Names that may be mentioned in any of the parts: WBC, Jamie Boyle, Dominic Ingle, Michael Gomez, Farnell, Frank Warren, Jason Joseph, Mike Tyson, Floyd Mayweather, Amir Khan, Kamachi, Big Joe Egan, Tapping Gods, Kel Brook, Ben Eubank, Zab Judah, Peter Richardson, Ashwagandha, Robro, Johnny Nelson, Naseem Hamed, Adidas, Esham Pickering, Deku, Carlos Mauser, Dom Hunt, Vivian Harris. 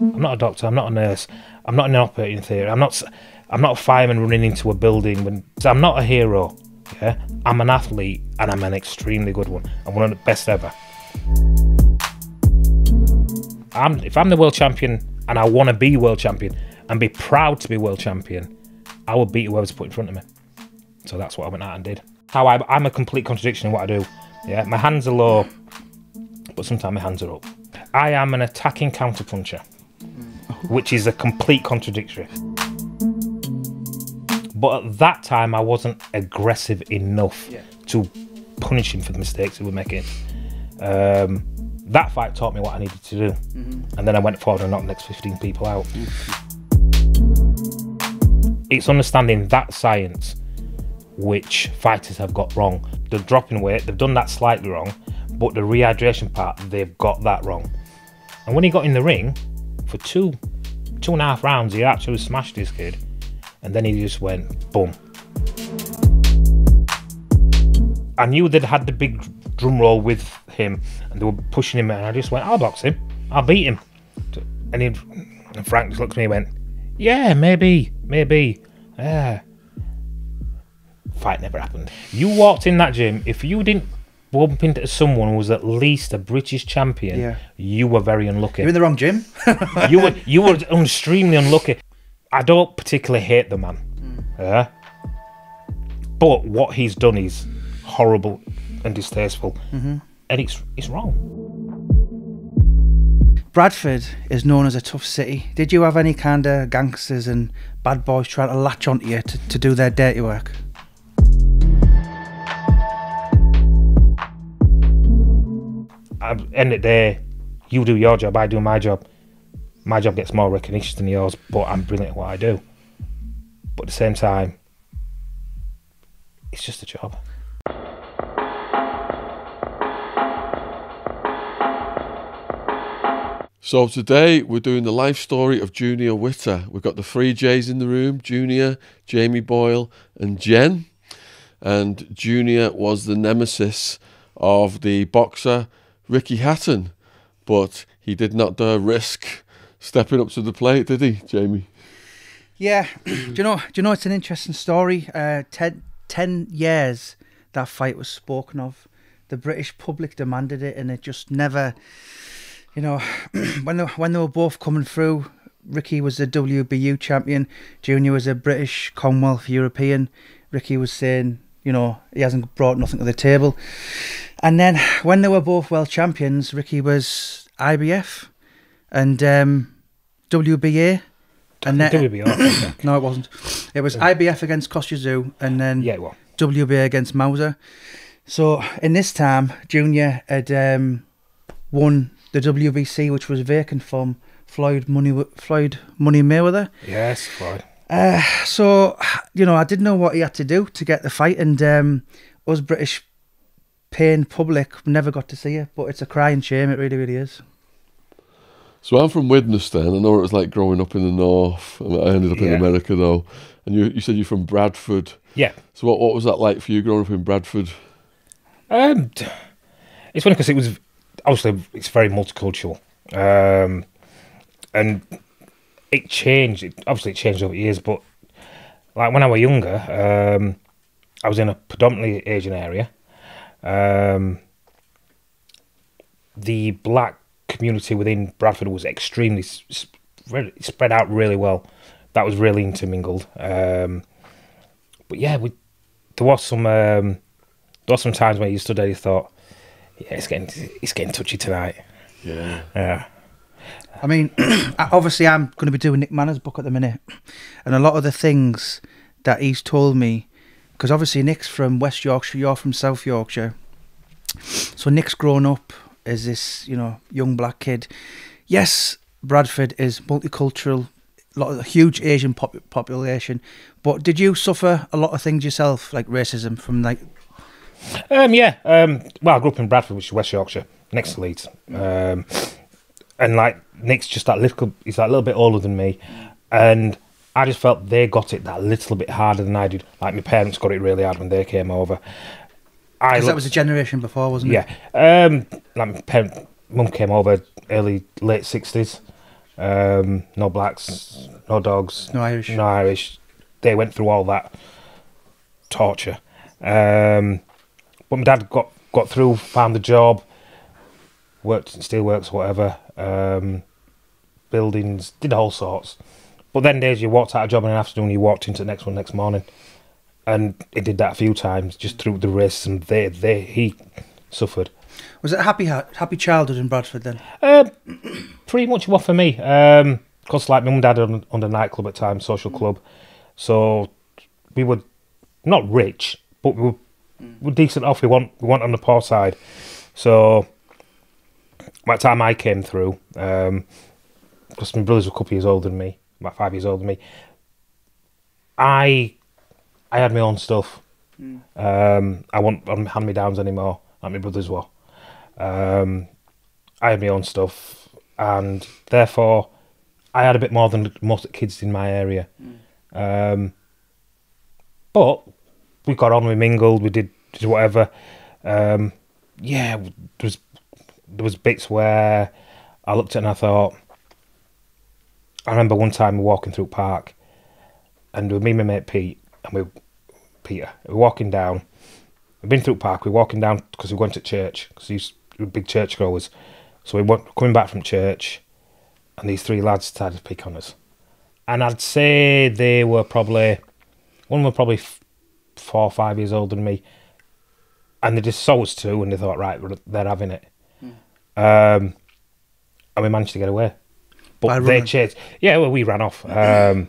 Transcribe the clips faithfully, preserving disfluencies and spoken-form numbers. I'm not a doctor, I'm not a nurse, I'm not an operating theatre, I'm not, I'm not a fireman running into a building. When, so I'm not a hero, yeah? I'm an athlete, and I'm an extremely good one. I'm one of the best ever. I'm, if I'm the world champion, and I want to be world champion, and be proud to be world champion, I will beat whoever's put in front of me. So that's what I went out and did. How I, I'm a complete contradiction in what I do. Yeah, my hands are low, but sometimes my hands are up. I am an attacking counterpuncher, which is a complete contradiction. But at that time, I wasn't aggressive enough yeah. to punish him for the mistakes he was making. Um, that fight taught me what I needed to do. Mm-hmm. And then I went forward and knocked the next fifteen people out. Mm-hmm. It's understanding that science which fighters have got wrong. They're dropping weight, they've done that slightly wrong, but the rehydration part, they've got that wrong. And when he got in the ring, for two, two and a half rounds, he absolutely smashed this kid. And then he just went, boom. I knew they'd had the big drum roll with him and they were pushing him, and I just went, I'll box him, I'll beat him. And, he, and Frank just looked at me and went, yeah, maybe, maybe, yeah. Fight never happened. You walked in that gym, if you didn't bump into someone who was at least a British champion, yeah. you were very unlucky. You're in the wrong gym. you were you were extremely unlucky. I don't particularly hate the man, mm. yeah? But what he's done is horrible and distasteful, mm-hmm. and it's it's wrong. Bradford is known as a tough city. Did you have any kind of gangsters and bad boys trying to latch onto you to, to do their dirty work? At the end of the day, you do your job, I do my job. My job gets more recognition than yours, but I'm brilliant at what I do. But at the same time, it's just a job. So today we're doing the life story of Junior Witter. We've got the three J's in the room, Junior, Jamie Boyle and Jen. And Junior was the nemesis of the boxer Ricky Hatton, but he did not dare risk stepping up to the plate, did he, Jamie? Yeah, do you know? Do you know? It's an interesting story. Uh, ten, ten years that fight was spoken of. The British public demanded it, and it just never. You know, when they, when they were both coming through, Ricky was the W B U champion. Junior was a British Commonwealth European. Ricky was saying, you know, he hasn't brought nothing to the table. And then when they were both world champions, Ricky was I B F and um, W B A. And then, W B A, no, it wasn't. It was I B F against Kostya Tszyu and then yeah, well. W B A against Mauser. So in this time, Junior had um, won the W B C, which was vacant from Floyd Money Floyd Money Mayweather. Yes, Floyd. Uh, so, you know, I didn't know what he had to do to get the fight, and um, us British paying public never got to see it, but it's a crying shame, it really, really is. So I'm from Widnes then, I know what it was like growing up in the north, and I ended up yeah. in America though, and you, you said you're from Bradford. Yeah. So what, what was that like for you growing up in Bradford? Um, it's funny because it was, obviously it's very multicultural, um, and it changed, it, obviously it changed over the years, but like when I was younger, um, I was in a predominantly Asian area. Um, the black community within Bradford was extremely spread, spread out really well. That was really intermingled. Um, but yeah, we, there was some um, there was some times when you stood there and you thought, yeah, it's getting it's getting touchy tonight. Yeah. Yeah. I mean, obviously I'm going to be doing Nick Manners' book at the minute, and a lot of the things that he's told me, because obviously Nick's from West Yorkshire, you're from South Yorkshire. So Nick's grown up as this, you know, young black kid. Yes, Bradford is multicultural, lot of, a huge Asian pop population. But did you suffer a lot of things yourself, like racism from like? Um, yeah. Um, well, I grew up in Bradford, which is West Yorkshire, next to Leeds. Um, and like Nick's just that little, he's that little bit older than me, and I just felt they got it that little bit harder than I did. Like, my parents got it really hard when they came over. Because that was a generation before, wasn't it? Yeah. Um, like, my parents, mum came over early, late sixties. Um, no blacks, no dogs, no Irish. No Irish. They went through all that torture. Um, but my dad got, got through, found a job, worked in steelworks, whatever, um, buildings, did all sorts. But then days you walked out of a job in the afternoon, you walked into the next one next morning. And he did that a few times, just through the racism they, they, he suffered. Was it a happy, happy childhood in Bradford then? Uh, pretty much what for me. Um, because like my mum and dad owned a nightclub at the time, social club. So we were not rich, but we were, we were decent off. We weren't, we weren't on the poor side. So by the time I came through, um, because my brothers were a couple years older than me, about five years older than me, I I had my own stuff. Mm. Um, I wasn't on hand-me-downs anymore, like my brothers were. Um, I had my own stuff, and therefore I had a bit more than most kids in my area. Mm. Um, but we got on, we mingled, we did, did whatever. Um, yeah, there was, there was bits where I looked at it and I thought, I remember one time we were walking through the park, and with me and my mate Pete, and we, Peter, we were walking down. We've been through the park, we were walking down because we went to church, because we were big churchgoers. So we were coming back from church, and these three lads started to pick on us. And I'd say they were probably, one of them were probably four or five years older than me, and they just saw us too, and they thought, right, they're having it. Mm. Um, and we managed to get away. But they chased. Yeah, well, we ran off. Um,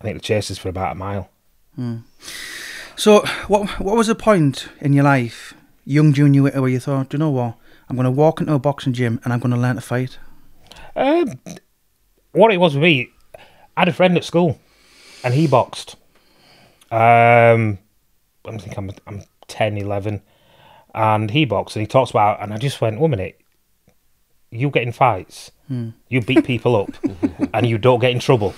I think they chased us for about a mile. Mm. So, what what was the point in your life, young Junior Witter, where you thought, do you know what, I'm going to walk into a boxing gym and I'm going to learn to fight? Um, what it was with me, I had a friend at school, and he boxed. Um, I think I'm I'm ten, eleven, and he boxed, and he talks about, and I just went, one minute, you get in fights, mm. you beat people up, and you don't get in trouble.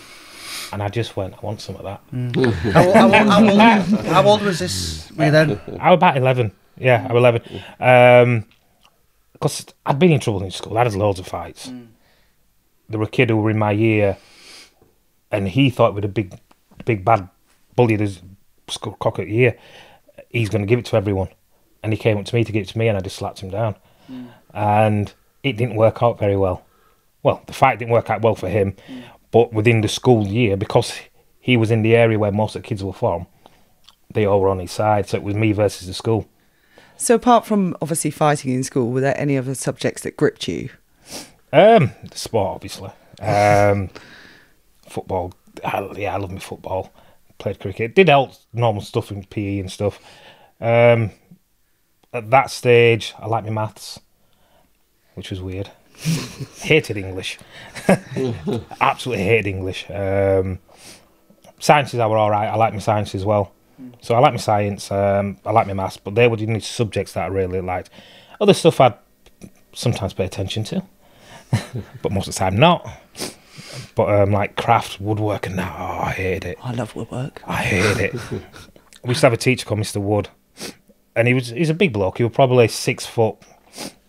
And I just went, I want some of that. Mm. how, how, how, old, how old was this me then? I was about eleven. Yeah, I was eleven. Um, because I'd been in trouble in school. I had loads of fights. Mm. There were a kid who were in my year, and he thought it was a big, big bad bully at his cock at year. He's going to give it to everyone. And he came up to me to give it to me, and I just slapped him down. Mm. And it didn't work out very well. Well, the fight didn't work out well for him. Mm. But within the school year, because he was in the area where most of the kids were from, they all were on his side. So it was me versus the school. So apart from obviously fighting in school, were there any other subjects that gripped you? Um, sport, obviously. Um, football. I, yeah, I love my football. Played cricket. Did all normal stuff in P E and stuff. Um, at that stage, I liked my maths, which was weird. Hated English. Absolutely hated English. Um, sciences, I were all right. I liked my science as well. So I liked my science. Um, I liked my maths, but they were the only subjects that I really liked. Other stuff I'd sometimes pay attention to, but most of the time not. But um, like craft, woodwork, and that, oh, I hated it. I love woodwork. I hated it. We used to have a teacher called Mister Wood, and he was he's a big bloke. He was probably six foot.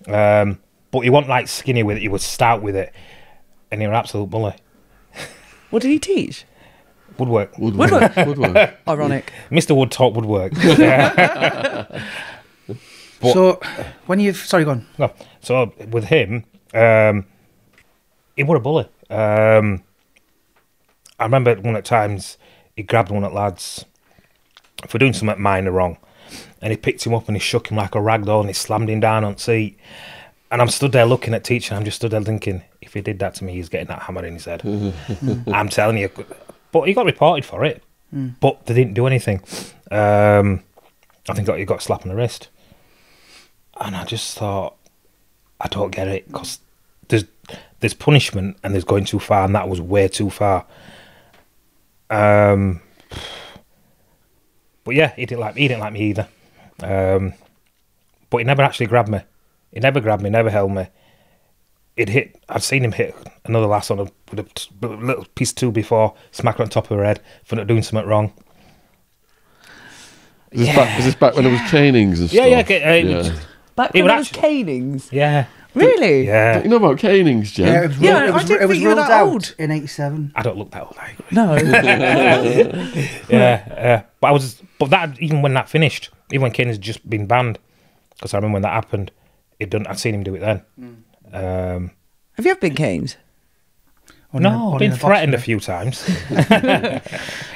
Um, But he wasn't like skinny with it, he was stout with it. And he was an absolute bully. What did he teach? Woodwork. Woodwork. Woodwork. Woodwork. Ironic. Mister Wood taught woodwork. But, so, when you've... Sorry, go on. No, so, with him, um, he was a bully. Um, I remember one at times, he grabbed one at lads for doing something minor wrong. And he picked him up and he shook him like a rag doll and he slammed him down on the seat. And I'm stood there looking at teacher, and I'm just stood there thinking, if he did that to me, he's getting that hammer in his head. Mm. I'm telling you. But he got reported for it. Mm. But they didn't do anything. Um, I think he got a slap on the wrist. And I just thought, I don't get it, because there's, there's punishment and there's going too far, and that was way too far. Um, but yeah, he didn't like me, he didn't like me either. Um, but he never actually grabbed me. He never grabbed me, never held me. It hit. I'd seen him hit another lass on a, with a little piece of two before, smack her on top of her head for not doing something wrong. Is this, yeah. back, is this back when yeah. there was canings and yeah, stuff? Yeah, yeah. Uh, yeah. Back when there was actually, canings? Yeah. Really? Yeah. Don't you know about canings, Jen? Yeah, it was, yeah, it was, I didn't it was think you were that old. In eighty-seven. I don't look that old, I agree. No. yeah, yeah. But I was, but that, even when that finished, even when canings had just been banned, because I remember when that happened, it done, I'd seen him do it then. Mm. Um, Have you ever been caned? No, I've been threatened a few times.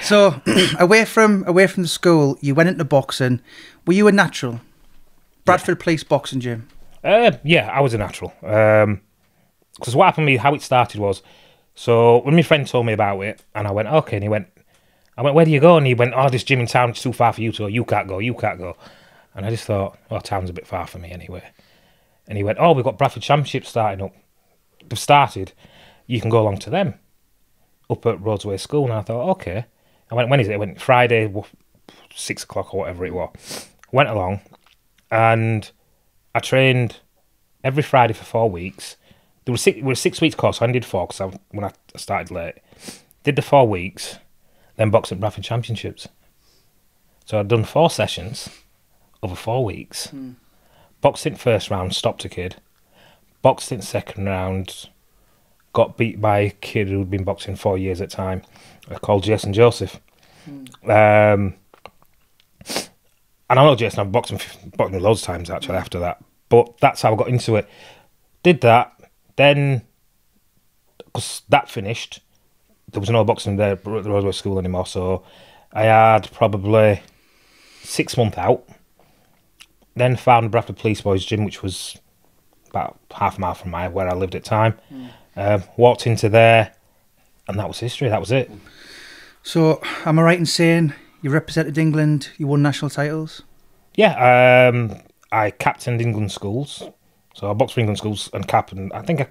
So, away from away from the school, you went into boxing. Were you a natural? Bradford yeah. Police Boxing Gym. Uh, yeah, I was a natural. Um, because what happened to me, how it started was, so when my friend told me about it, and I went, okay, and he went, I went, where do you go? And he went, oh, this gym in town is too far for you to go. You can't go, you can't go. And I just thought, well, town's a bit far for me anyway. And he went, oh, we've got Bradford Championship starting up. They've started. You can go along to them up at Rhodesway School. And I thought, okay. I went, when is it? I went Friday, six o'clock or whatever it was. Went along and I trained every Friday for four weeks. There was six, it was a six-week course. So I did four because I, when I started late. Did the four weeks, then boxed at Bradford Championships. So I'd done four sessions over four weeks. Mm. Boxed in first round, stopped a kid. Boxed in second round, got beat by a kid who'd been boxing four years at a time, called Jason Joseph. Mm. Um, and I know Jason, I've boxed him, boxed him loads of times actually mm. after that, but that's how I got into it. Did that, then, because that finished, there was no boxing there at the Rhodesway School anymore, so I had probably six months out, then found Bradford Police Boys Gym, which was about half a mile from my, where I lived at the time. Mm. Um, walked into there, and that was history. That was it. So, am I right in saying you represented England? You won national titles. Yeah, um, I captained England schools. So I boxed for England schools and captained. I think I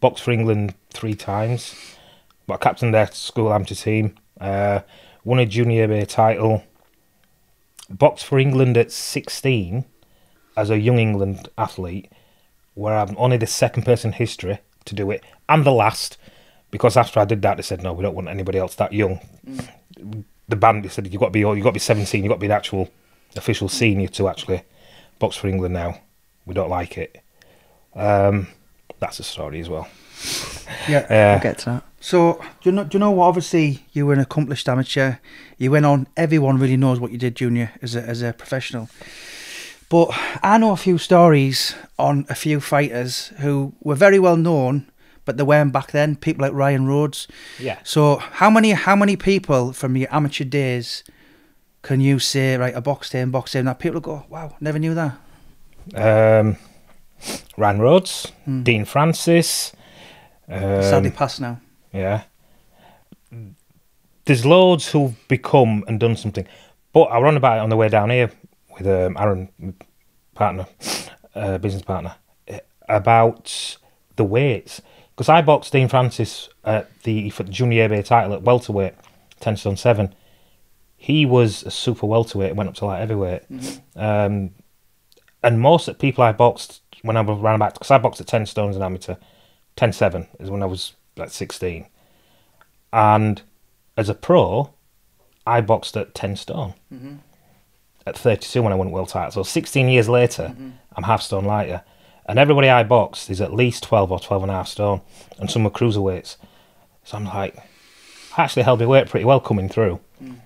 boxed for England three times, but I captained their school amateur team. Uh, won a junior A title. Boxed for England at sixteen as a young England athlete, where I'm only the second person in history to do it, and the last, because after I did that, they said no, we don't want anybody else that young. Mm. The band, they said you've got to be old, you've got to be seventeen, you've got to be an actual official senior to actually box for England now. We don't like it. Um, that's a story as well. Yeah, uh, I'll get to that. So do you know? Do you know what? Obviously, you were an accomplished amateur. You went on. Everyone really knows what you did, Junior, as a as a professional. But I know a few stories on a few fighters who were very well known, but they weren't back then. People like Ryan Rhodes. Yeah. So how many how many people from your amateur days can you say, right, I boxed him, boxed him, that people go, wow, never knew that? Um, Ryan Rhodes, mm. Dean Francis. Um, Sadly passed now. Yeah. There's loads who've become and done something. But I run about it on the way down here with um, Aaron, partner, uh, business partner, about the weights. Because I boxed Dean Francis at the, for the junior A B A title at welterweight, ten stone seven. He was a super welterweight and went up to light heavyweight. Mm-hmm. um, and most of the people I boxed when I was around about, because I boxed at ten stone as an amateur, ten seven is when I was like sixteen. And as a pro, I boxed at ten stone. Mm-hmm. At thirty-two when I won world title. So sixteen years later, mm-hmm. I'm half stone lighter. And everybody I boxed is at least twelve or twelve and a half stone. And some are cruiserweights. So I'm like, I actually held my weight pretty well coming through. Mm.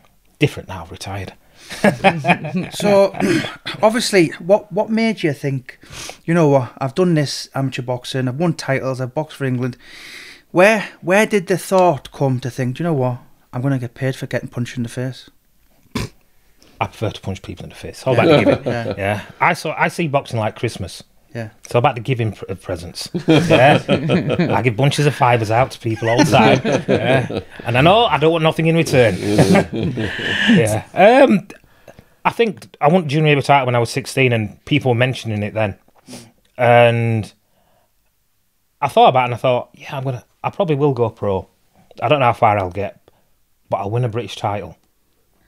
Different now, I've retired. So, obviously, what, what made you think, you know what, I've done this amateur boxing, I've won titles, I've boxed for England. Where, where did the thought come to think, do you know what, I'm going to get paid for getting punched in the face? I prefer to punch people in the face. How about yeah. giving? Yeah. yeah, I saw. I see boxing like Christmas. Yeah, so about to give him presents. Yeah, I give bunches of fibres out to people all the time. Yeah. And I know I don't want nothing in return. yeah, um, I think I won junior A B A title when I was sixteen, and people were mentioning it then. And I thought about it, and I thought, yeah, I'm gonna. I probably will go pro. I don't know how far I'll get, but I'll win a British title.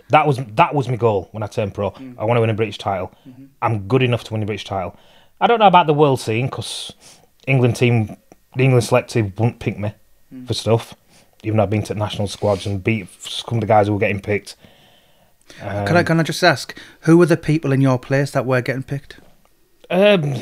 That was that was my goal when I turned pro. Mm. I want to win a British title. Mm-hmm. I'm good enough to win a British title. I don't know about the world scene because England team, the England selective wouldn't pick me mm. for stuff. Even though I've been to national squads and beat some of the guys who were getting picked. Um, can I can I just ask who were the people in your place that were getting picked? Um,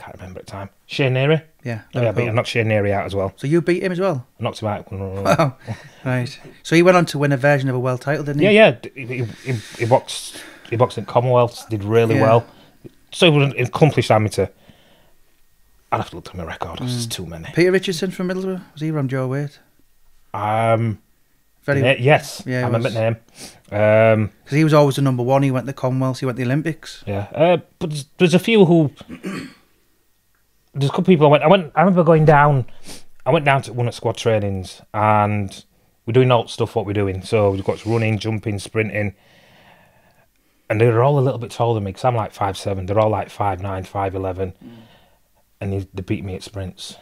can't remember at the time. Shane Neary. Yeah. Oh, yeah, I, beat, I knocked Shane Neary out as well. So you beat him as well? I knocked him out. Wow. Right. So he went on to win a version of a world title, didn't he? Yeah, yeah. He, he, he, boxed, he boxed in Commonwealth, did really yeah. well. So he was an accomplished amateur. I'd have to look at my record. Mm. There's too many. Peter Richardson from Middlesbrough? Was he around your weight? Um... Very na yes, yeah, I remember the name. Because um, he was always the number one. He went to the Commonwealth, he went to the Olympics. Yeah, uh, but there's, there's a few who... There's a couple of people I went... I went. I remember going down... I went down to one at squad trainings and we're doing all stuff what we're doing. So we've got running, jumping, sprinting. And they were all a little bit taller than me because I'm like five seven. They're all like five nine, five eleven. Mm. And they, they beat me at sprints.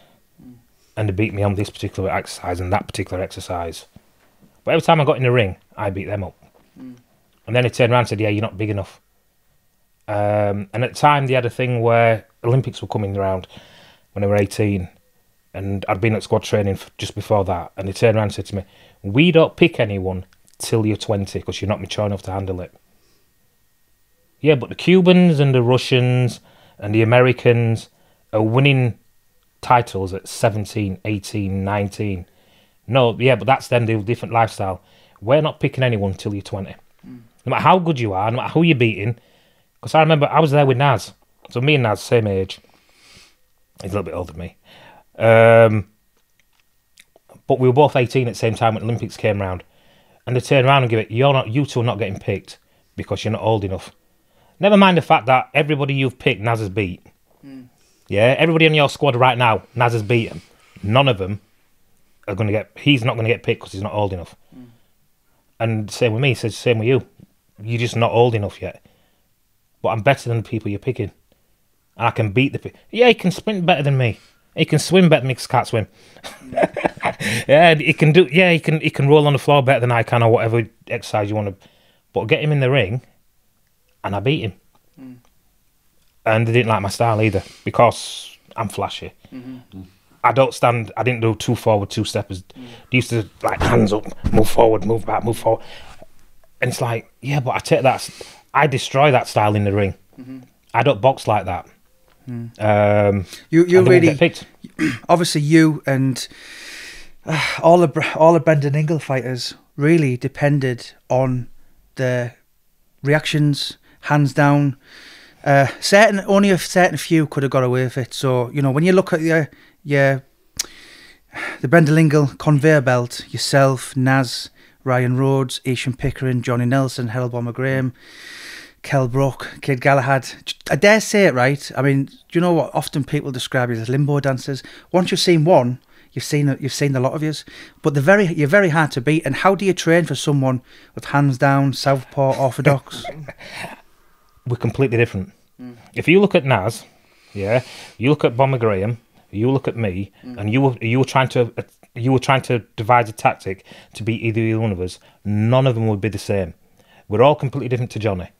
Mm. And they beat me on this particular exercise and that particular exercise. But every time I got in the ring, I beat them up. Mm. And then he turned around and said, yeah, you're not big enough. Um, and at the time, they had a thing where Olympics were coming around when I were eighteen. And I'd been at squad training for, just before that. And they turned around and said to me, we don't pick anyone till you're twenty because you're not mature enough to handle it. Yeah, but the Cubans and the Russians and the Americans are winning titles at seventeen, eighteen, nineteen. No, yeah, but that's them, they're different lifestyle. We're not picking anyone till you're twenty. Mm. No matter how good you are, no matter who you're beating. Because I remember I was there with Naz. So me and Naz, same age. He's a little bit older than me. Um, but we were both eighteen at the same time when the Olympics came round. And they turned around and give it, you're not, you two are not getting picked because you're not old enough. Never mind the fact that everybody you've picked, Naz has beat. Mm. Yeah, everybody in your squad right now, Naz has beaten. None of them are going to get, he's not going to get picked because he's not old enough. Mm. And same with me, he says, same with you. You're just not old enough yet. But I'm better than the people you're picking. And I can beat the people. Yeah, he can sprint better than me. He can swim better than me because I can't swim. yeah, he can do, yeah, he can, he can roll on the floor better than I can or whatever exercise you want to. But get him in the ring and I beat him. Mm. And they didn't like my style either because I'm flashy. Mm-hmm. I don't stand, I didn't do two forward, two steppers. Mm. They used to like hands up, move forward, move back, move forward. And it's like, yeah, but I take that, I destroy that style in the ring. Mm-hmm. I don't box like that. Mm. Um, you you really, get picked. Obviously you and uh, all, the, all the Brendan Ingle fighters really depended on the reactions, hands down. Uh, certain, only a certain few could have got away with it. So, you know, when you look at the... Yeah, the Brendan Ingle conveyor belt, yourself, Naz, Ryan Rhodes, Esham Pickering, Johnny Nelson, Herol Bomber Graham, Kel Brook, Kid Galahad. I dare say it, right? I mean, do you know what? Often people describe you as limbo dancers. Once you've seen one, you've seen you've seen a lot of yours. But they're very, you're very hard to beat. And how do you train for someone with hands down, southpaw, orthodox? We're completely different. Mm. If you look at Naz, yeah, you look at Bomber Graham, you look at me, mm. and you were you were trying to you were trying to devise a tactic to beat either one of us. None of them would be the same. We're all completely different to Johnny,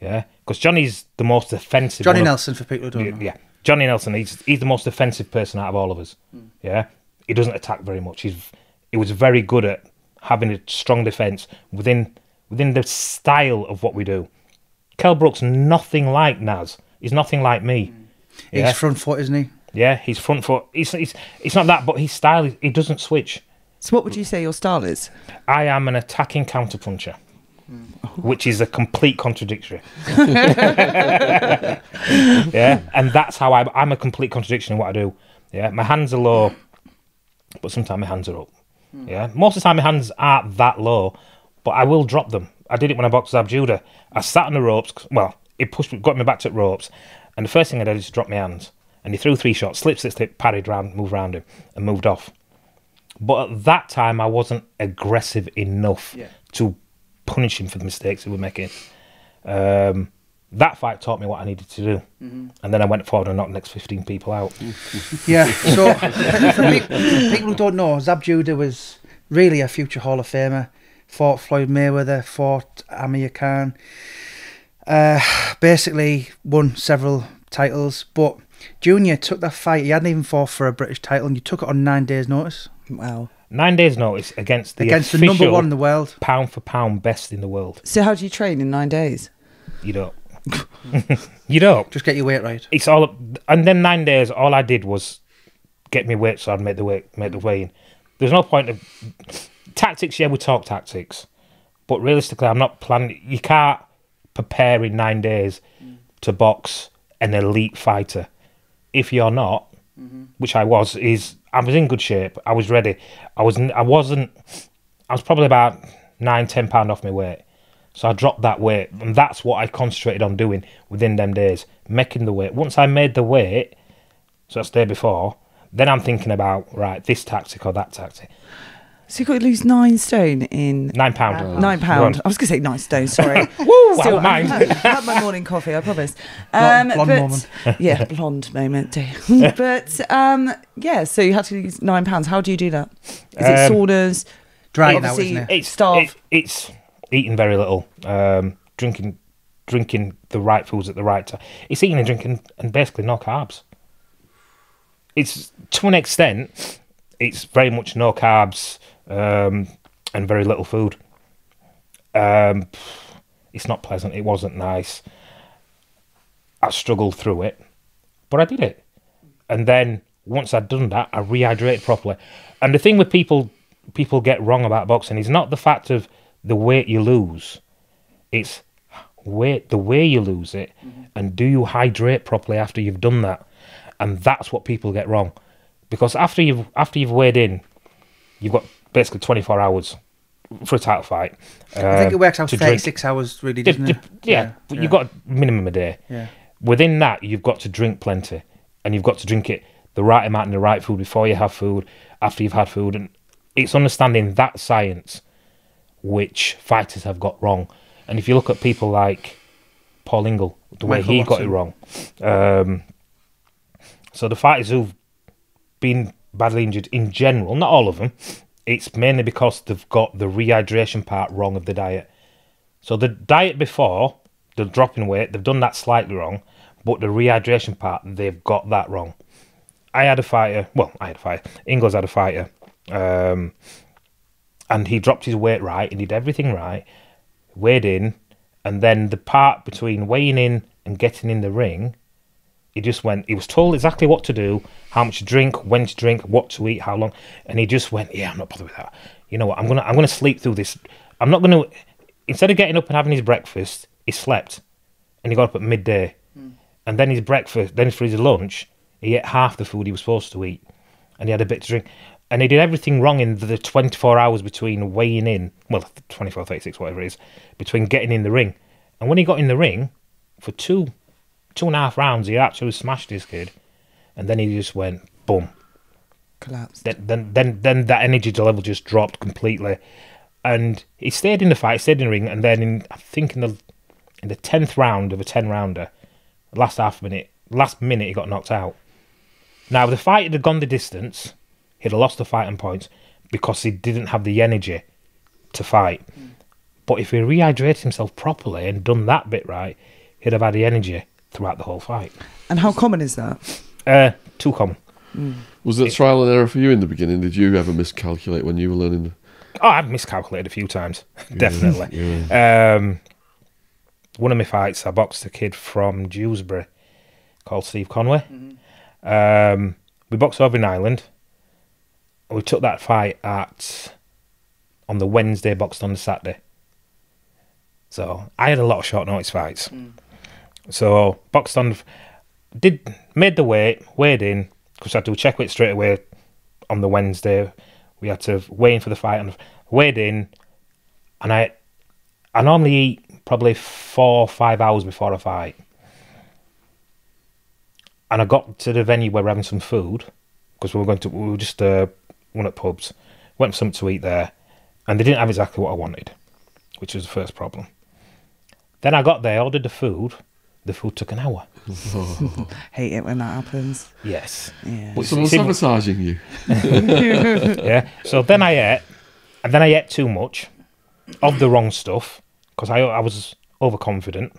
yeah, because Johnny's the most offensive. Johnny Nelson, for people who don't know. Yeah, Johnny Nelson. He's he's the most offensive person out of all of us. Mm. Yeah, he doesn't attack very much. He's he was very good at having a strong defense within within the style of what we do. Kel Brook's nothing like Naz. He's nothing like me. Mm. Yeah? He's front foot, isn't he? Yeah, he's front foot. He's, he's, it's not that, but his style, he doesn't switch. So what would you say your style is? I am an attacking counterpuncher, mm. which is a complete contradictory. yeah, and that's how I, I'm a complete contradiction in what I do. Yeah, my hands are low, but sometimes my hands are up. Mm. Yeah, most of the time my hands aren't that low, but I will drop them. I did it when I boxed Zab Judah. I sat on the ropes, well, it pushed, got me back to the ropes, and the first thing I did is drop my hands. And he threw three shots, slip, slip, slip, parried round, moved round him, and moved off. But at that time, I wasn't aggressive enough yeah. to punish him for the mistakes he was making. Um, that fight taught me what I needed to do. Mm -hmm. And then I went forward and knocked the next fifteen people out. yeah, so for me, people who don't know, Zab Judah was really a future Hall of Famer. Fought Floyd Mayweather, fought Amir Khan. Uh, basically won several titles, but... Junior took that fight. He hadn't even fought for a British title, and you took it on nine days' notice. Wow! Nine days' notice against the against the number one in the world, pound for pound, best in the world. So how do you train in nine days? You don't. You don't. Just get your weight right. It's all, and then nine days, all I did was get me weight so I'd make the weight, make the weigh in. There's no point of tactics. Yeah, we talk tactics, but realistically, I'm not planning. You can't prepare in nine days to box an elite fighter if you're not, mm-hmm. which I was. Is I was in good shape. I was ready. I was. I wasn't. I was probably about nine, ten pound off my weight. So I dropped that weight, and that's what I concentrated on doing within them days, making the weight. Once I made the weight, so that's the day before, then I'm thinking about, right, this tactic or that tactic. So you've got to lose nine stone in... Nine pound. Uh, nine pound. Run. I was going to say nine stone, sorry. Woo, still, I mind. I had my morning coffee, I promise. Um, blonde but, moment. Yeah, blonde moment. But, um, yeah, so you had to lose nine pounds. How do you do that? Is it um, saunas? Dry now, isn't it? It's... Starve? It, it's eating very little, um, drinking drinking the right foods at the right time. It's eating and drinking and basically no carbs. It's, to an extent, it's very much no carbs um, and very little food. Um, it's not pleasant. It wasn't nice. I struggled through it, but I did it. And then once I'd done that, I rehydrated properly. And the thing with people, people get wrong about boxing is not the fact of the weight you lose, it's weight, the way you lose it, mm-hmm. and do you hydrate properly after you've done that? And that's what people get wrong, because after you've after you've weighed in, you've got basically twenty-four hours for a title fight. Uh, I think it works out thirty-six hours, really, doesn't it? Yeah, yeah, but yeah. You've got a minimum a day. Yeah. Within that, you've got to drink plenty, and you've got to drink it the right amount and the right food before you have food, after you've had food, and it's understanding that science, which fighters have got wrong. And if you look at people like Paul Ingle, the way Michael he Watson. got it wrong. Um, so the fighters who've been badly injured in general, not all of them, it's mainly because they've got the rehydration part wrong of the diet. So the diet before, the dropping weight, they've done that slightly wrong, but the rehydration part, they've got that wrong. I had a fighter, well, I had a fighter, Ingle's had a fighter, um... and he dropped his weight right, and did everything right, weighed in, and then the part between weighing in and getting in the ring, he just went, he was told exactly what to do, how much to drink, when to drink, what to eat, how long, and he just went, yeah, I'm not bothered with that. You know what, I'm gonna, I'm gonna sleep through this. I'm not gonna, instead of getting up and having his breakfast, he slept, and he got up at midday, mm. and then his breakfast, then for his lunch, he ate half the food he was supposed to eat, and he had a bit to drink. And he did everything wrong in the twenty-four hours between weighing in, well, twenty-four, thirty-six, whatever it is, between getting in the ring. And when he got in the ring, for two, two and a half rounds, he absolutely smashed this kid. And then he just went, boom. Collapsed. Then, then, then, then that energy level just dropped completely. And he stayed in the fight, stayed in the ring, and then in, I think in the in the tenth round of a ten-rounder, last half minute, last minute he got knocked out. Now, the fight had gone the distance. He'd have lost the fighting points because he didn't have the energy to fight. Mm. But if he rehydrated himself properly and done that bit right, he'd have had the energy throughout the whole fight. And how common is that? Uh, too common. Mm. Was that it, trial and error for you in the beginning? Did you ever miscalculate when you were learning? Oh, I've miscalculated a few times, yeah, definitely. Yeah. Um, one of my fights, I boxed a kid from Dewsbury called Steve Conway. Mm-hmm. um, we boxed over in Ireland. We took that fight at on the Wednesday, boxed on the Saturday. So I had a lot of short notice fights. Mm. So boxed on, did made the weight, weighed in, because I had to check weight straight away on the Wednesday. We had to weigh in for the fight, and weighed in, and I, I normally eat probably four or five hours before a fight. And I got to the venue where we're having some food, because we were going to, we were just... Uh, one at pubs, went for something to eat there, and they didn't have exactly what I wanted, which was the first problem. Then I got there, ordered the food, the food took an hour. Oh. Hate it when that happens. Yes. Yeah. But someone's sabotaging you. Yeah, so then I ate, and then I ate too much of the wrong stuff, because I, I was overconfident.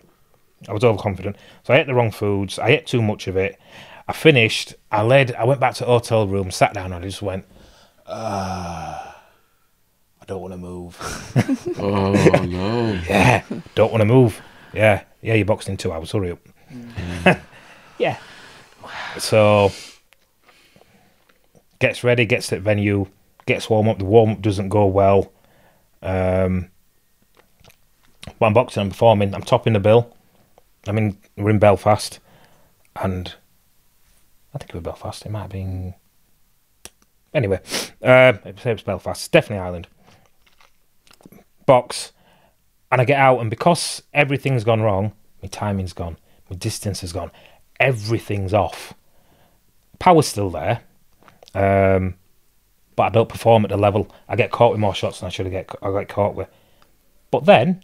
I was overconfident. So I ate the wrong foods, I ate too much of it. I finished, I laid, I went back to the hotel room, sat down, and I just went, Uh, I don't want to move. Oh, no. Yeah, don't want to move. Yeah. yeah, you're boxing in two hours, hurry up. Mm. Yeah. So, gets ready, gets to the venue, gets warm up. The warm up doesn't go well. Um, but I'm boxing, I'm performing, I'm topping the bill. I mean, we're in Belfast, and I think it was Belfast, it might have been. Anyway, uh, it was Belfast, it's definitely Ireland. Box, and I get out, and because everything's gone wrong, my timing's gone, my distance has gone, everything's off. Power's still there, um, but I don't perform at the level. I get caught with more shots than I should have get, I get caught with. But then,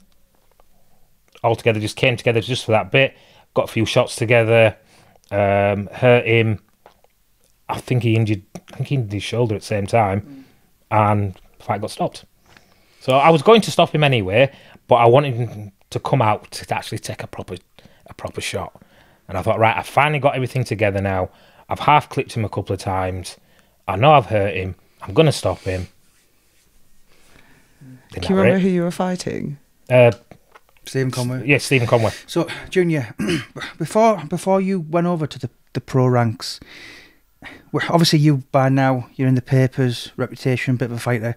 altogether, just came together just for that bit, got a few shots together, um, hurt him. I think he injured, I think he injured his shoulder at the same time, mm. and the fight got stopped. So I was going to stop him anyway, but I wanted him to come out to actually take a proper, a proper shot. And I thought, right, I finally got everything together now. I've half clipped him a couple of times. I know I've hurt him. I'm going to stop him. Didn't Can you remember it. who you were fighting? Uh, Stephen Conway. Yeah, Stephen Conway. So, Junior, before before you went over to the, the pro ranks, well, obviously you, by now, you're in the papers, reputation, bit of a fighter.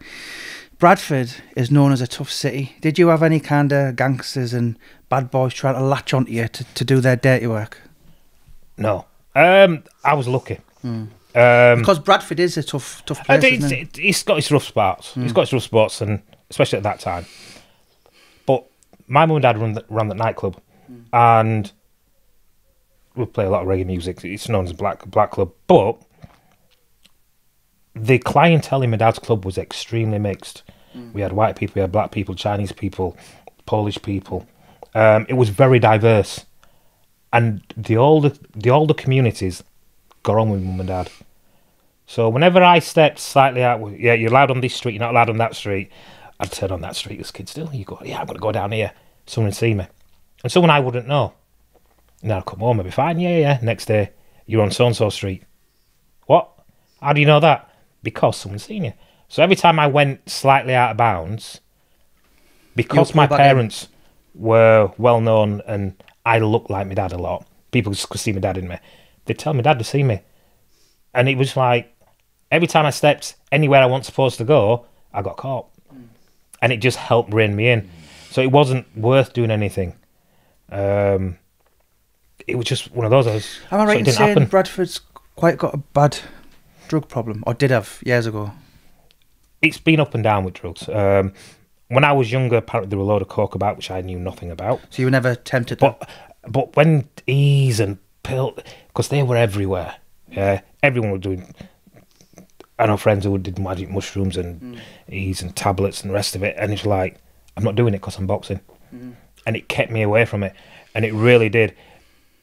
Bradford is known as a tough city. Did you have any kind of gangsters and bad boys trying to latch onto you to, to do their dirty work? No. Um, I was lucky. Mm. Um, because Bradford is a tough tough place, it, isn't it? It's got its rough spots. Mm. It's got its rough spots, and especially at that time. But my mum and dad ran, the, ran that nightclub, mm. and we'd play a lot of reggae music. It's known as Black, Black Club. But the clientele in my dad's club was extremely mixed. Mm. We had white people, we had black people, Chinese people, Polish people. Um, it was very diverse, and the older the older communities got on with mum and dad. So whenever I stepped slightly out, yeah, you're allowed on this street, you're not allowed on that street. I'd turn on that street, this kid still. You go, yeah, I'm gonna go down here. Someone would see me, and someone I wouldn't know. Now I'd come home, I'd be fine. Yeah, yeah. Next day, you're on so and so street. What? How do you know that? Because someone's seen you. So every time I went slightly out of bounds, because my parents in. were well known and I looked like my dad a lot, people could see my dad in me. They'd tell my dad to see me. And it was like, every time I stepped anywhere I wasn't supposed to go, I got caught. Mm. And it just helped rein me in. Mm. So it wasn't worth doing anything. Um, it was just one of those. I was, Am I right so in saying happen. Bradford's quite got a bad drug problem, or did have years ago? It's been up and down with drugs. Um, when I was younger, apparently there were a load of coke about, which I knew nothing about. So you were never tempted? But them? But when ease and pill, because they were everywhere. Yeah, everyone was doing. I know friends who did magic mushrooms and mm. ease and tablets and the rest of it, and it's like, I'm not doing it because I'm boxing, mm. and it kept me away from it, and it really did.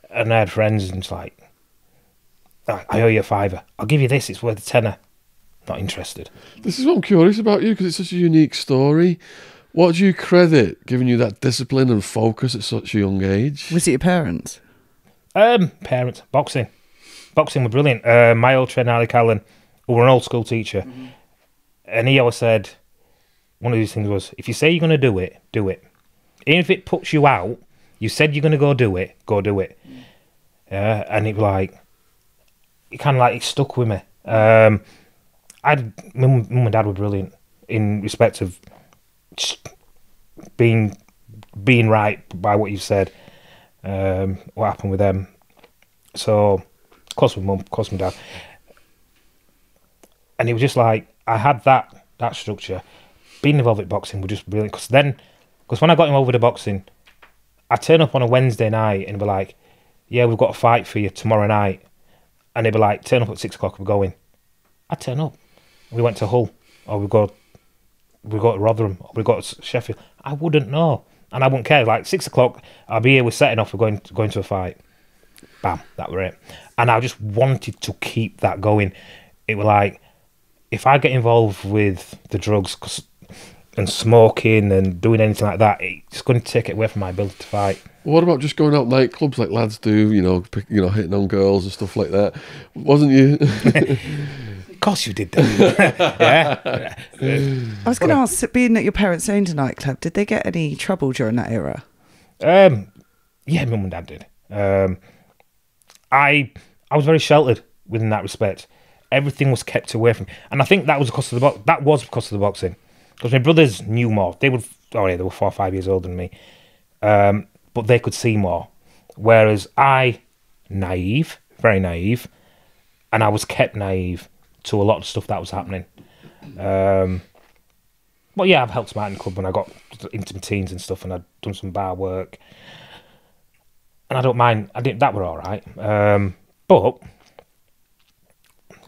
And I had friends, and it's like, I owe you a fiver. I'll give you this. It's worth a tenner. Not interested. This is what I'm curious about you, because it's such a unique story. What do you credit giving you that discipline and focus at such a young age? Was it your parents? Um, parents. Boxing. Boxing were brilliant. Uh, my old trainer, Alec Allen, who was an old school teacher, mm-hmm. and he always said, one of these things was, if you say you're going to do it, do it. Even if it puts you out, you said you're going to go do it, go do it. Uh, and it was like, it kind of like it stuck with me. Um, I, my mum and dad were brilliant in respect of being being right by what you said. Um, what happened with them? So, of course, my mum, of course, my dad. And it was just like I had that that structure. Being involved with boxing was just brilliant, because then, because when I got him over to boxing, I turn up on a Wednesday night and be like, "Yeah, we've got a fight for you tomorrow night." And they'd be like, turn up at six o'clock, we're going. I'd turn up. We went to Hull, or we go, we go to Rotherham, or we go to Sheffield. I wouldn't know, and I wouldn't care. Like, six o'clock, I'll be here, we're setting off, we're going to, going to a fight. Bam, that were it. And I just wanted to keep that going. It was like, if I get involved with the drugs and smoking and doing anything like that, it's going to take it away from my ability to fight. What about just going out nightclubs like lads do, you know, pick, you know, hitting on girls and stuff like that? Wasn't you? Of course you did that. Yeah. I was going to ask, being at your parents' owned a nightclub, did they get any trouble during that era? Um, Yeah, mum and dad did. Um, I I was very sheltered within that respect. Everything was kept away from me. And I think that was because of the box. That was because of the boxing. Because my brothers knew more. They would. Oh yeah, they were four or five years older than me. Um, but they could see more. Whereas I, naive, very naive, and I was kept naive to a lot of stuff that was happening. Um, but yeah, I've helped my art club when I got into my teens and stuff, and I'd done some bar work. And I don't mind. I didn't. That were all right. Um, but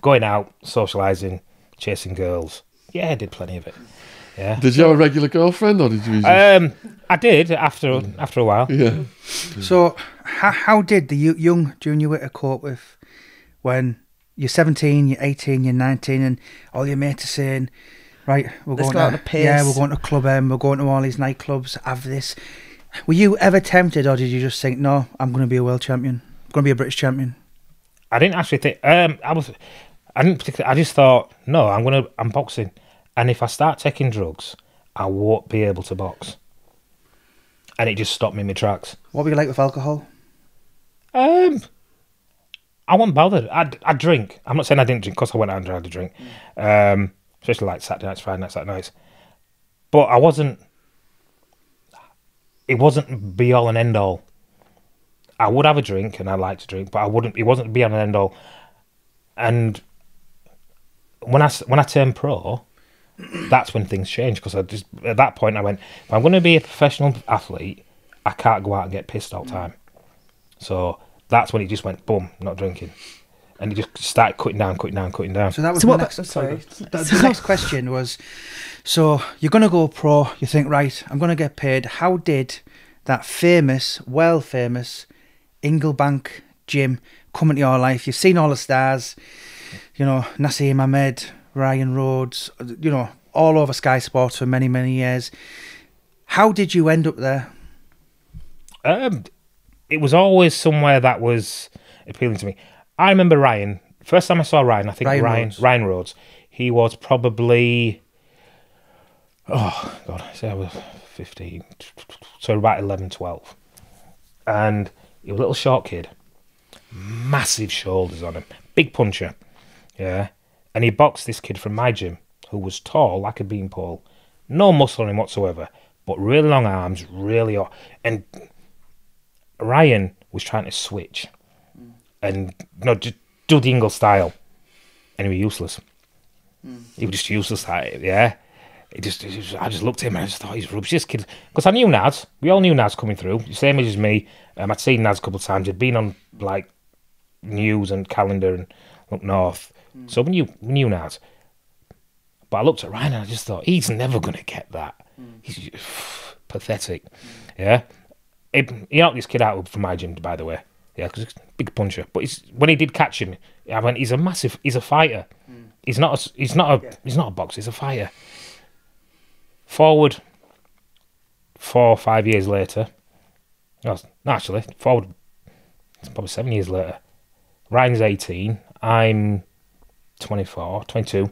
going out, socialising, chasing girls. Yeah, I did plenty of it. Yeah. Did you have a regular girlfriend, or did you? Just... Um, I did after after a while. Yeah. So, how how did the young Junior Witter cope with when you're seventeen, you're eighteen, you're nineteen, and all your mates are saying, "Right, we're Let's going go to yeah, we're going to Club M, we're going to all these nightclubs. Have this." Were you ever tempted, or did you just think, "No, I'm going to be a world champion. I'm going to be a British champion"? I didn't actually think. Um, I was. I didn't particularly. I just thought, "No, I'm going to. I'm boxing." And if I start taking drugs, I won't be able to box. And it just stopped me in my tracks. What were you like with alcohol? Um, I wasn't bothered. I, I drink. I'm not saying I didn't drink, because I went out and tried to drink. Um, especially like Saturday nights, Friday nights, Saturday nights. But I wasn't... It wasn't be all and end all. I would have a drink, and I like to drink, but I wouldn't. It wasn't be all and end all. And when I, when I turned pro... That's when things change, because I just at that point I went, if I'm going to be a professional athlete, I can't go out and get pissed all the time. So that's when it just went boom, not drinking, and it just started cutting down, cutting down, cutting down. So that was so the, what, next, I'm sorry. Sorry. The, the next question was, so you're going to go pro, you think, right, I'm going to get paid. How did that famous, well famous Inglebank gym come into your life? You've seen all the stars, you know, Naseem Hamed, Ryan Rhodes, you know, all over Sky Sports for many, many years. How did you end up there? Um, it was always somewhere that was appealing to me. I remember Ryan. First time I saw Ryan, I think Ryan Ryan Rhodes. Ryan Rhodes. He was probably, oh God, I say I was fifteen, so about eleven, twelve. And he was a little short kid. Massive shoulders on him. Big puncher. Yeah. And he boxed this kid from my gym, who was tall, like a beanpole. No muscle on him whatsoever, but really long arms, really... Hot. And Ryan was trying to switch. Mm. And, you know, just do the Ingle style. And he was useless. Mm. He was just useless, yeah? It just, it was, I just looked at him and I just thought, he's rubbish, this kid. Because I knew Naz. We all knew Naz coming through. Same age as me. Um, I'd seen Naz a couple of times. He'd been on, like, news and calendar and up north. So we knew, we knew Naz. But I looked at Ryan and I just thought, he's never going to get that. Mm. He's just, pff, pathetic. Mm. Yeah. He, he helped this kid out from my gym, by the way. Yeah, because he's a big puncher. But he's, when he did catch him, I went, he's a massive, he's a fighter. Mm. He's not a, he's not a, yeah. he's not a boxer, he's a fighter. Forward four or five years later, no, actually, forward probably seven years later, Ryan's eighteen, I'm... twenty-four, twenty-two.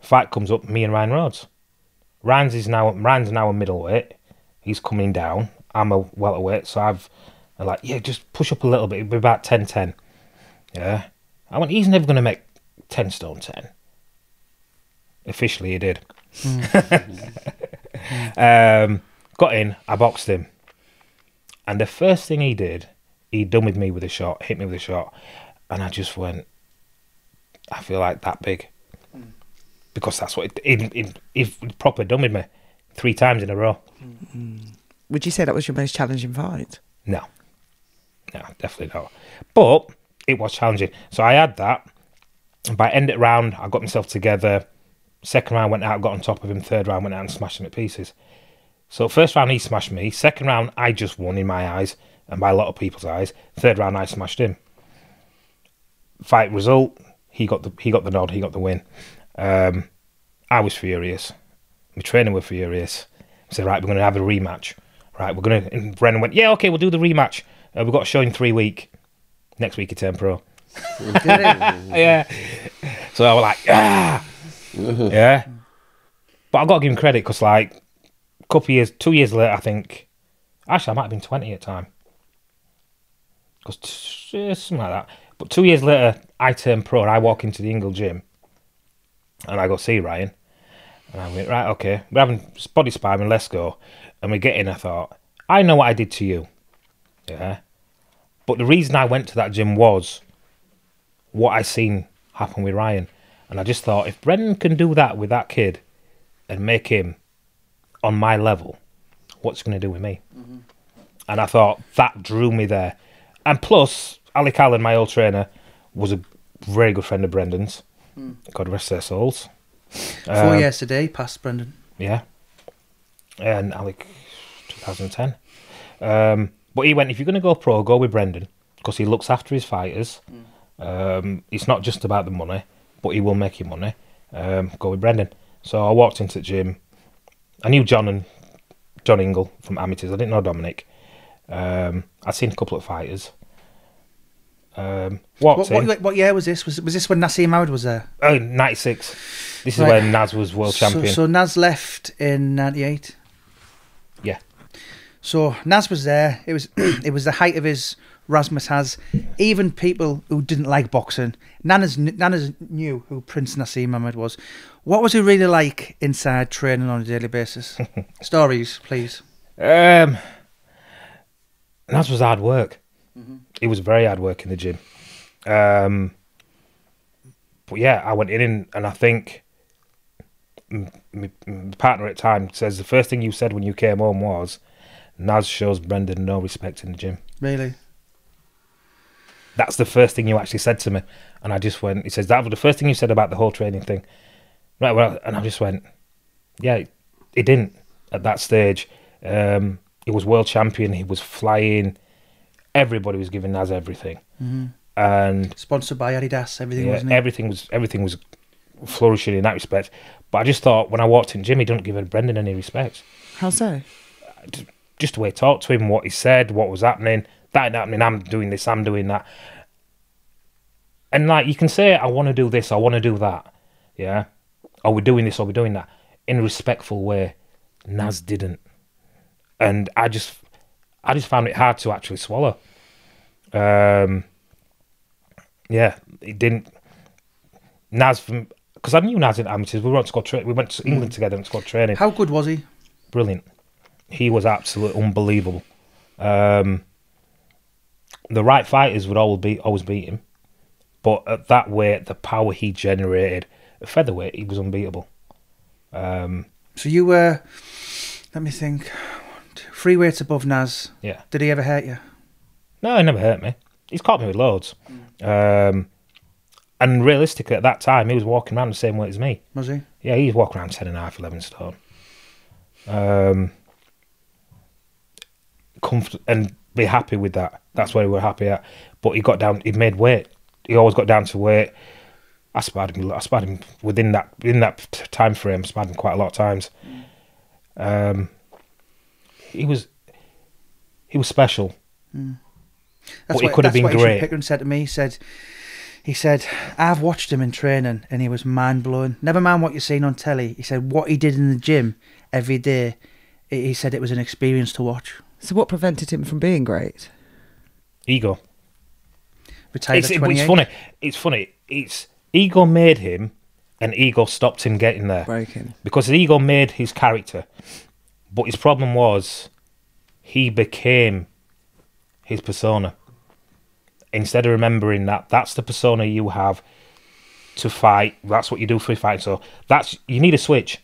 Fight comes up, me and Ryan Rhodes. Ryan's is now Ryan's now a middleweight. He's coming down. I'm a welterweight, so I've I'm like, yeah, just push up a little bit. It'll be about ten ten. Yeah. I went, he's never gonna make ten stone ten. Officially he did. Mm. um got in, I boxed him. And the first thing he did, he done with me with a shot, hit me with a shot. And I just went, I feel like that big. Mm. Because that's what it if proper done with me three times in a row. Mm-hmm. Would you say that was your most challenging fight? No. No, definitely not. But it was challenging. So I had that. And by end of round, I got myself together. Second round went out, got on top of him. Third round went out and smashed him at pieces. So first round, he smashed me. Second round, I just won in my eyes and by a lot of people's eyes. Third round, I smashed him. Fight result... He got the he got the nod. He got the win. Um, I was furious. My trainer were furious. I said, right, we're going to have a rematch. Right, we're going to. And Brendan went, yeah, okay, we'll do the rematch. Uh, we've got a show in three weeks. Next week he turned pro. Yeah. So I was like, ah, yeah. But I got to give him credit because like a couple of years, two years later, I think Actually, I might have been twenty at the time. Because something like that. But two years later, I turned pro and I walk into the Ingle gym. And I go, see Ryan. And I went, right, okay. We're having body sparring, let's go. And we get in, I thought, I know what I did to you. Yeah. But the reason I went to that gym was what I seen happen with Ryan. And I just thought, if Brendan can do that with that kid and make him on my level, what's he going to do with me? Mm-hmm. And I thought, that drew me there. And plus, Alec Allen, my old trainer, was a very good friend of Brendan's. Mm. God rest their souls. Four um, years today, passed Brendan. Yeah. And Alec, twenty ten. Um, but he went, if you're going to go pro, go with Brendan, because he looks after his fighters. Mm. Um, it's not just about the money, but he will make you money. Um, go with Brendan. So I walked into the gym. I knew John and John Ingle from amateurs. I didn't know Dominic. Um, I'd seen a couple of fighters. Um, what, what, what year was this? Was, was this when Naseem Hamed was there? Oh, ninety-six. This right. is when Naz was world so, champion. So Naz left in ninety-eight. Yeah. So Naz was there. It was it was the height of his razzmatazz. Even people who didn't like boxing, Nana's Nana's knew who Prince Naseem Hamed was. What was he really like inside training on a daily basis? Stories, please. Um, Naz was hard work. Mm-hmm. It was very hard work in the gym. Um, but yeah, I went in and I think my partner at the time says the first thing you said when you came home was, Naz shows Brendan no respect in the gym. Really? That's the first thing you actually said to me. And I just went, he says, that was the first thing you said about the whole training thing. Right, well, and I just went, yeah, it, it didn't at that stage. Um, he was world champion, he was flying. Everybody was giving Naz everything. Mm-hmm. And sponsored by Adidas, everything, yeah, wasn't it? Everything was, everything was flourishing in that respect. But I just thought, when I walked in, Jimmy didn't give Brendan any respect. How so? Just the way he talked to him, what he said, what was happening. That ain't happening, I'm doing this, I'm doing that. And like, you can say, I want to do this, I want to do that. Yeah? Or we're doing this, or we're doing that. In a respectful way, Naz didn't. And I just... I just found it hard to actually swallow. Um, yeah, it didn't. Naz, because I knew Naz in amateurs. We went to squad training. We went to England together and squad training. How good was he? Brilliant. He was absolutely unbelievable. Um, the right fighters would always beat, always beat him, but at that weight, the power he generated, at featherweight, he was unbeatable. Um, so you were. Let me think. Three weights above Naz. Yeah. Did he ever hurt you? No, he never hurt me. He's caught me with loads. Mm. Um, and realistically, at that time, he was walking around the same weight as me. Was he? Yeah, he was walking around ten and a half, eleven stone. Um, comfort and be happy with that. That's where we were happy at. But he got down. He made weight. He always got down to weight. I sparred him. I sparred him within that in that time frame. Sparred him quite a lot of times. Um. He was, he was special. Mm. That's but what, he could have been great. That's what Esham Pickering said to me. He said, he said, I've watched him in training and he was mind-blowing. Never mind what you've seen on telly. He said what he did in the gym every day, he said it was an experience to watch. So what prevented him from being great? Ego. Retired at twenty-eight. It's funny. It's funny. It's, ego made him and ego stopped him getting there. Breaking. Because the ego made his character. But his problem was he became his persona. Instead of remembering that that's the persona you have to fight, that's what you do for fighting. So that's, you need a switch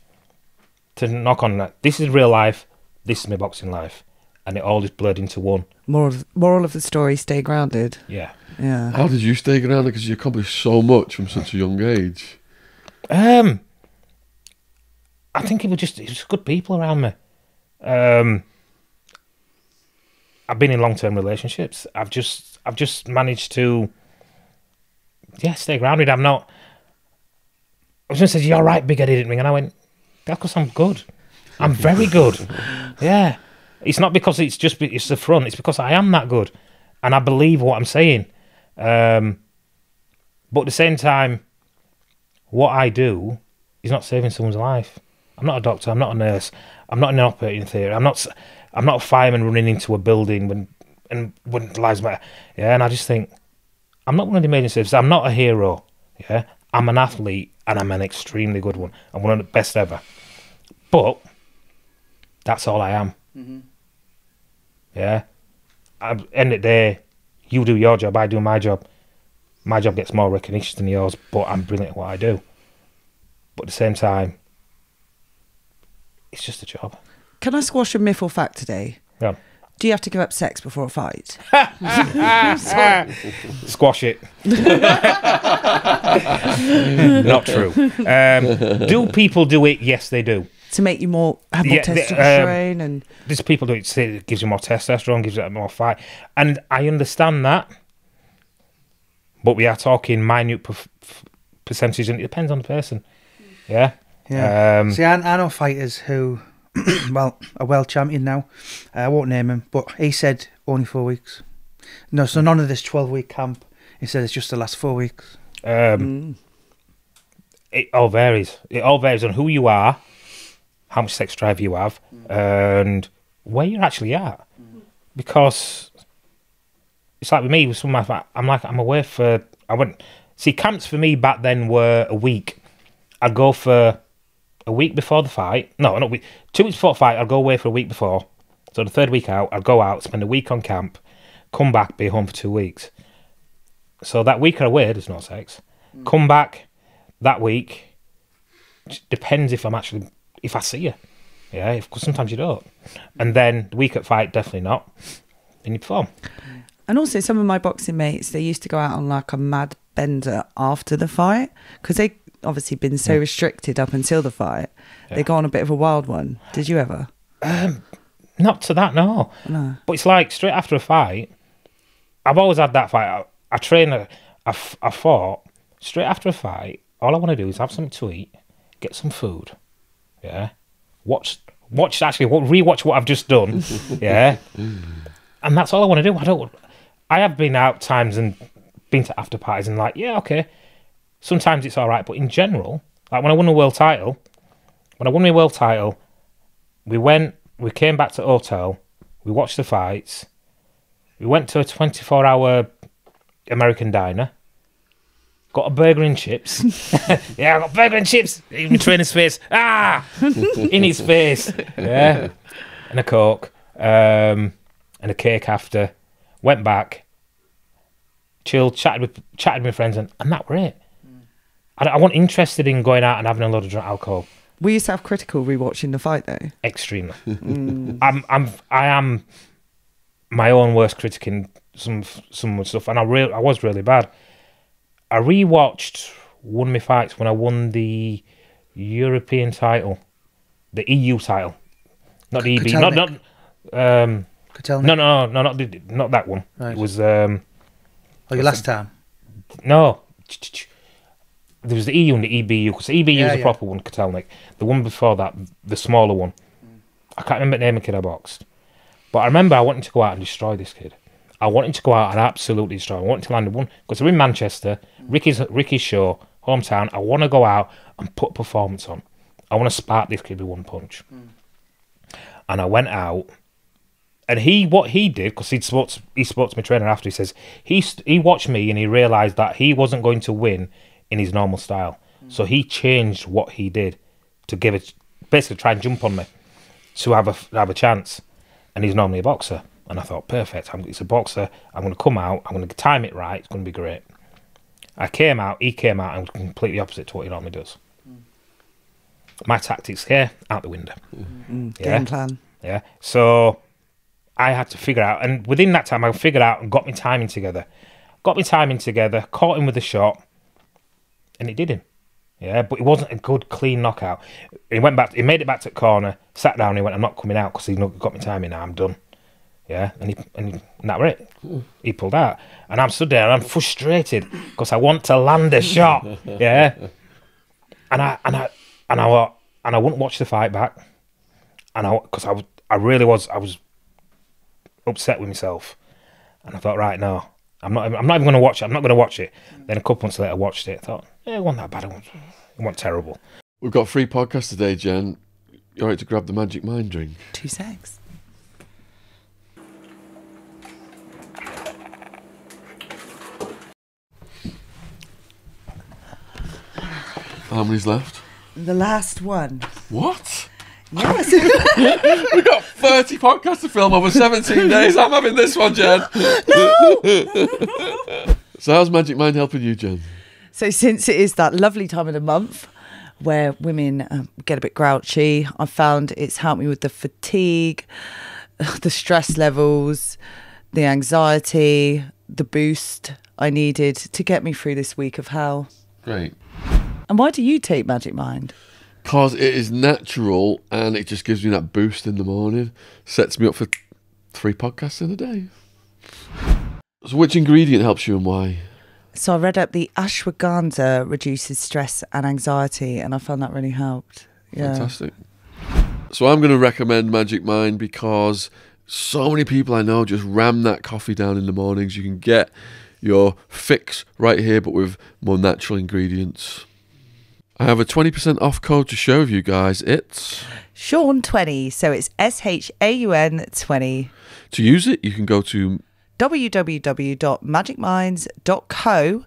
to knock on that. This is real life, this is my boxing life. And it all just blurred into one. Moral of, moral of the story, stay grounded. Yeah. Yeah. How did you stay grounded? Because you accomplished so much from such a young age. Um, I think it was just, it was good people around me. Um, I've been in long-term relationships. I've just, I've just managed to, yeah, stay grounded. I'm not. I was going to say, "You're right, big headed ring," and I went, "That's because I'm good. I'm very good. Yeah, it's not because it's just it's the front. It's because I am that good, and I believe what I'm saying. Um, but at the same time, what I do is not saving someone's life. I'm not a doctor. I'm not a nurse. I'm not in an operating theatre. I'm not I'm not a fireman running into a building when and when lives matter. Yeah, and I just think, I'm not one of the emergency services. I'm not a hero. Yeah, I'm an athlete, and I'm an extremely good one. I'm one of the best ever. But that's all I am. Mm-hmm. Yeah. At the end of the day, you do your job, I do my job. My job gets more recognition than yours, but I'm brilliant at what I do. But at the same time, it's just a job. Can I squash a myth or fact today? Yeah. Do you have to give up sex before a fight? Squash it. Not true. Um, do people do it? Yes, they do. To make you more, have more yeah, testosterone? Um, and There's people do it to say it gives you more testosterone, gives you more fight. And I understand that. But we are talking minute per percentage, and it depends on the person. Yeah? Yeah. Um, See, I, I know fighters who... well, a world champion now. Uh, I won't name him, but he said only four weeks. No, so none of this twelve-week camp. He said it's just the last four weeks. Um, mm. It all varies. It all varies on who you are, how much sex drive you have, mm. and where you're actually at. Mm. Because it's like with me, with some of my, I'm like, I'm away for, I went, see, camps for me back then were a week. I'd go for... a week before the fight, no, not week, two weeks before the fight, I'll go away for a week before. So the third week out, I'll go out, spend a week on camp, come back, be home for two weeks. So that week away, there's no sex. Mm. Come back that week, depends if I'm actually, if I see you. Yeah, because sometimes you don't. And then the week at fight, definitely not. Then you perform. And also some of my boxing mates, they used to go out on like a mad bender after the fight because they, obviously been so yeah. restricted up until the fight. Yeah. They go on a bit of a wild one. Did you ever? Um, not to that, no. No. But it's like straight after a fight, I've always had that fight. I, I train, I, I, I fought. Straight after a fight, all I want to do is have something to eat, get some food, yeah? Watch, watch actually, re-watch what I've just done, yeah? And that's all I want to do. I don't, I have been out times and been to after parties and like, yeah, okay. Sometimes it's all right, but in general, like when I won the world title, when I won my world title, we went, we came back to the hotel, we watched the fights, we went to a twenty-four hour American diner, got a burger and chips. Yeah, I got burger and chips in the trainer's face. Ah! In his face. Yeah. And a Coke, um, and a cake after. Went back, chilled, chatted with, chatted with my friends, and, and that were it. I wasn't interested in going out and having a lot of drunk alcohol. Were you self-critical rewatching the fight though? Extremely. Mm. I'm, I'm, I am my own worst critic in some some stuff, and I real, I was really bad. I rewatched one of my fights when I won the European title, the E U title, not the E B, not not. Um, no, no, no, no, not the, not that one. Right. It was. Um, oh, your last time? No. There was the E U and the E B U, because the E B U yeah, is the yeah. proper one, Kotelnik. The one before that, the smaller one. Mm. I can't remember the name of the kid I boxed. But I remember I wanted to go out and destroy this kid. I wanted to go out and absolutely destroy him. I wanted to land a one, because they're in Manchester, Ricky's, Ricky's show, hometown. I want to go out and put a performance on. I want to spark this kid with one punch. Mm. And I went out, and he, what he did, because he spoke to, he spoke to my trainer after, he says, he, he watched me and he realised that he wasn't going to win in his normal style. Mm. So he changed what he did to give it, basically try and jump on me to have a, have a chance. And he's normally a boxer. And I thought, perfect, I'm, it's a boxer. I'm going to come out, I'm going to time it right, it's going to be great. I came out, he came out, and was completely opposite to what he normally does. Mm. My tactics here, out the window. Mm. Yeah? Game plan. Yeah, so I had to figure out, and within that time I figured out and got my timing together. Got my timing together, caught him with a shot, and it did him, yeah. But it wasn't a good, clean knockout. He went back. He made it back to the corner, sat down. And he went, "I'm not coming out because he's got my timing now. I'm done." Yeah, and he and, he, and that were it. Ooh. He pulled out, and I'm stood there and I'm frustrated because I want to land a shot, yeah. And I and I and I and I wouldn't watch the fight back, and I because I I really was I was upset with myself, and I thought, right, no, I'm not I'm not even going to watch it. I'm not going to watch it. Then a couple months later, I watched it. I thought, it wasn't that bad, it wasn't, it wasn't terrible. We've got a free podcast today, Jan. You all right to grab the Magic Mind drink? Two secs. How many's left? The last one. What? Yes. We've got thirty podcasts to film over seventeen days. I'm having this one, Jen. No! So how's Magic Mind helping you, Jen? So since it is that lovely time of the month where women uh, get a bit grouchy, I've found it's helped me with the fatigue, the stress levels, the anxiety, the boost I needed to get me through this week of hell. Great. And why do you take Magic Mind? Because it is natural and it just gives me that boost in the morning. Sets me up for three podcasts in a day. So which ingredient helps you and why? So I read up the ashwagandha reduces stress and anxiety and I found that really helped. Yeah. Fantastic. So I'm going to recommend Magic Mind because so many people I know just ram that coffee down in the mornings. You can get your fix right here but with more natural ingredients. I have a twenty percent off code to share with you guys. It's Shaun twenty, so it's S H A U N twenty. To use it, you can go to w w w dot magic minds dot co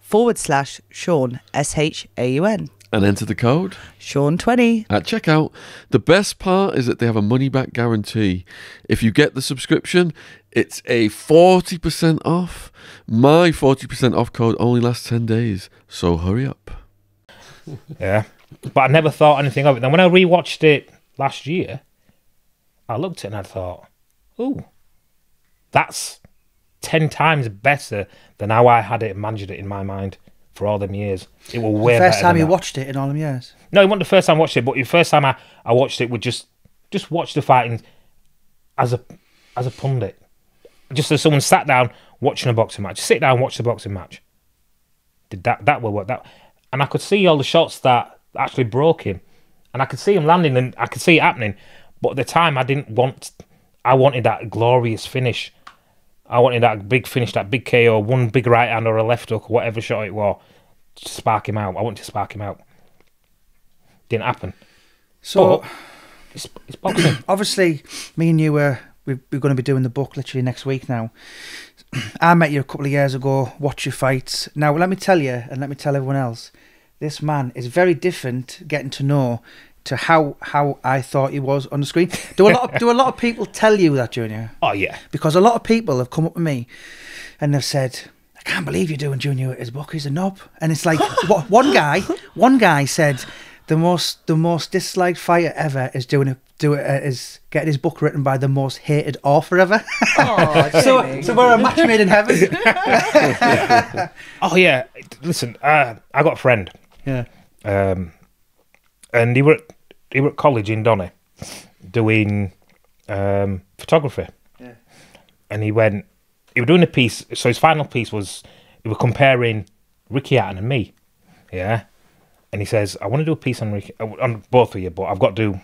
forward slash Shaun, S H A U N. And enter the code Shaun twenty at checkout. The best part is that they have a money-back guarantee. If you get the subscription, it's a forty percent off. My forty percent off code only lasts ten days, so hurry up. Yeah, but I never thought anything of it. Then when I rewatched it last year, I looked at it and I thought, "Ooh, that's ten times better than how I had it and managed it in my mind for all them years." It was way better. First time you watched it in all them years? No, it wasn't the first time I watched it, but the first time I, I watched it would just just watch the fighting as a as a pundit, just as someone sat down watching a boxing match. Sit down, watch the boxing match. Did that? That will work. That. And I could see all the shots that actually broke him. And I could see him landing and I could see it happening. But at the time, I didn't want... I wanted that glorious finish. I wanted that big finish, that big K O, one big right hand or a left hook, whatever shot it was, to spark him out. I wanted to spark him out. Didn't happen. So... But it's, it's boxing. Obviously, me and you were... We're, we're going to be doing the book literally next week now. I met you a couple of years ago, watch your fights. Now, let me tell you, and let me tell everyone else, this man is very different, getting to know, to how how I thought he was on the screen. Do a lot of, do a lot of people tell you that, Junior? Oh, yeah. Because a lot of people have come up to me and they've said, I can't believe you're doing Junior Witter's book, he's a knob. And it's like, what, one guy, one guy said, the most the most disliked fighter ever is doing a do it uh, is getting his book written by the most hated author ever. Oh, so, so we're a match made in heaven. Oh yeah, listen, uh, I got a friend. Yeah. Um, and he were at, he were at college in Donny doing um, photography. Yeah. And he went. He was doing a piece. So his final piece was he was comparing Ricky Hatton and me. Yeah. And he says, I want to do a piece on Ricky, on both of you, but I've got to do. And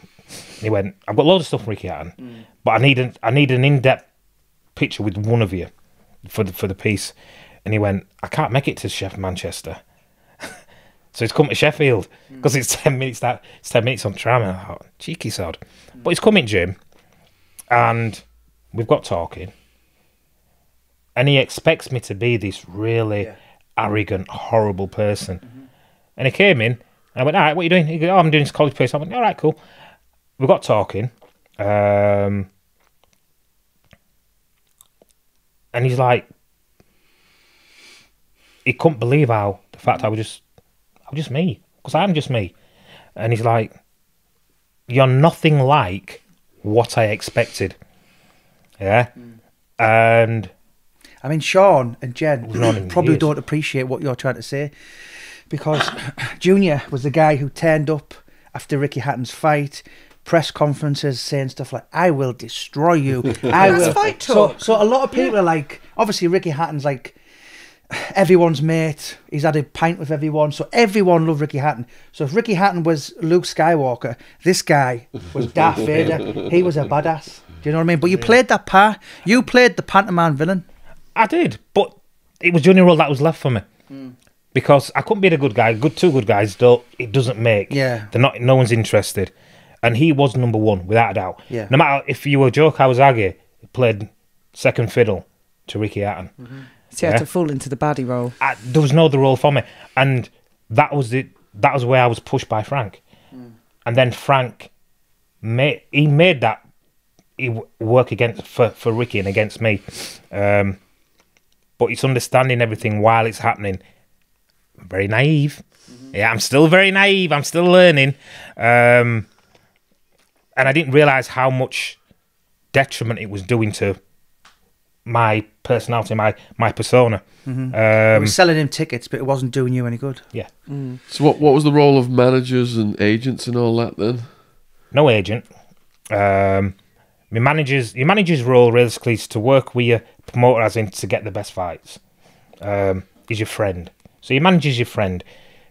he went, I've got loads of stuff from Ricky Hatton, mm. but I need, a, I need an in-depth picture with one of you for the, for the piece. And he went, I can't make it to Chef Manchester. So he's come to Sheffield because mm. it's ten minutes that it's ten minutes on tram. And I thought, cheeky sod. Mm. But he's coming, Jim, and we've got talking. And he expects me to be this really yeah. arrogant, horrible person. Mm-hmm. And he came in, and I went, all right, what are you doing? He goes, oh, I'm doing this college piece. I went, all right, cool. We got talking, um, and he's like, he couldn't believe how the fact I was just, I was just me, because I'm just me. And he's like, you're nothing like what I expected, yeah. Mm. And I mean, Shaun and Jen probably years. don't appreciate what you're trying to say, because Junior was the guy who turned up after Ricky Hatton's fight. Press conferences saying stuff like, I will destroy you. I will. That's fight talk. So, so a lot of people yeah. are like, obviously Ricky Hatton's like everyone's mate. He's had a pint with everyone. So everyone loved Ricky Hatton. So if Ricky Hatton was Luke Skywalker, this guy was Darth Vader. He was a badass. Do you know what I mean? But you yeah. played that part. You played the pantomime villain. I did, but it was the only role that was left for me. Mm. Because I couldn't be the good guy. Good two good guys, though, it doesn't make. Yeah. They're not, no one's interested. And he was number one, without a doubt. Yeah. No matter if you were Joe Kawasaki, he played second fiddle to Ricky Hatton. Mm-hmm. So you yeah? had to fall into the baddie role. I, there was no other role for me. And that was the that was where I was pushed by Frank. Mm. And then Frank made he made that he work against for for Ricky and against me. Um, but it's understanding everything while it's happening. I'm very naive. Mm-hmm. Yeah, I'm still very naive. I'm still learning. Um, and I didn't realise how much detriment it was doing to my personality, my my persona. Mm-hmm. um, we were selling him tickets, but it wasn't doing you any good. Yeah. Mm. So what what was the role of managers and agents and all that then? No agent. Um, my managers, your manager's role realistically is to work with your promoter, as in to get the best fights. Um, he's your friend. So your manager's your friend.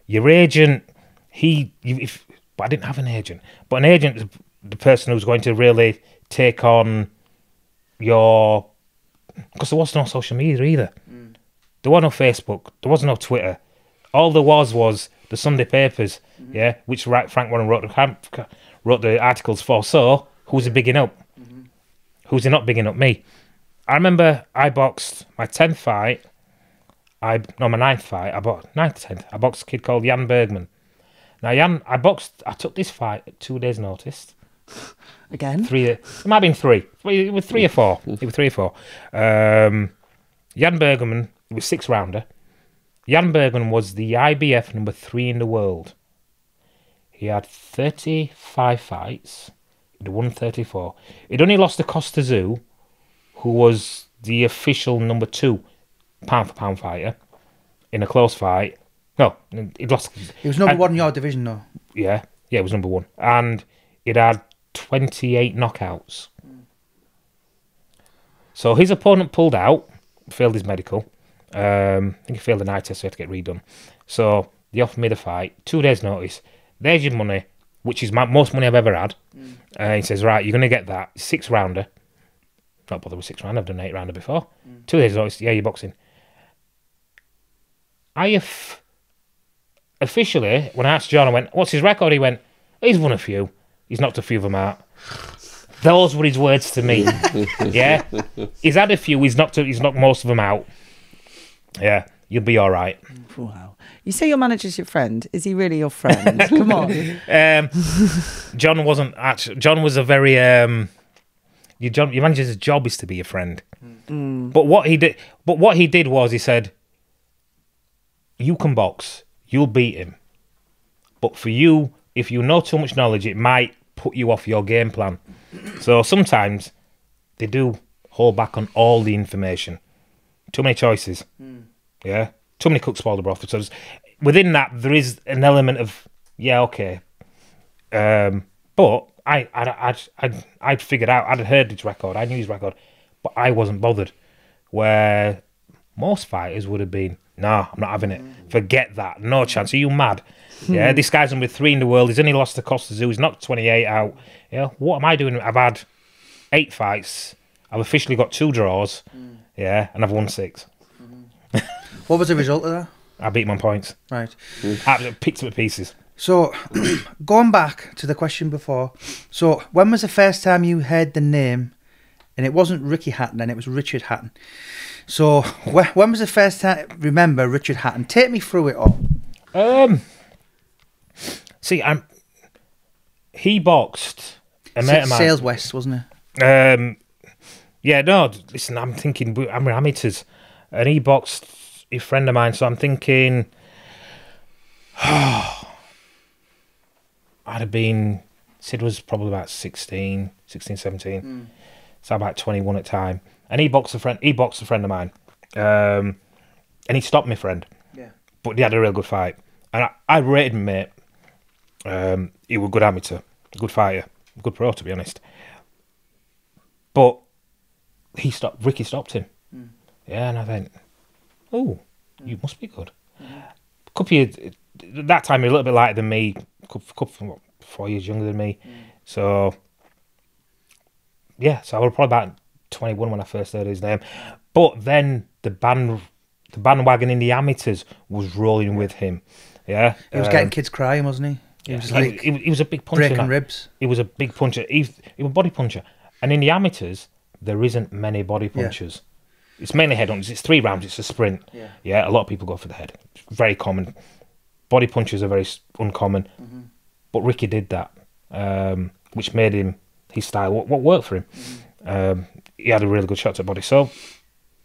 Your agent, he. If but I didn't have an agent, but an agent is the person who's going to really take on your. Because there was no social media either. Mm. There was no Facebook. There was no Twitter. All there was was the Sunday papers, mm-hmm. yeah, which Frank Warren wrote the, wrote the articles for. So who's he bigging up? Mm-hmm. Who's he not bigging up? Me. I remember I boxed my tenth fight. I no my ninth fight. I boxed ninth tenth. I boxed a kid called Jan Bergman. Now Jan, I boxed. I took this fight at two days' notice. Again, three. It might have been three. It was three or four. It was three or four. Um, Jan Bergman. It was six rounder. Jan Bergman was the I B F number three in the world. He had thirty-five fights. He'd won thirty-four. He'd only lost to Kostya Tszyu, who was the official number two pound for pound fighter in a close fight. No, he'd lost. He was number and, one in your division, though. Yeah, yeah, it was number one, and he'd had twenty-eight knockouts. So his opponent pulled out, failed his medical. Um, I think he failed an eye test, so he had to get redone. So they offered me the fight, two days' notice. There's your money, which is my, most money I've ever had. Mm. Uh, he says, right, you're going to get that. Six rounder. Not bother with six rounder, I've done eight rounder before. Mm. Two days' notice, yeah, you're boxing. I have, officially, when I asked John, I went, what's his record? He went, he's won a few. He's knocked a few of them out. Those were his words to me. Yeah, he's had a few. He's knocked. He's knocked most of them out. Yeah, you'll be all right. Wow. You say your manager's your friend. Is he really your friend? Come on. Um, John wasn't actually. John was a very. Um, your job. Your manager's job is to be your friend. Mm. But what he did. But what he did was he said, "You can box. You'll beat him. But for you." If you know too much knowledge, it might put you off your game plan. So sometimes they do hold back on all the information. Too many choices. Mm. Yeah. Too many cooks spoil the broth. So within that, there is an element of, yeah, okay. Um, but I, I, I'd, I'd, I'd figured out, I'd heard his record, I knew his record, but I wasn't bothered. Where most fighters would have been, nah, I'm not having it. Mm. Forget that. No chance. Are you mad? Yeah, this guy's number three in the world. He's only lost to Kostya Tszyu. He's knocked twenty-eight out. Yeah, what am I doing? I've had eight fights. I've officially got two draws. Mm. Yeah, and I've won six. Mm-hmm. What was the result of that? I beat him on points. Right. I picked him at pieces. So, going back to the question before. So, when was the first time you heard the name? And it wasn't Ricky Hatton, and it was Richard Hatton. So, wh when was the first time? Remember Richard Hatton? Take me through it all. Um. See, I'm. He boxed a mate of mine. Sales West, wasn't it? Um, yeah, no. Listen, I'm thinking I'm amateurs, and he boxed a friend of mine. So I'm thinking, oh, I'd have been. Sid was probably about sixteen, sixteen, seventeen. Mm. So about twenty-one at the time, and he boxed a friend. He boxed a friend of mine, um, and he stopped my friend. Yeah. But they had a real good fight, and I, I rated him, mate. Um, he was a good amateur, good fighter, good pro, to be honest. But he stopped. Ricky stopped him. Mm. Yeah, and I think, oh, mm. you must be good. Mm. Could be a, that time he was a little bit lighter than me. Could, could what, four years younger than me. Mm. So yeah, so I was probably about twenty-one when I first heard his name. But then the band, the bandwagon in the amateurs was rolling with him. Yeah, he was um, getting kids crying, wasn't he? He was, yeah, like he, he was a big puncher. Breaking ribs. He was a big puncher. He, he was a body puncher. And in the amateurs, there isn't many body punchers. Yeah. It's mainly head-ons. It's three rounds. It's a sprint. Yeah. Yeah, a lot of people go for the head. It's very common. body punches are very uncommon. Mm-hmm. But Ricky did that, um, which made him his style. What, what worked for him? Mm-hmm. Um, he had a really good shot at body. So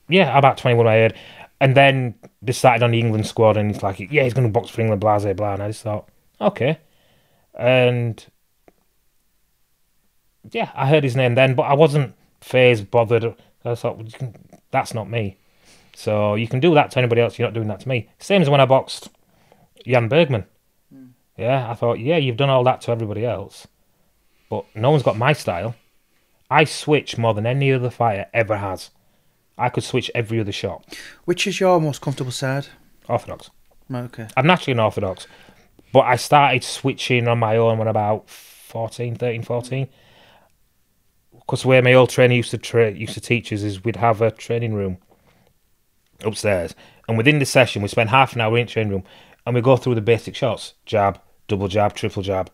yeah, about twenty-one I heard, and then decided on the England squad, and it's like, yeah, he's going to box for England, blah, blah, blah. And I just thought, okay, and yeah, I heard his name then, but I wasn't phased, bothered. I thought, well, you can, that's not me. So you can do that to anybody else, you're not doing that to me. Same as when I boxed Jan Bergman. Mm. Yeah, I thought, yeah, you've done all that to everybody else, but no one's got my style. I switch more than any other fighter ever has. I could switch every other shot. Which is your most comfortable side? Orthodox. Okay. I'm naturally an orthodox, but I started switching on my own when about fourteen, thirteen, fourteen. Because where my old trainer used to tra used to teach us is we'd have a training room upstairs, and within the session we spend half an hour in the training room, and we go through the basic shots: jab, double jab, triple jab,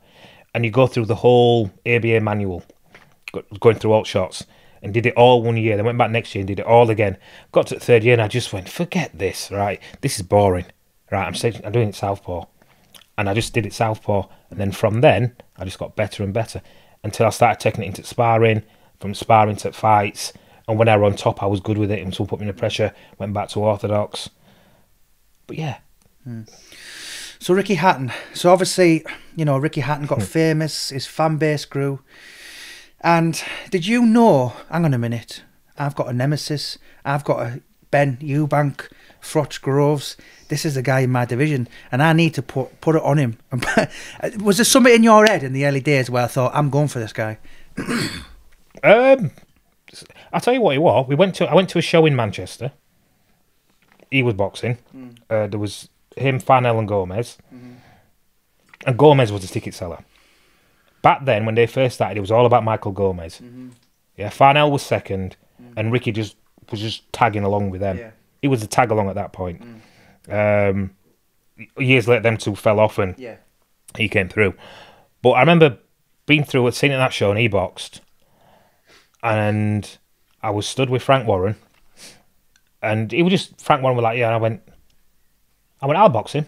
and you go through the whole A B A manual, going through all shots, and did it all one year. Then went back next year and did it all again. Got to the third year and I just went, forget this, right? This is boring, right? I'm saying I'm doing it southpaw, and I just did it southpaw, and then from then I just got better and better until I started taking it into sparring. From sparring to fights, and when I were on top, I was good with it, and so put me under pressure. Went back to orthodox, but yeah. Mm. So Ricky Hatton. So obviously, you know, Ricky Hatton got famous. His fan base grew. And did you know? Hang on a minute. I've got a nemesis. I've got a Ben Eubank, Frotch Groves. This is the guy in my division, and I need to put put it on him. Was there something in your head in the early days where I thought, I'm going for this guy? Um, I'll tell you what it was. We went to I went to a show in Manchester. He was boxing. Mm. Uh, there was him, Farnell, and Gomez. Mm-hmm. And Gomez was a ticket seller. Back then, when they first started, it was all about Michael Gomez. Mm-hmm. Yeah, Farnell was second, mm. and Ricky just was just tagging along with them. Yeah. He was a tag along at that point. Mm. Um, years later, them two fell off, and yeah. he came through. But I remember being through, seeing it at that show, and he boxed. And I was stood with Frank Warren, and he was just Frank Warren was like, yeah. And I went, I went, I'll box him,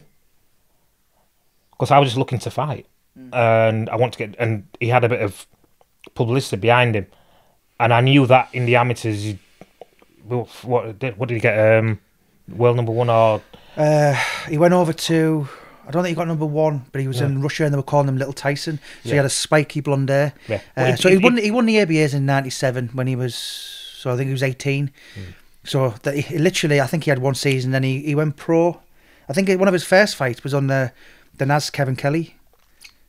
because I was just looking to fight, mm. and I want to get. And he had a bit of publicity behind him, and I knew that in the amateurs, he, what did what did he get? Um, world number one or? Uh, he went over to. I don't think he got number one, but he was yeah. in Russia, and they were calling him Little Tyson. So yeah. he had a spiky blonde hair. Yeah. Well, uh, so he it, won. He won the A B As in ninety-seven when he was. So I think he was eighteen. Mm. So that he, he literally, I think he had one season. Then he, he went pro. I think one of his first fights was on the the Naz Kevin Kelly,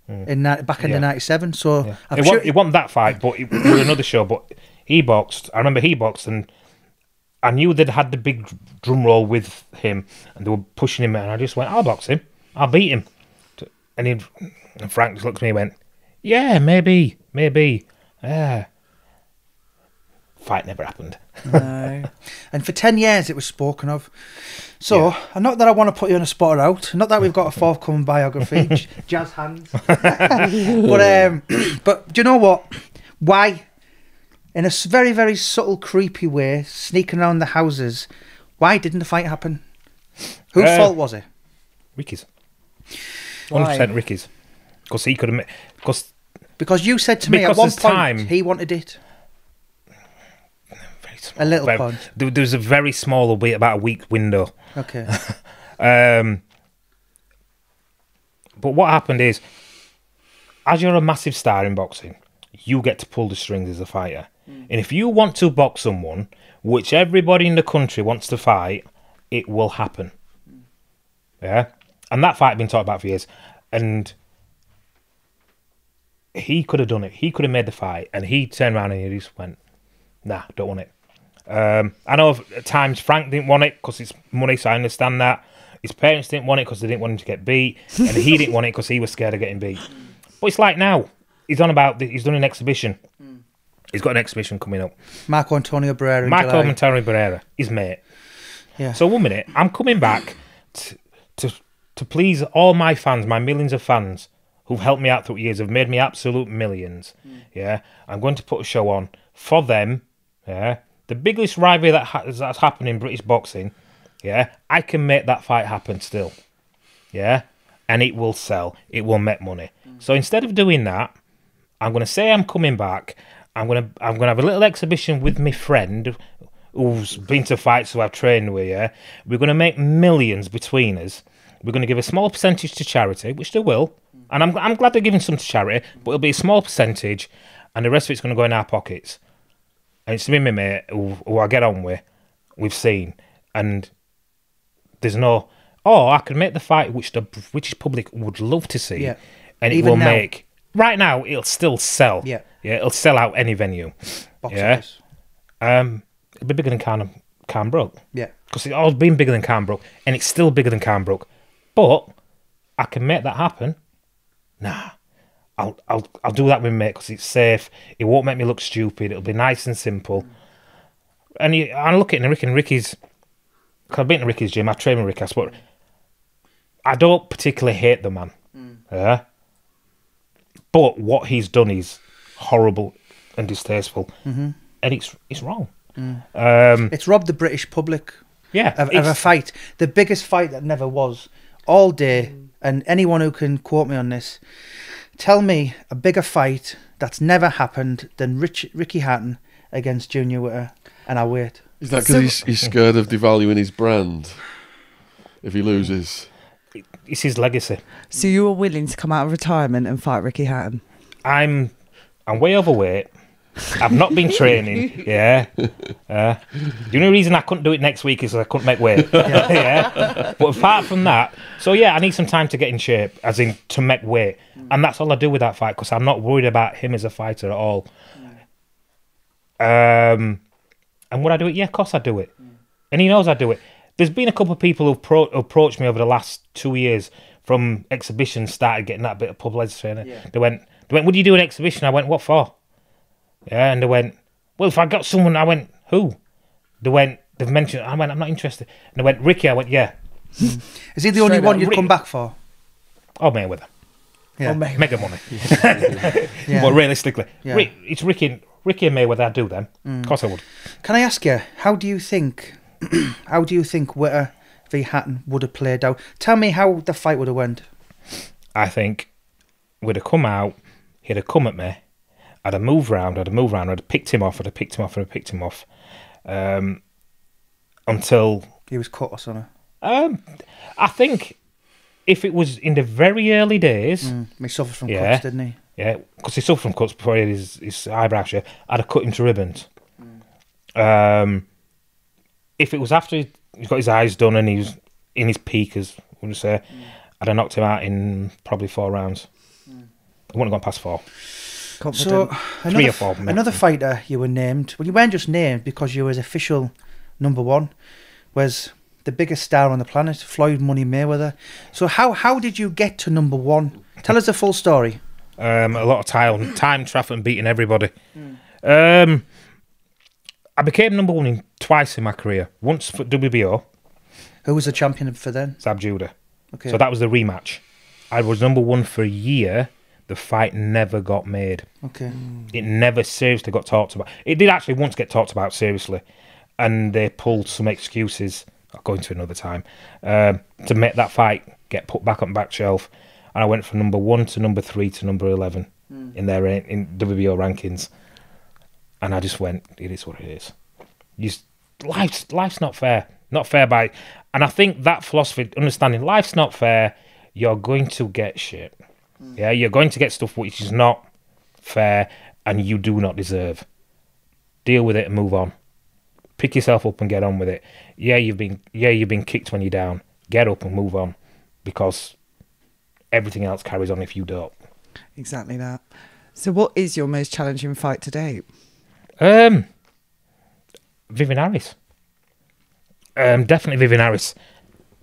mm. in back in yeah. the ninety-seven. So yeah. I'm it sure, won, he won that fight, but it was another show. But he boxed. I remember he boxed, and I knew they'd had the big drum roll with him, and they were pushing him, and I just went, I'll box him. I beat him, and, he, and Frank just looked at me and went, yeah, maybe, maybe, yeah. Fight never happened. No. And for ten years it was spoken of. So, yeah. and not that I want to put you on a spot or out, not that we've got a forthcoming biography, jazz hands, but, um, but do you know what? Why, in a very, very subtle, creepy way, sneaking around the houses, why didn't the fight happen? Whose uh, fault was it? Ricky's. one hundred percent Ricky's. Because he could have... Because because you said to me at one point time, he wanted it. Very small, a little very, point. There, there was a very small, about a week window. Okay. um, but what happened is, as you're a massive star in boxing, you get to pull the strings as a fighter. Mm. And if you want to box someone, which everybody in the country wants to fight, it will happen. Mm. Yeah? And that fight had been talked about for years. And he could have done it. He could have made the fight. And he turned around and he just went, nah, don't want it. Um, I know at times Frank didn't want it because it's money, so I understand that. His parents didn't want it because they didn't want him to get beat. And he didn't want it because he was scared of getting beat. But it's like now. He's on about, the, he's done an exhibition. Mm. He's got an exhibition coming up. Marco Antonio Barrera. Marco Antonio Barrera, his mate. Yeah. So one minute, I'm coming back to... to To please all my fans, my millions of fans who've helped me out through years, have made me absolute millions. Mm. Yeah, I'm going to put a show on for them. Yeah, the biggest rivalry that ha that's happened in British boxing. Yeah, I can make that fight happen still. Yeah, and it will sell. It will make money. Mm. So instead of doing that, I'm going to say I'm coming back. I'm going to I'm going to have a little exhibition with my friend who's been to fights who I've trained with. Yeah? We're going to make millions between us. We're going to give a small percentage to charity, which they will. Mm. And I'm, I'm glad they're giving some to charity, but it'll be a small percentage and the rest of it's going to go in our pockets. And it's me, my mate, who, who I get on with, we've seen. And there's no, oh, I could make the fight which the British public would love to see. Yeah. And Even it will now, make, right now, it'll still sell. Yeah. Yeah, it'll sell out any venue. Box yeah. Um, it'll be bigger than Cam, Cambrook. Yeah. Because it's always been bigger than Cambrook, and it's still bigger than Cambrook. But I can make that happen. Nah, I'll I'll I'll do that with me because it's safe. It won't make me look stupid. It'll be nice and simple. Mm. And you, I look at Ricky and Ricky's. Cause I've been to Ricky's gym. I train with Ricky. I suppose I don't particularly hate the man. Mm. Yeah. But what he's done is horrible and distasteful, mm-hmm. and it's it's wrong. Mm. Um, it's robbed the British public. Yeah, of, of a fight, the biggest fight that never was. All day, and anyone who can quote me on this, tell me a bigger fight that's never happened than Rich, Ricky Hatton against Junior Witter, and I wait. Is that because so, he's, he's scared of devaluing his brand if he loses? It's his legacy. So you are willing to come out of retirement and fight Ricky Hatton? I'm, I'm way overweight. I've not been training, yeah. Uh, the only reason I couldn't do it next week is I couldn't make weight. Yeah. Yeah. But apart from that, so yeah, I need some time to get in shape, as in to make weight. Mm. And that's all I do with that fight because I'm not worried about him as a fighter at all. Mm. Um, and would I do it? Yeah, of course I do it. Mm. And he knows I do it. There's been a couple of people who've pro approached me over the last two years from exhibitions, started getting that bit of publicity. Yeah. They went, they went, would you do an exhibition? I went, what for? Yeah, and they went, well, if I got someone, I went, who? They went, they've mentioned, I went, I'm not interested. And they went, Ricky, I went, yeah. Mm. Is he the Straight only one you'd Rick come back for? Oh, Mayweather. Yeah. Oh, Mayweather. Mega money. Yeah. Yeah. But realistically, yeah. Rick, it's Ricky and, Ricky and Mayweather, I'd do them. Mm. Of course I would. Can I ask you, how do you think, how do you think Witter v Hatton would have played out? Tell me how the fight would have went. I think would have come out, he'd have come at me, I'd have moved round, I'd have moved round, I'd have picked him off, I'd have picked him off, I'd have picked him off. Um, until... He was cut or something? Um, I think if it was in the very early days... Mm, he suffered from yeah, cuts, didn't he? Yeah, because he suffered from cuts before he had his, his eyebrow shape. I'd have cut him to ribbons. Mm. Um, if it was after he's got his eyes done and he was in his peak, as I would say, mm. I'd have knocked him out in probably four rounds. Mm. I wouldn't have gone past four. Confident. So another, Three or four, another fighter you were named, well you weren't just named because you was official number one, was the biggest star on the planet, Floyd Money Mayweather. So how how did you get to number one? Tell us the full story. Um, a lot of time, time traffic and beating everybody. Mm. Um, I became number one in, twice in my career. Once for W B O. Who was the champion for then? Zab Judah. Okay. So that was the rematch. I was number one for a year. The fight never got made. Okay. It never seriously got talked about. It did actually once get talked about seriously, and they pulled some excuses, I'll go into another time, um, to make that fight get put back on the back shelf. And I went from number one to number three to number eleven mm. in their in W B O rankings. And I just went, it is what it is. You just, life's, life's not fair. Not fair by... And I think that philosophy, understanding life's not fair, you're going to get shit. Yeah, you're going to get stuff which is not fair and you do not deserve. Deal with it and move on. Pick yourself up and get on with it. Yeah, you've been yeah, you've been kicked when you're down. Get up and move on because everything else carries on if you don't. Exactly that. So what is your most challenging fight to date? Um Vivian Harris. Um definitely Vivian Harris.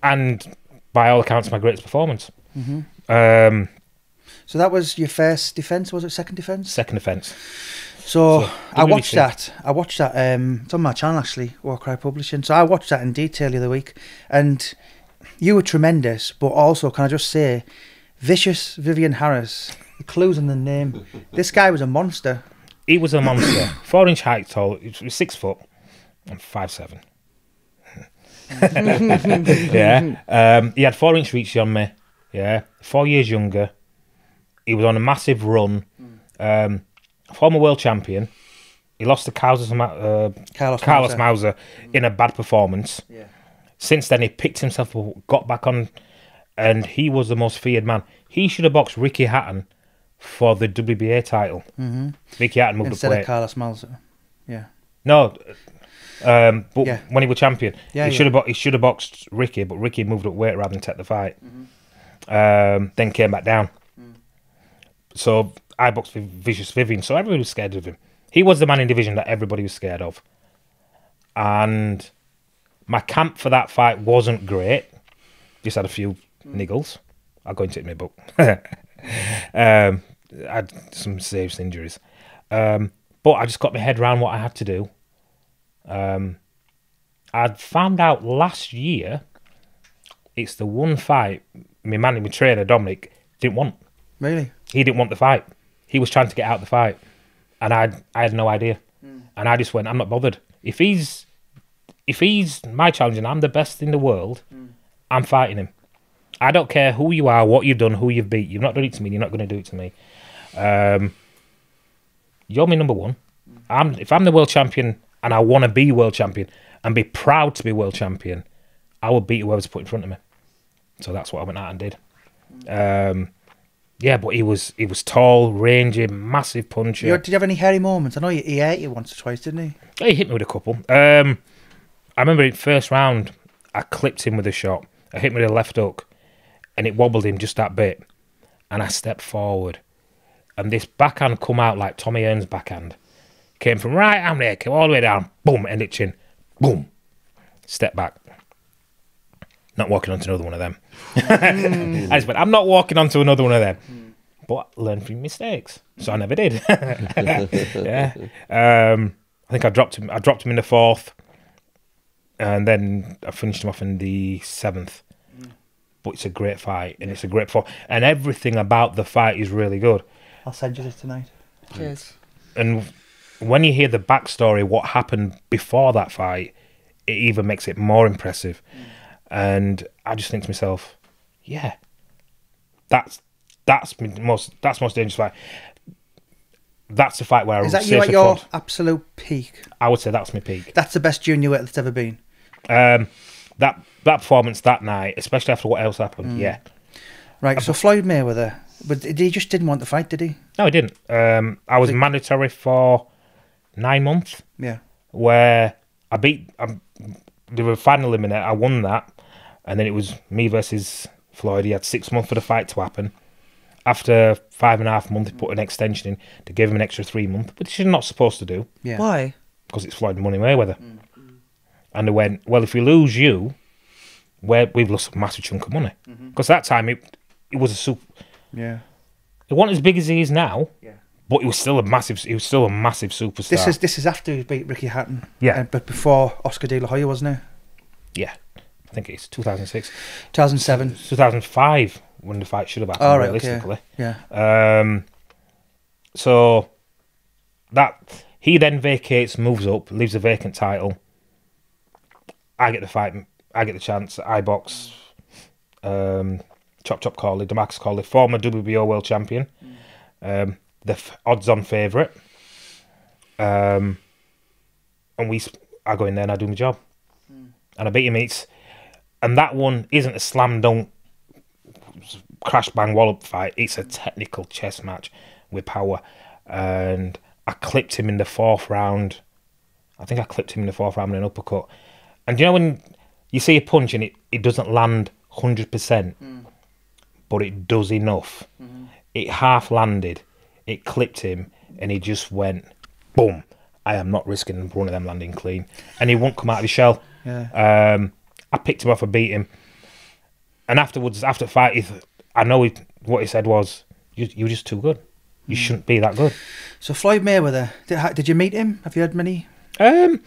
And by all accounts my greatest performance. Mm-hmm. Um So that was your first defence, was it? Second defence? Second defence. So, so I watched that. I watched that. Um, it's on my channel, actually, Warcry Publishing. So I watched that in detail the other week. And you were tremendous, but also, can I just say, vicious Vivian Harris. The clues in the name. This guy was a monster. He was a monster. Four-inch height tall. He was six foot and five seven. Yeah. Um, he had four-inch reach on me. yeah, four years younger. He was on a massive run. Mm. Um, former world champion. He lost to Carlos, uh, Carlos, Carlos Mauser, Mauser mm. in a bad performance. Yeah. Since then, he picked himself up, got back on, and he was the most feared man. He should have boxed Ricky Hatton for the W B A title. Mm-hmm. Ricky Hatton moved instead up of Carlos Mauser. Yeah. No, um, but yeah. when he was champion, yeah, he yeah. should have he should have boxed Ricky, but Ricky moved up weight rather than take the fight. Mm-hmm. um, then came back down. Mm. So I boxed with Vicious Vivian, so everybody was scared of him. He was the man in division that everybody was scared of, and my camp for that fight wasn't great. Just had a few mm. niggles. I'll go into it in a book. um, I had some serious injuries. Um, but I just got my head around what I had to do. Um, I'd found out last year, it's the one fight my man, my trainer, Dominic, didn't want. Really? He didn't want the fight. He was trying to get out of the fight. And I, I had no idea. Mm. And I just went, I'm not bothered. If he's... If he's my challenger and I'm the best in the world, mm. I'm fighting him. I don't care who you are, what you've done, who you've beat. You've not done it to me. You're not going to do it to me. Um, you're my number one. Mm. I'm, if I'm the world champion and I want to be world champion and be proud to be world champion, I will beat whoever's put in front of me. So that's what I went out and did. Mm. Um, yeah, but he was he was tall, rangy, massive puncher. You're, did you have any hairy moments? I know he, he hit you once or twice, didn't he? He hit me with a couple. Um... I remember in first round, I clipped him with a shot. I hit him with a left hook, and it wobbled him just that bit. And I stepped forward, and this backhand come out like Tommy Hearn's backhand. Came from right hand there, came all the way down, boom, end it chin, boom. Step back. Not walking onto another one of them. Mm. I just went, I'm not walking onto another one of them. Mm. But learn from mistakes, so I never did. yeah, um, I think I dropped him. I dropped him in the fourth. And then I finished him off in the seventh. Mm. But it's a great fight, and yeah. it's a great fight. And everything about the fight is really good. I'll send you this tonight. Cheers. And when you hear the backstory, what happened before that fight, it even makes it more impressive. Mm. And I just think to myself, yeah, that's that's most that's most dangerous fight. That's the fight where I was. Is that you at your front. absolute peak? I would say that's my peak. That's the best Junior Witter that's ever been. Um, that that performance that night, especially after what else happened, mm. yeah. Right, uh, so Floyd Mayweather, but he just didn't want the fight, did he? No, he didn't. Um, I was, was mandatory for nine months. Yeah, where I beat. I, they were final eliminator. I won that, and then it was me versus Floyd. He had six months for the fight to happen. After five and a half months, they put an extension in to give him an extra three months, which you're not supposed to do. Yeah. Why? Because it's Floyd Money Mayweather. Mm. And they went, well, if we lose you, we're, we've lost a massive chunk of money. Because mm-hmm. that time, it it was a super... Yeah. It wasn't as big as he is now, yeah. but he was still a massive He was still a massive superstar. This is this is after he beat Ricky Hatton. Yeah. Uh, but before Oscar De La Hoya, wasn't it? Yeah. I think it's two thousand six. two thousand seven. two thousand five. When the fight should have happened, oh, right, realistically. Okay. Yeah. Um, so that he then vacates, moves up, leaves a vacant title. I get the fight. I get the chance. I box. Um, Chop Chop Corley, Demarcus Corley, former W B O world champion, um, the odds-on favourite. Um, and we, I go in there and I do my job, mm. and I beat him. It's and that one isn't a slam dunk. Crash bang wallop fight. It's a technical chess match with power, and I clipped him in the fourth round. I think I clipped him in the fourth round in an uppercut. And you know when you see a punch and it, it doesn't land one hundred percent, mm. but it does enough. Mm-hmm. It half landed, it clipped him, and he just went boom. I am not risking one of them landing clean, and he won't come out of his shell. Yeah. Um, I picked him off and beat him. And afterwards, after the fight, I know he, what he said was, you, you're just too good. You mm. shouldn't be that good. So Floyd Mayweather, did, did you meet him? Have you had many? Um,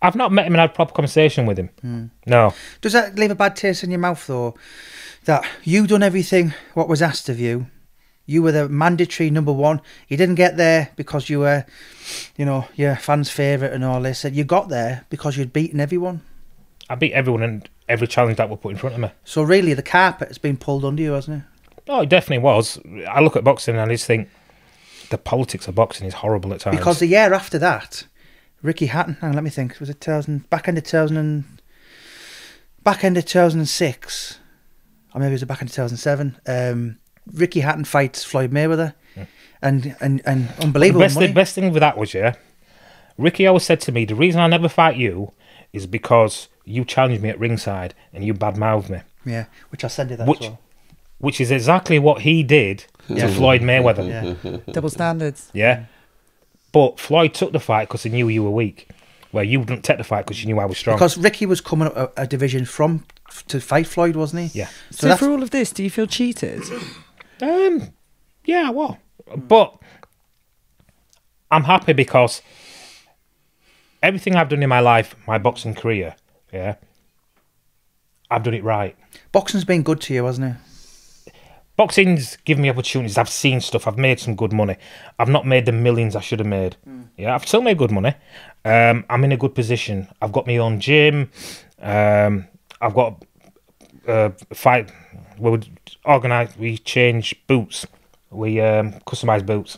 I've not met him and had a proper conversation with him. Mm. No. Does that leave a bad taste in your mouth, though, that you done everything what was asked of you? You were the mandatory number one. You didn't get there because you were, you know, your fans' favourite and all this. You got there because you'd beaten everyone. I beat everyone, and every challenge that were put in front of me. So really the carpet has been pulled under you, hasn't it? Oh, it definitely was. I look at boxing and I just think the politics of boxing is horrible at times. Because the year after that, Ricky Hatton, hang on, let me think, was it two thousand, back end of two thousand, back end of two thousand six, or maybe it was back end of two thousand seven, um, Ricky Hatton fights Floyd Mayweather, mm. and, and, and unbelievable the best, money. The best thing with that was, yeah, Ricky always said to me, the reason I never fight you is because you challenged me at ringside and you badmouthed me. Yeah, which I said to that which, as well. Which is exactly what he did yeah. to Floyd Mayweather. Yeah. Double standards. Yeah. But Floyd took the fight because he knew you were weak, where you didn't take the fight because you knew I was strong. Because Ricky was coming up a, a division from to fight Floyd, wasn't he? Yeah. So, so for all of this, do you feel cheated? Um, yeah, well, but I'm happy because everything I've done in my life, my boxing career, yeah, I've done it right. Boxing's been good to you, hasn't it? Boxing's given me opportunities. I've seen stuff. I've made some good money. I've not made the millions I should have made. Mm. Yeah, I've still made good money. Um, I'm in a good position. I've got my own gym. Um, I've got a uh, fight. We would organise, we change boots. We um, customise boots.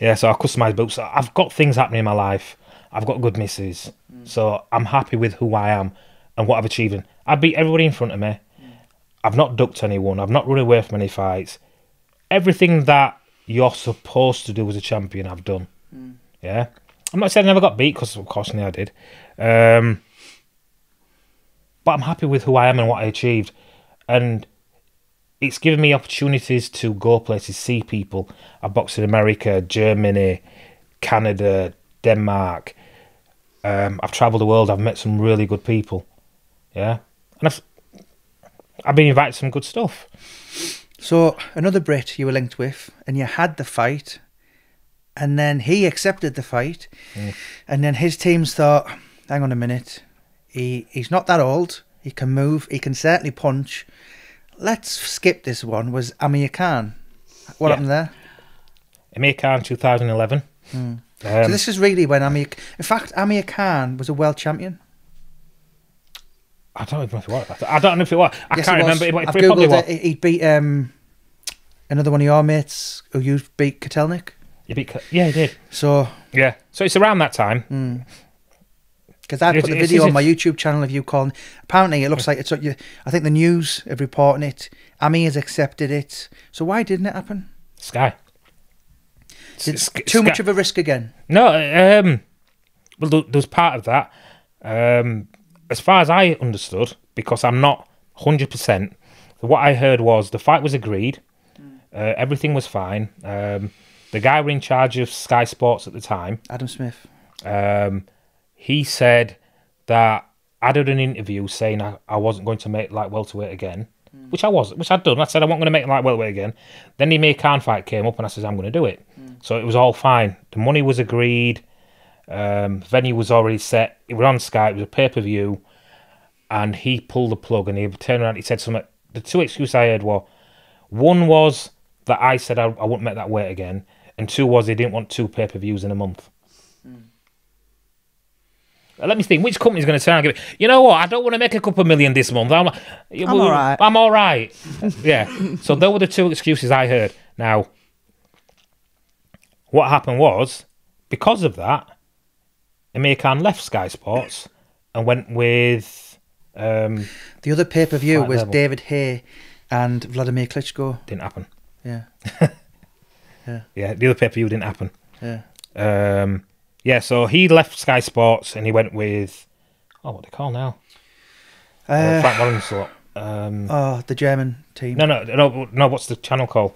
Yeah, so I customise boots. I've got things happening in my life. I've got good misses. Mm. So I'm happy with who I am and what I've achieved. I beat everybody in front of me. Mm. I've not ducked anyone. I've not run away from any fights. Everything that you're supposed to do as a champion, I've done. Mm. Yeah. I'm not saying I never got beat, because of course I did. Um, but I'm happy with who I am and what I achieved. And it's given me opportunities to go places, see people. I boxed in America, Germany, Canada, Denmark. Um, I've travelled the world. I've met some really good people, yeah, and I've I've been invited to some good stuff. So another Brit you were linked with, and you had the fight, and then he accepted the fight, mm. and then his teams thought, "Hang on a minute, he he's not that old. He can move. He can certainly punch. Let's skip this one." Was Amir Khan? What yeah. happened there? Amir Khan, two thousand eleven. Mm. Um, so this is really when Amir... In fact, Amir Khan was a world champion. I don't even know if it was. I don't know if it was. I yes, can't was. remember. It, it, it probably was. It. He beat um, another one of your mates who you beat, Kotelnik. You beat... Yeah, he did. So... Yeah. So it's around that time. Because mm. I put it's, the video on my YouTube channel of you calling... Apparently, it looks like it's... I think the news have reported it. Amir has accepted it. So why didn't it happen? Sky. It's too much of a risk again. No, um, well, there's part of that. Um, as far as I understood, because I'm not one hundred percent, what I heard was the fight was agreed, uh, everything was fine. Um, the guy were in charge of Sky Sports at the time, Adam Smith. Um, he said that I did an interview saying I, I wasn't going to make light welterweight again, mm. which I was, which I'd done. I said I wasn't going to make light welterweight again. Then the Amir Khan fight came up, and I said I'm going to do it. So it was all fine. The money was agreed. Um, venue was already set. It was on Sky. It was a pay-per-view. And he pulled the plug and he turned around and he said something. The two excuses I heard were, one was that I said I, I wouldn't make that weight again. And two was he didn't want two pay-per-views in a month. Mm. Let me think. Which company's going to turn around and give it? You know what? I don't want to make a couple million this month. I'm, I'm all right. I'm all right. Yeah. So those were the two excuses I heard. Now... what happened was, because of that, Amir Khan left Sky Sports and went with... Um, the other pay-per-view was level. David Haye and Vladimir Klitschko. Didn't happen. Yeah. yeah. Yeah, the other pay-per-view didn't happen. Yeah. Um, yeah, so he left Sky Sports and he went with... Oh, what do they call now? Uh, uh, Frank Warren's slot. Um, oh, the German team. No, no, no, no, what's the channel called?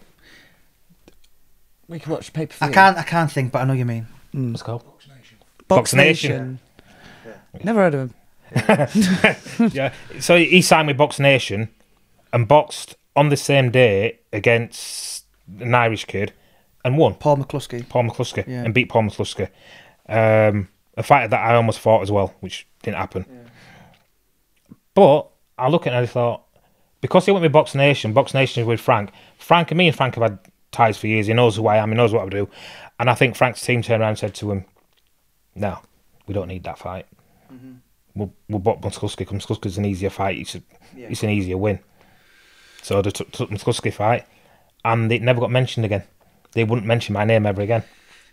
We can watch pay per view. I can't. I can't think, but I know you mean. Mm. What's it called? Box Nation. Box Nation. Yeah. Never heard of him. Yeah. yeah. So he signed with Box Nation, and boxed on the same day against an Irish kid, and won. Paul McCluskey. Paul McCluskey, yeah. and beat Paul McCluskey. Um, a fighter that I almost fought as well, which didn't happen. Yeah. But I look at it and I thought, because he went with Box Nation, Box Nation is with Frank. Frank and me and Frank have had ties for years. He knows who I am. He knows what I do. And I think Frank's team turned around and said to him, no, we don't need that fight. Mm-hmm. we'll, we'll box Musculski because Musculski's an easier fight. It's, a, yeah. it's an easier win. So they took, took the Musculski fight, and it never got mentioned again. They wouldn't mention my name ever again.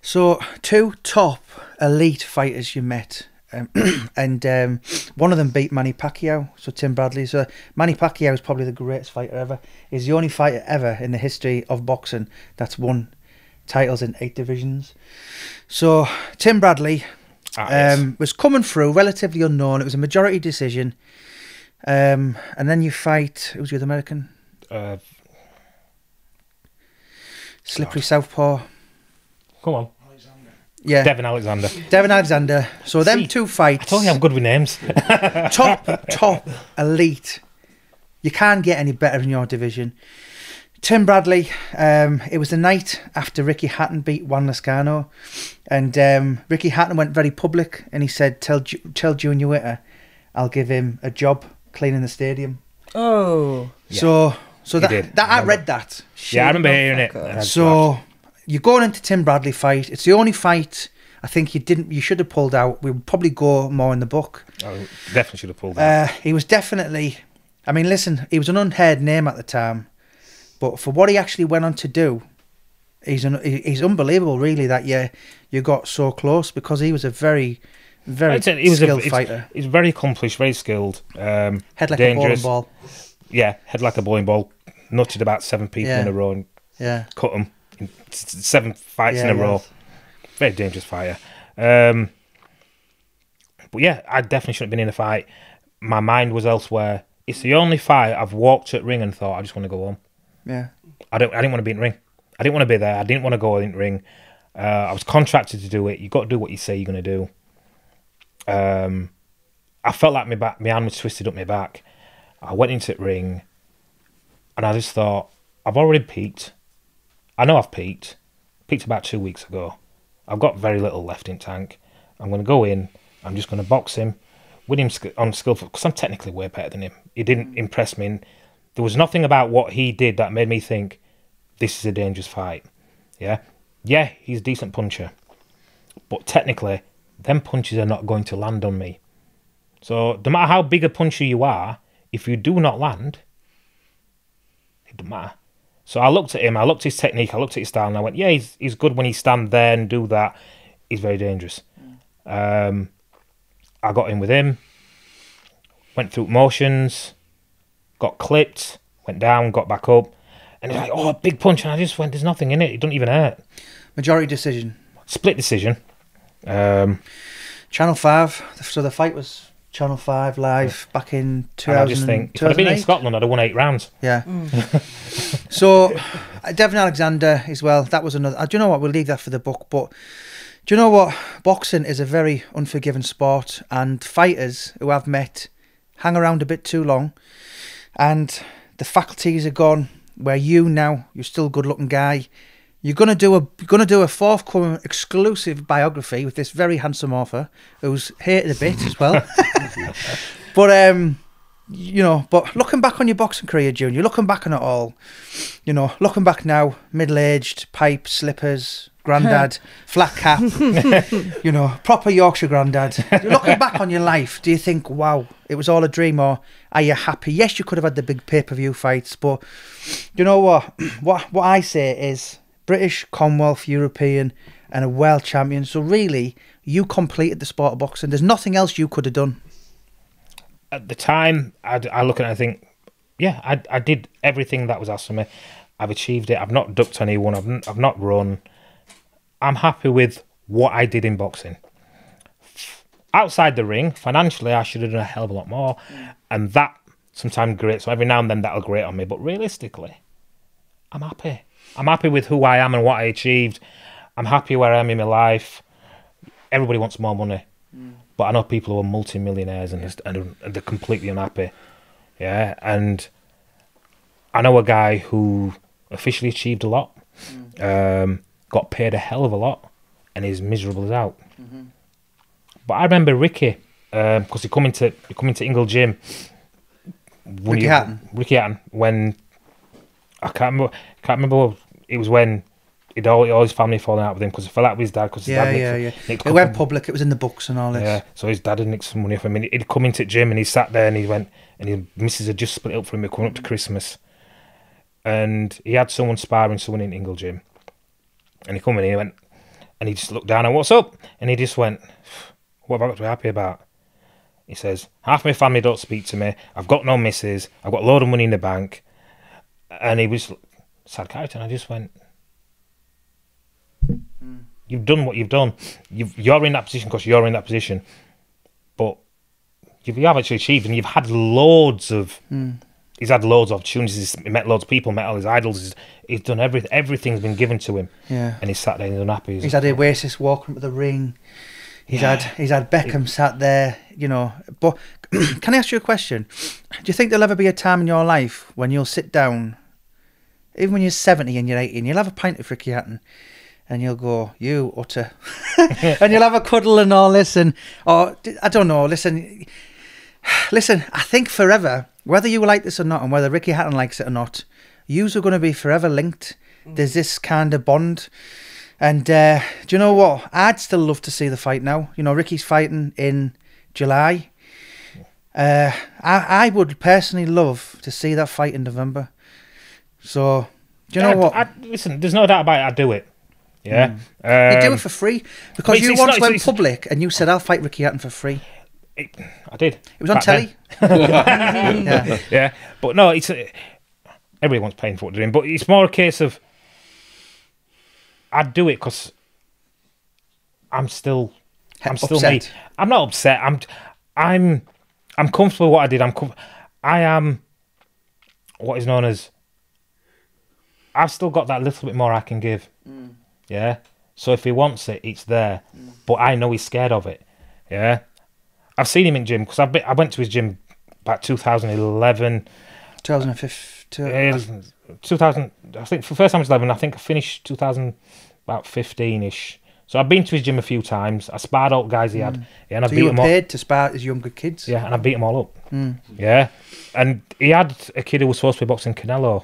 So two top elite fighters you met, um, and um, one of them beat Manny Pacquiao, so Tim Bradley. So Manny Pacquiao is probably the greatest fighter ever. He's the only fighter ever in the history of boxing that's won titles in eight divisions. So Tim Bradley um, was coming through, relatively unknown. It was a majority decision. Um, and then you fight, who's the other American? Uh, Slippery God. Southpaw. Come on. Alexander. Yeah. Devin Alexander. Devin Alexander. So them See, two fights. I told you I'm good with names. top, top, elite. You can't get any better in your division. Tim Bradley, um, it was the night after Ricky Hatton beat Juan Lescano. And um, Ricky Hatton went very public and he said, tell, tell Junior Witter, I'll give him a job cleaning the stadium. Oh. Yeah. So so that, that, that I read that. Yeah, I remember hearing it. So... You're going into Tim Bradley fight. It's the only fight I think you didn't. You should have pulled out. We would probably go more in the book. I definitely should have pulled out. Uh, he was definitely. I mean, listen. He was an unheard name at the time, but for what he actually went on to do, he's an, he's unbelievable. Really, that you you got so close because he was a very, very said, he was skilled a, fighter. He's very accomplished, very skilled. Um, head like dangerous. a bowling ball. Yeah, head like a bowling ball. Nutted about seven people yeah. in a row and yeah. cut them. Seven fights yeah, in a row. Yes. Very dangerous fighter. Um, but yeah, I definitely shouldn't have been in a fight. My mind was elsewhere. It's the only fight I've walked at ring and thought, I just want to go home. Yeah. I don't. I didn't want to be in the ring. I didn't want to be there. I didn't want to go in the ring. Uh, I was contracted to do it. You've got to do what you say you're going to do. Um, I felt like my, back, my hand was twisted up my back. I went into the ring and I just thought, I've already peaked. I know I've peaked, peaked about two weeks ago. I've got very little left in tank. I'm going to go in, I'm just going to box him, win him on skillful, because I'm technically way better than him. He didn't impress me. There was nothing about what he did that made me think, this is a dangerous fight. Yeah, yeah, he's a decent puncher. But technically, them punches are not going to land on me. So no matter how big a puncher you are, if you do not land, it doesn't matter. So I looked at him, I looked at his technique, I looked at his style, and I went, yeah, he's, he's good when he stand there and do that. He's very dangerous. Mm. Um, I got in with him, went through motions, got clipped, went down, got back up. And he's like, oh, big punch. And I just went, there's nothing in it. It doesn't even hurt. Majority decision. Split decision. Um, Channel five. So the fight was... Channel five live back in two thousand eight. And I just think, if I'd been in Scotland, I'd have won eight rounds. Yeah. Mm. So, Devin Alexander as well, that was another... Do you know what? We'll leave that for the book, but do you know what? Boxing is a very unforgiving sport, and fighters who I've met hang around a bit too long, and the faculties are gone, where you now, you're still a good-looking guy. You're gonna do a gonna do a forthcoming exclusive biography with this very handsome author who's hated a bit as well. But um, you know, but looking back on your boxing career, Junior, looking back on it all, you know, looking back now, middle-aged, pipe, slippers, granddad, flat cap, you know, proper Yorkshire granddad. Looking back on your life, do you think, wow, it was all a dream, or are you happy? Yes, you could have had the big pay-per-view fights, but you know what? What what I say is, British, Commonwealth, European, and a world champion. So really, you completed the sport of boxing. There's nothing else you could have done. At the time, I, I look at it and I think, yeah, I, I did everything that was asked of me. I've achieved it. I've not ducked anyone. I've, I've not run. I'm happy with what I did in boxing. Outside the ring, financially, I should have done a hell of a lot more. And that sometimes grates. So every now and then that'll grate on me. But realistically, I'm happy. I'm happy with who I am and what I achieved. I'm happy where I am in my life. Everybody wants more money. Mm. But I know people who are multi-millionaires and, yeah. and, and they're completely unhappy. Yeah, and I know a guy who officially achieved a lot, mm. um, got paid a hell of a lot, and is miserable as out. Mm-hmm. But I remember Ricky, because um, he come into he come into Ingle Gym. Ricky he, Hatton. Ricky Hatton, when... I can't remember, can't remember it was when he'd all, all his family falling out with him because he fell out with his dad because his yeah, dad yeah, nicked, yeah. nicked it went public, it was in the books and all this. Yeah, so his dad had nicked some money off him, and he'd come into the gym and he sat there and he went, and his missus had just split up for him, coming up to Christmas. And he had someone sparring someone in Ingle Gym. And he come in and he went, and he just looked down and what's up? And he just went, what have I got to be happy about? He says, half my family don't speak to me. I've got no missus. I've got a load of money in the bank. And he was sad character. And I just went, mm. you've done what you've done. You've, you're in that position because you're in that position. But you've, you have actually achieved, and you've had loads of... Mm. He's had loads of opportunities. He's met loads of people, met all his idols. He's, he's done everything. Everything's been given to him. Yeah. And he's sat there and he's unhappy. He's, he's had Oasis walking up the ring. He's yeah. had he's had Beckham it, sat there, you know. But can I ask you a question? Do you think there'll ever be a time in your life when you'll sit down, even when you're seventy and you're eighteen, you'll have a pint of Ricky Hatton and you'll go, you utter. And you'll have a cuddle and all this. And, or, I don't know, listen... Listen, I think forever, whether you like this or not, and whether Ricky Hatton likes it or not, yous are going to be forever linked. There's this kind of bond. And uh, do you know what? I'd still love to see the fight now. You know, Ricky's fighting in July. Uh, I, I would personally love to see that fight in November. So, do you yeah, know what? I, I, listen, there's no doubt about it. I'd do it. Yeah. Mm. Um, you do it for free. Because you once not, went it's, public it's, and you said, I'll fight Ricky Hatton for free. It, I did. It was on telly. yeah. yeah, but no, it's uh, everyone's paying for what they're doing. But it's more a case of I'd do it because I'm still, I'm upset. still me. I'm not upset. I'm, I'm, I'm comfortable with what I did. I'm, I am, what is known as. I've still got that little bit more I can give. Mm. Yeah. So if he wants it, it's there. Mm. But I know he's scared of it. Yeah. I've seen him in gym because I went to his gym back two thousand eleven. two thousand fifteen. two thousand, I think for the first time was eleven. I think I finished two thousand, about fifteen-ish. So I've been to his gym a few times. I sparred all the guys he had. Mm. Yeah, and I so beat you were them paid all. to spar his younger kids? Yeah, and I beat them all up. Mm. Yeah. And he had a kid who was supposed to be boxing Canelo.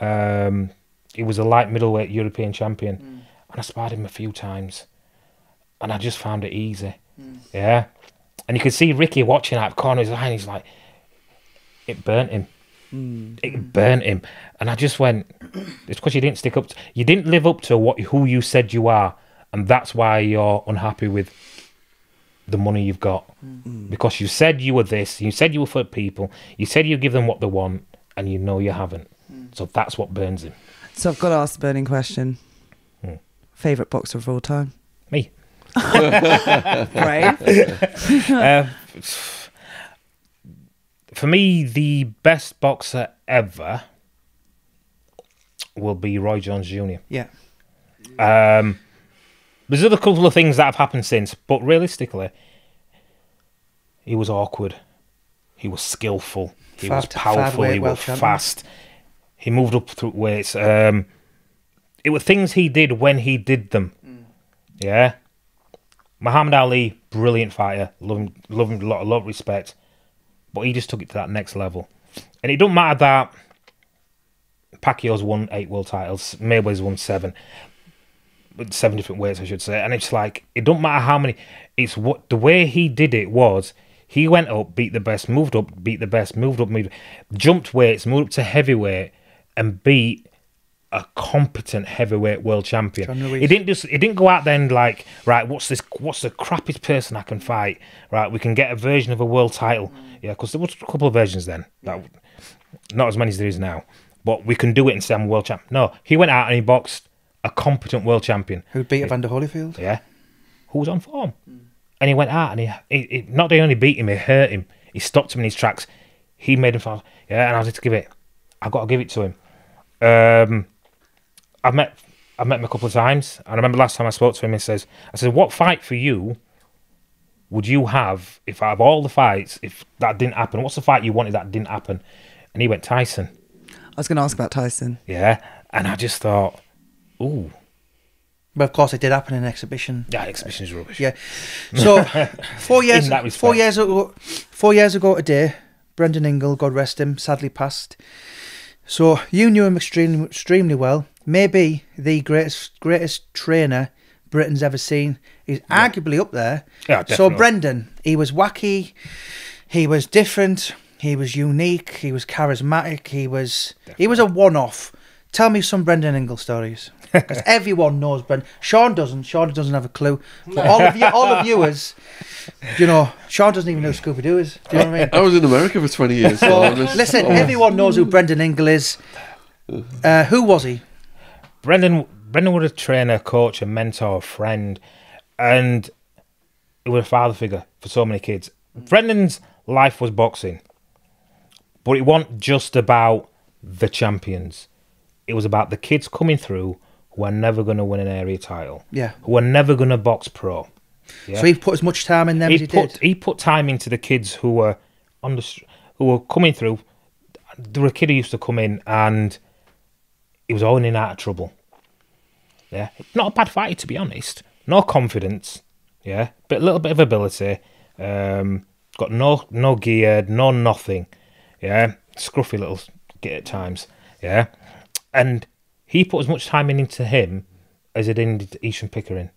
Um, he was a light middleweight European champion. Mm. And I sparred him a few times. And I just found it easy. Mm. Yeah. And you could see Ricky watching out of the corner of his eye, and he's like, it burnt him. Mm. It burnt him. And I just went, it's because you didn't stick up to, you didn't live up to what who you said you are, and that's why you're unhappy with the money you've got. Mm. Because you said you were this, you said you were for people, you said you give them what they want, and you know you haven't. Mm. So that's what burns him. So I've got to ask the burning question. Mm. Favourite boxer of all time? Me. Right. uh, for me, the best boxer ever will be Roy Jones Junior Yeah. Um, there's other couple of things that have happened since, but realistically, he was awkward. He was skillful. He was powerful. He was fast. He moved up through weights. Um, it were things he did when he did them. Mm. Yeah. Muhammad Ali, brilliant fighter, love him, love him a lot, a lot of respect, but he just took it to that next level. And it don't matter that Pacquiao's won eight world titles, Mayweather's won seven, seven different weights, I should say. And it's like it don't matter how many. It's what the way he did it was. He went up, beat the best, moved up, beat the best, moved up, moved, jumped weights, moved up to heavyweight, and beat a competent heavyweight world champion. It didn't just. It didn't go out there and like, right, what's this? What's the crappiest person I can fight? Right, we can get a version of a world title. Mm. Yeah, because there was a couple of versions then. That, not as many as there is now. But we can do it and say I'm a world champ. No, he went out and he boxed a competent world champion who beat Evander Holyfield. Yeah, who was on form. Mm. And he went out and he, he, he not only beat him, he hurt him. He stopped him in his tracks. He made him fall. Yeah, and I had to give it. I got to give it to him. Um. I've met, I've met him a couple of times, and I remember last time I spoke to him, he says, I said, what fight for you would you have if out of all the fights, if that didn't happen, what's the fight you wanted that didn't happen? And he went, Tyson. I was going to ask about Tyson. Yeah, and I just thought, ooh. But of course it did happen in an exhibition. Yeah, exhibition's rubbish. Yeah. So, four years, four years ago, four years ago today, Brendan Ingle, God rest him, sadly passed. So you knew him extremely, extremely well. Maybe the greatest, greatest trainer Britain's ever seen. He's yeah. arguably up there. Yeah, definitely. So Brendan, he was wacky. He was different. He was unique. He was charismatic. He was definitely. he was a one-off. Tell me some Brendan Ingle stories, because everyone knows Brendan. Shaun doesn't. Shaun doesn't have a clue. But all of you, all of you is, you know, Shaun doesn't even know who Scooby Doo is. Do you know what I mean? I was in America for twenty years. So, listen, oh. everyone knows who Brendan Ingle is. Uh, who was he? Brendan. Brendan was a trainer, coach, a mentor, friend, and he was a father figure for so many kids. Brendan's life was boxing, but it wasn't just about the champions. It was about the kids coming through who are never going to win an area title. Yeah. Who are never going to box pro. Yeah? So he put as much time in them he as he put, did? He put time into the kids who were, on the, who were coming through. There were a kid who used to come in and he was always in and out of trouble. Yeah. Not a bad fighter, to be honest. No confidence. Yeah. But a little bit of ability. Um, got no, no gear, no nothing. Yeah. Scruffy little git at times. Yeah. And he put as much time in into him as he did into Esham Pickering.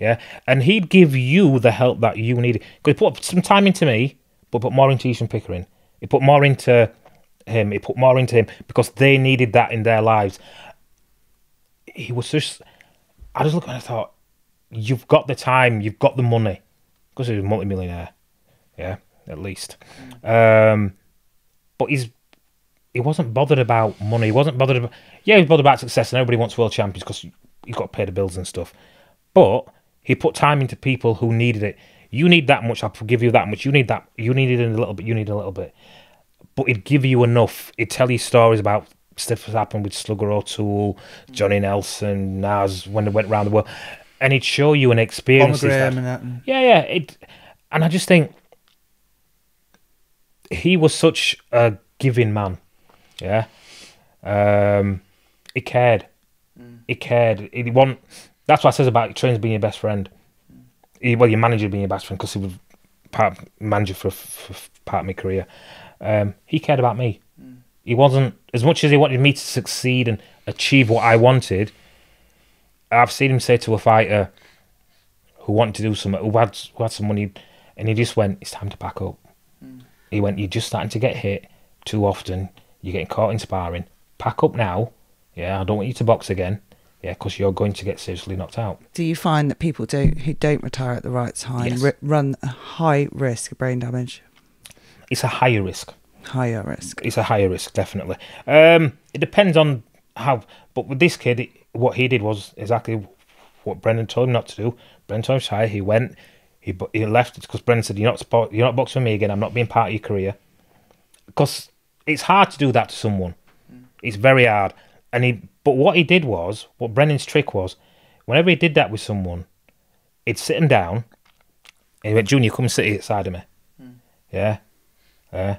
Yeah. And he'd give you the help that you needed. Because he put some time into me, but put more into Esham Pickering. He put more into him. He put more into him because they needed that in their lives. He was just... I just looked at him and I thought, you've got the time, you've got the money. Because he was a multi-millionaire. Yeah, at least. Um, but he's... He wasn't bothered about money. He wasn't bothered about... Yeah, he was bothered about success and everybody wants world champions because you've got to pay the bills and stuff. But he put time into people who needed it. You need that much, I'll give you that much. You need that. You needed it a little bit. You need a little bit. But he'd give you enough. He'd tell you stories about stuff that's happened with Slugger O'Toole, Johnny Nelson, Nas, when they went around the world. And he'd show you an experience. Yeah, yeah. It, and I just think he was such a giving man. Yeah, um, he cared. Mm. He cared. He want. That's what I says about your trainers being your best friend. He, well, your manager being your best friend because he was part manager for, for, for part of my career. Um, he cared about me. Mm. He wasn't as much as he wanted me to succeed and achieve what I wanted. I've seen him say to a fighter who wanted to do something, who had who had some money, and he just went, "It's time to back up." Mm. He went, "You're just starting to get hit too often. You're getting caught in sparring. Pack up now. Yeah, I don't want you to box again. Yeah, because you're going to get seriously knocked out." Do you find that people do who don't retire at the right time yes. run a high risk of brain damage? It's a higher risk. Higher risk. It's a higher risk, definitely. Um, it depends on how... But with this kid, it, what he did was exactly what Brendan told him not to do. Brendan told him to retire. He went. He, he left because Brendan said, you're not, sport, you're not boxing me again. I'm not being part of your career. Because... It's hard to do that to someone. It's very hard. And he, but what he did was, what Brendan's trick was, whenever he did that with someone, he'd sit him down, and he went, "Junior, come and sit here inside of me." Mm. Yeah, yeah,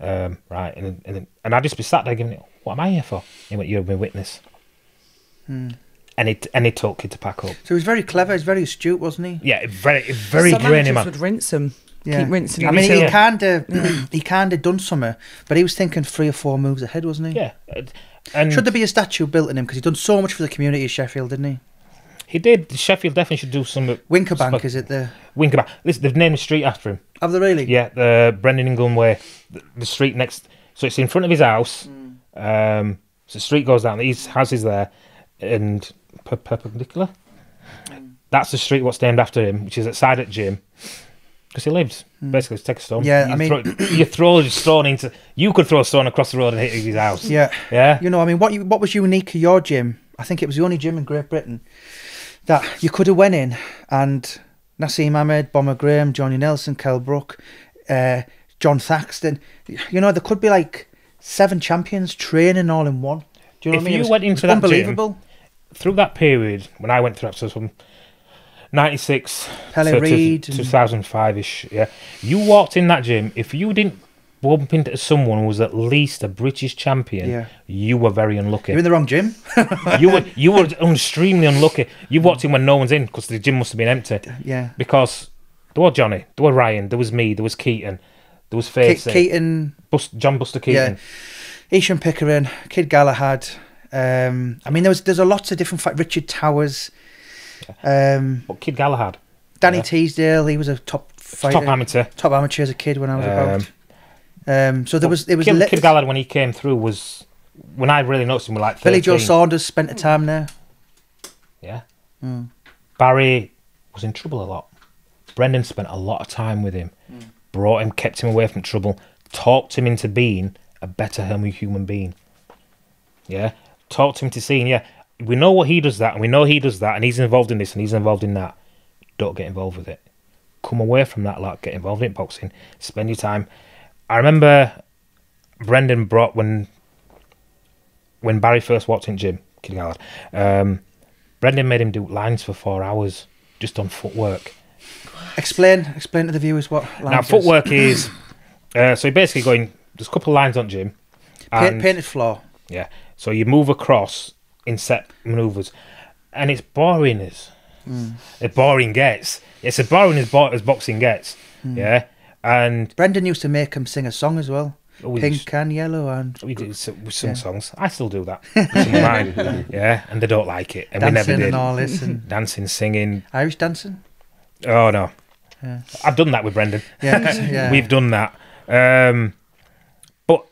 um, right. And and and I'd just be sat there giving it. What am I here for? He went, "You're my witness." Mm. And it and he told kid to pack up. So he was very clever. He was very astute, wasn't he? Yeah, very very brainy man. Would rinse him. Yeah. Keep rinsing. I mean, he kind of he kind of done something, but he was thinking three or four moves ahead, wasn't he? Yeah. And should there be a statue built in him because he done so much for the community of Sheffield, didn't he? He did. Sheffield definitely should do some. Winkerbank some, is it there? Winkerbank. Listen, they've named a street after him. Have they really? Yeah, the Brendan Ingle Way, the, the street next. So it's in front of his house. Mm. Um, so the street goes down. His house is there, and per perpendicular. Mm. That's the street what's named after him, which is outside at gym. Because he lives. Mm. Basically, it's take a stone. Yeah, you I mean... Throw, you throw a stone into... You could throw a stone across the road and hit his house. Yeah. Yeah? You know, I mean, what you, what was unique to your gym? I think it was the only gym in Great Britain that you could have went in and Naseem Hamed, Bomber Graham, Johnny Nelson, Kel Brook, uh, John Thaxton. You know, there could be like seven champions training all in one. Do you know if what I mean? If you went into that unbelievable. Gym... Through that period, when I went through episodes from... ninety-six Pelle Reed two thousand five-ish, yeah. You walked in that gym, if you didn't bump into someone who was at least a British champion, yeah. you were very unlucky. You're in the wrong gym. you were you were extremely unlucky. You walked in when no one's in because the gym must have been empty. Yeah. Because there was Johnny, there was Ryan, there was me, there was Keaton, there was Facey. Ke Keaton. Bust, John Buster Keaton. Yeah. Esham Pickering, Kid Galahad. Um, I mean, there was there's a lot of different fights. Richard Towers. Um, well, Kid Galahad. Danny yeah. Teasdale, he was a top fighter. Top amateur. Top amateur as a kid when I was um, about. Um, so there well, was... It was Kid, Kid Galahad, when he came through, was... When I really noticed him, was like thirteen. Billy Joe Saunders spent a the time there. Yeah. Mm. Barry was in trouble a lot. Brendan spent a lot of time with him. Mm. Brought him, kept him away from trouble. Talked him into being a better human being. Yeah. Talked him to seeing, yeah. We know what he does that, and we know he does that, and he's involved in this, and he's involved in that. Don't get involved with it. Come away from that lot. Get involved in boxing. Spend your time. I remember Brendan brought, when when Barry first walked in the gym, Kid Galahad, um, Brendan made him do lines for four hours just on footwork. Explain explain to the viewers what lines Now, is. footwork is... Uh, so you're basically going, there's a couple of lines on gym. And, painted floor. Yeah. So you move across in set manoeuvres. And it's boring as... Mm. It boring gets. It's as boring as, bo as boxing gets. Mm. Yeah, and Brendan used to make him sing a song as well. Oh, we Pink just, and yellow and we did we sing yeah. songs. I still do that. Mine. Yeah, and they don't like it. And dancing we never did. and all this and dancing, singing, Irish dancing. Oh no, yeah. I've done that with Brendan. Yeah, yeah. We've done that. Um, but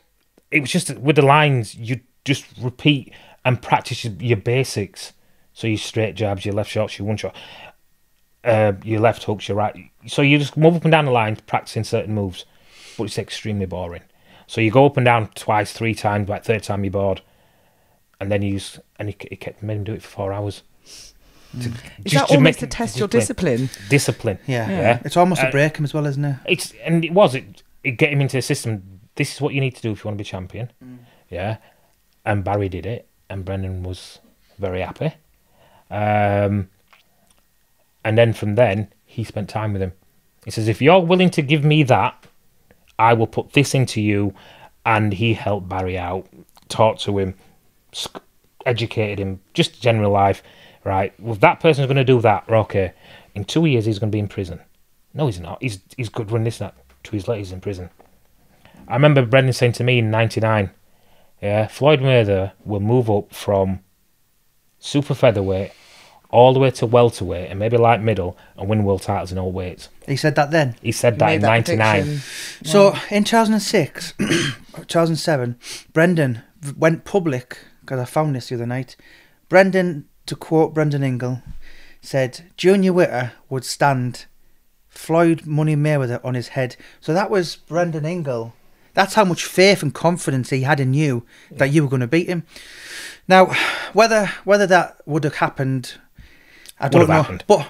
it was just with the lines, you just repeat and practice your basics. So your straight jabs, your left shots, your one shot, uh, your left hooks, your right. So you just move up and down the line, practicing certain moves, but it's extremely boring. So you go up and down twice, three times, by third time you're bored, and then you use, and it kept made him do it for four hours. Mm. To, Is just, that almost to, to test your discipline? Discipline. Yeah, yeah. yeah. It's almost uh, to break him as well, isn't it? It's and it was it, it get him into the system. This is what you need to do if you want to be champion. Mm. Yeah, and Barry did it, and Brendan was very happy. Um, and then from then he spent time with him. He says, if you're willing to give me that, I will put this into you. And he helped Barry out, talked to him, educated him, just general life. Right, well, that person's going to do that. Okay, in two years he's going to be in prison. No, he's not. He's he's good running this and that. Two years later he's in prison. I remember Brendan saying to me in ninety-nine, yeah, Floyd Mayweather will move up from super featherweight all the way to welterweight and maybe light middle and win world titles in all weights. He said that then? He said that in ninety-nine. So in two thousand six, two thousand seven, Brendan went public, because I found this the other night. Brendan, to quote Brendan Ingle, said, Junior Witter would stand Floyd Money Mayweather on his head. So that was Brendan Ingle. That's how much faith and confidence he had in you that you were going to beat him. Now, whether whether that would have happened, I don't know. Happened. But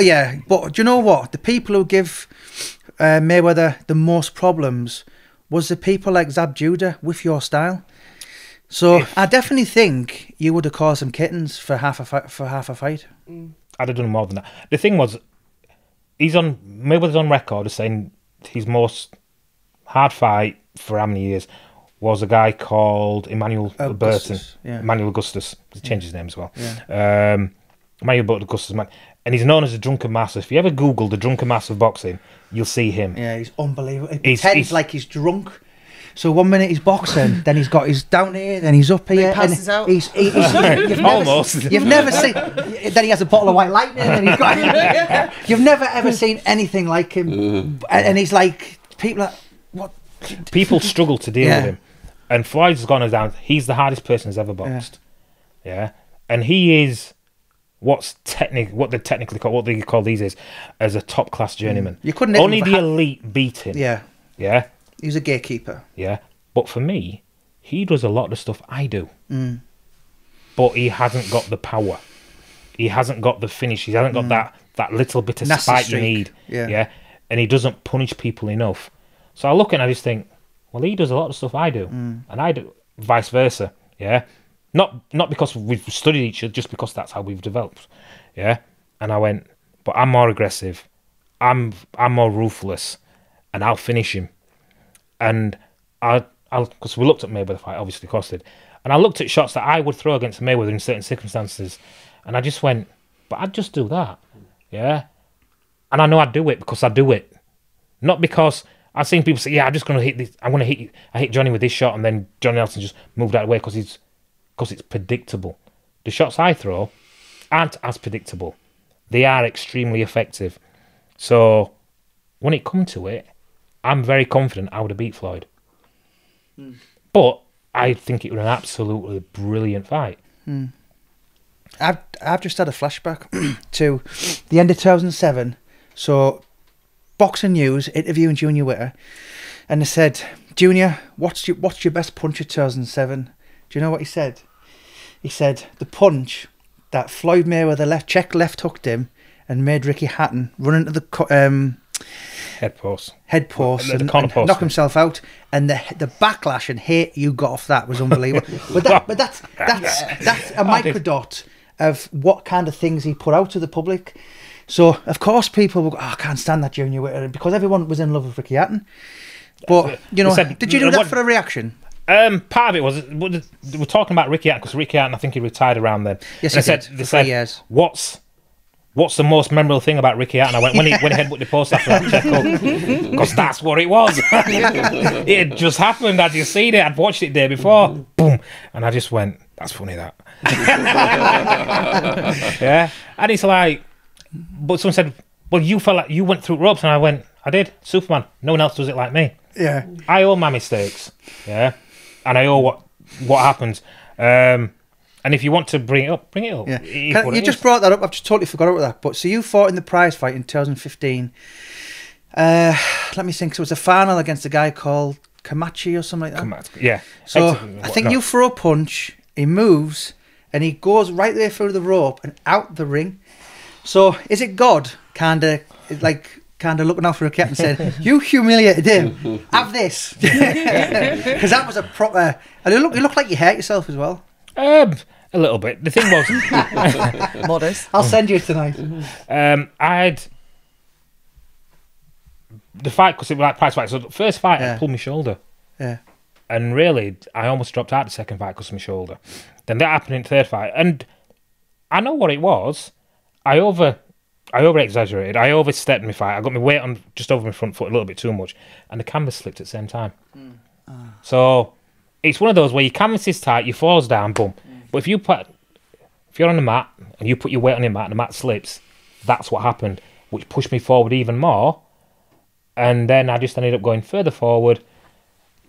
yeah, but do you know what? The people who give uh, Mayweather the most problems was the people like Zab Judah with your style. So if, I definitely think you would have caused some kittens for half a fight, for half a fight. I'd have done more than that. The thing was, he's on Mayweather's on record as saying his most hard fight for how many years was a guy called Emmanuel Burton. Yeah. Emmanuel Augustus. He changed his name as well. Yeah. Um, Emmanuel Augustus, man. And he's known as the Drunken Master. If you ever Google the Drunken Master of boxing, you'll see him. Yeah, he's unbelievable. He he's, pretends he's, like he's drunk. So one minute he's boxing, then he's got his down here, then he's up here. He passes and out. He's, he, he's, you've Almost. Never, you've never seen... Then he has a bottle of White Lightning, and he's got... yeah. You've never, ever seen anything like him. And, and he's like... People are... What? People struggle to deal yeah. with him, and Floyd's gone down. He's the hardest person who's ever boxed. Yeah, yeah? And he is what's technic, what they technically call, what they call these is, as a top class journeyman. Mm. You couldn't only the elite beat him. Yeah, yeah. He was a gatekeeper. Yeah, but for me, he does a lot of the stuff I do, mm. but he hasn't got the power. He hasn't got the finish. He hasn't got mm. that that little bit of Nasty spike streak. you need. Yeah, yeah, and he doesn't punish people enough. So I look at it and I just think, well, he does a lot of stuff I do, mm. and I do vice versa, yeah? Not not because we've studied each other, just because that's how we've developed, yeah? And I went, but I'm more aggressive, I'm I'm more ruthless, and I'll finish him. And I, because we looked at Mayweather fight, obviously, of course did, and I looked at shots that I would throw against Mayweather in certain circumstances, and I just went, but I'd just do that, yeah? And I know I'd do it because I do it, not because... I've seen people say, yeah, I'm just going to hit this. I'm going to hit you. I hit Johnny with this shot, and then Johnny Nelson just moved out of the way because he's, because it's predictable. The shots I throw aren't as predictable. They are extremely effective. So when it comes to it, I'm very confident I would have beat Floyd. Mm. But I think it was an absolutely brilliant fight. Mm. I've, I've just had a flashback to the end of two thousand seven. So... Boxing News interviewing Junior Witter, and they said, "Junior, what's your what's your best punch of two thousand seven?" Do you know what he said? He said the punch that Floyd Mayweather left check left hooked him and made Ricky Hatton run into the um, head post, head post, and, and knock himself out. And the the backlash and hate you got off that was unbelievable. but that, but that's that's that's a microdot of what kind of things he put out to the public. So, of course, people will go, oh, I can't stand that Junior Witter, because everyone was in love with Ricky Hatton. But, you know, said, did you do what, that for a reaction? Um, part of it was, we're talking about Ricky Hatton, because Ricky Hatton, I think he retired around then. Yes, and he I did, said, they said, years. What's, what's the most memorable thing about Ricky Hatton? I went, when he, when he headbutted the post after that check up, because that's what it was. It had just happened, I'd just seen it, I'd watched it the day before, mm-hmm. boom, and I just went, that's funny, that. Yeah, and it's like... But someone said, well, you felt like you went through ropes, and I went, I did. Superman. No one else does it like me. Yeah. I owe my mistakes. Yeah. And I owe what what happens. Um, and if you want to bring it up, bring it up. Yeah. Can, you just is. brought that up. I've just totally forgot about that. But so you fought in the prize fight in two thousand fifteen. Uh, let me think. So it was a final against a guy called Kamachi or something like that. Kamachi. Yeah. So I think no. you throw a punch, he moves, and he goes right there through the rope and out the ring. So is it God kind of like kind of looking out for a cat and saying, you humiliated him, have this? Because that was a proper... And it looked, it looked like you hurt yourself as well. Um, a little bit. The thing was... Modest. I'll send you tonight. Um, I had... The fight, because it was like prize fight. So the first fight, yeah. I pulled my shoulder. Yeah. And really, I almost dropped out the second fight because of my shoulder. Then that happened in the third fight. And I know what it was. I over, I over exaggerated. I overstepped my fight. I got my weight on just over my front foot a little bit too much, and the canvas slipped at the same time. Mm. Oh. So it's one of those where your canvas is tight, you falls down, boom. Mm. But if you put, if you're on the mat and you put your weight on your mat and the mat slips, that's what happened, which pushed me forward even more. And then I just ended up going further forward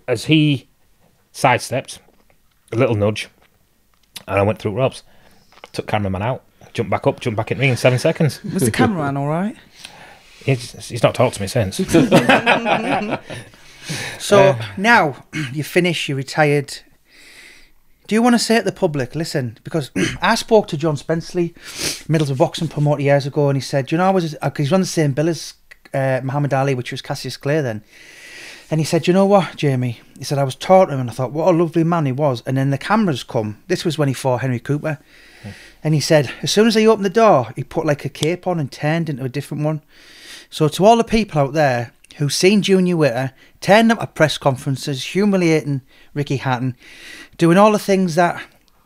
as he sidestepped, a little nudge, and I went through ropes, took cameraman out. Jump back up, jump back at me in seven seconds. Was the cameraman all right? He's, he's not talked to me since. So uh, now you finish, you're retired. Do you want to say to the public, listen, because I spoke to John Spenceley, Middlesbrough boxing promoter years ago, and he said, you know, I was, he's on the same bill as uh, Muhammad Ali, which was Cassius Clay then. And he said, you know what, Jamie? He said, I was taught him, and I thought, what a lovely man he was. And then the cameras come. This was when he fought Henry Cooper. Mm. And he said, as soon as he opened the door, he put like a cape on and turned into a different one. So to all the people out there who've seen Junior Witter turning up at press conferences, humiliating Ricky Hatton, doing all the things that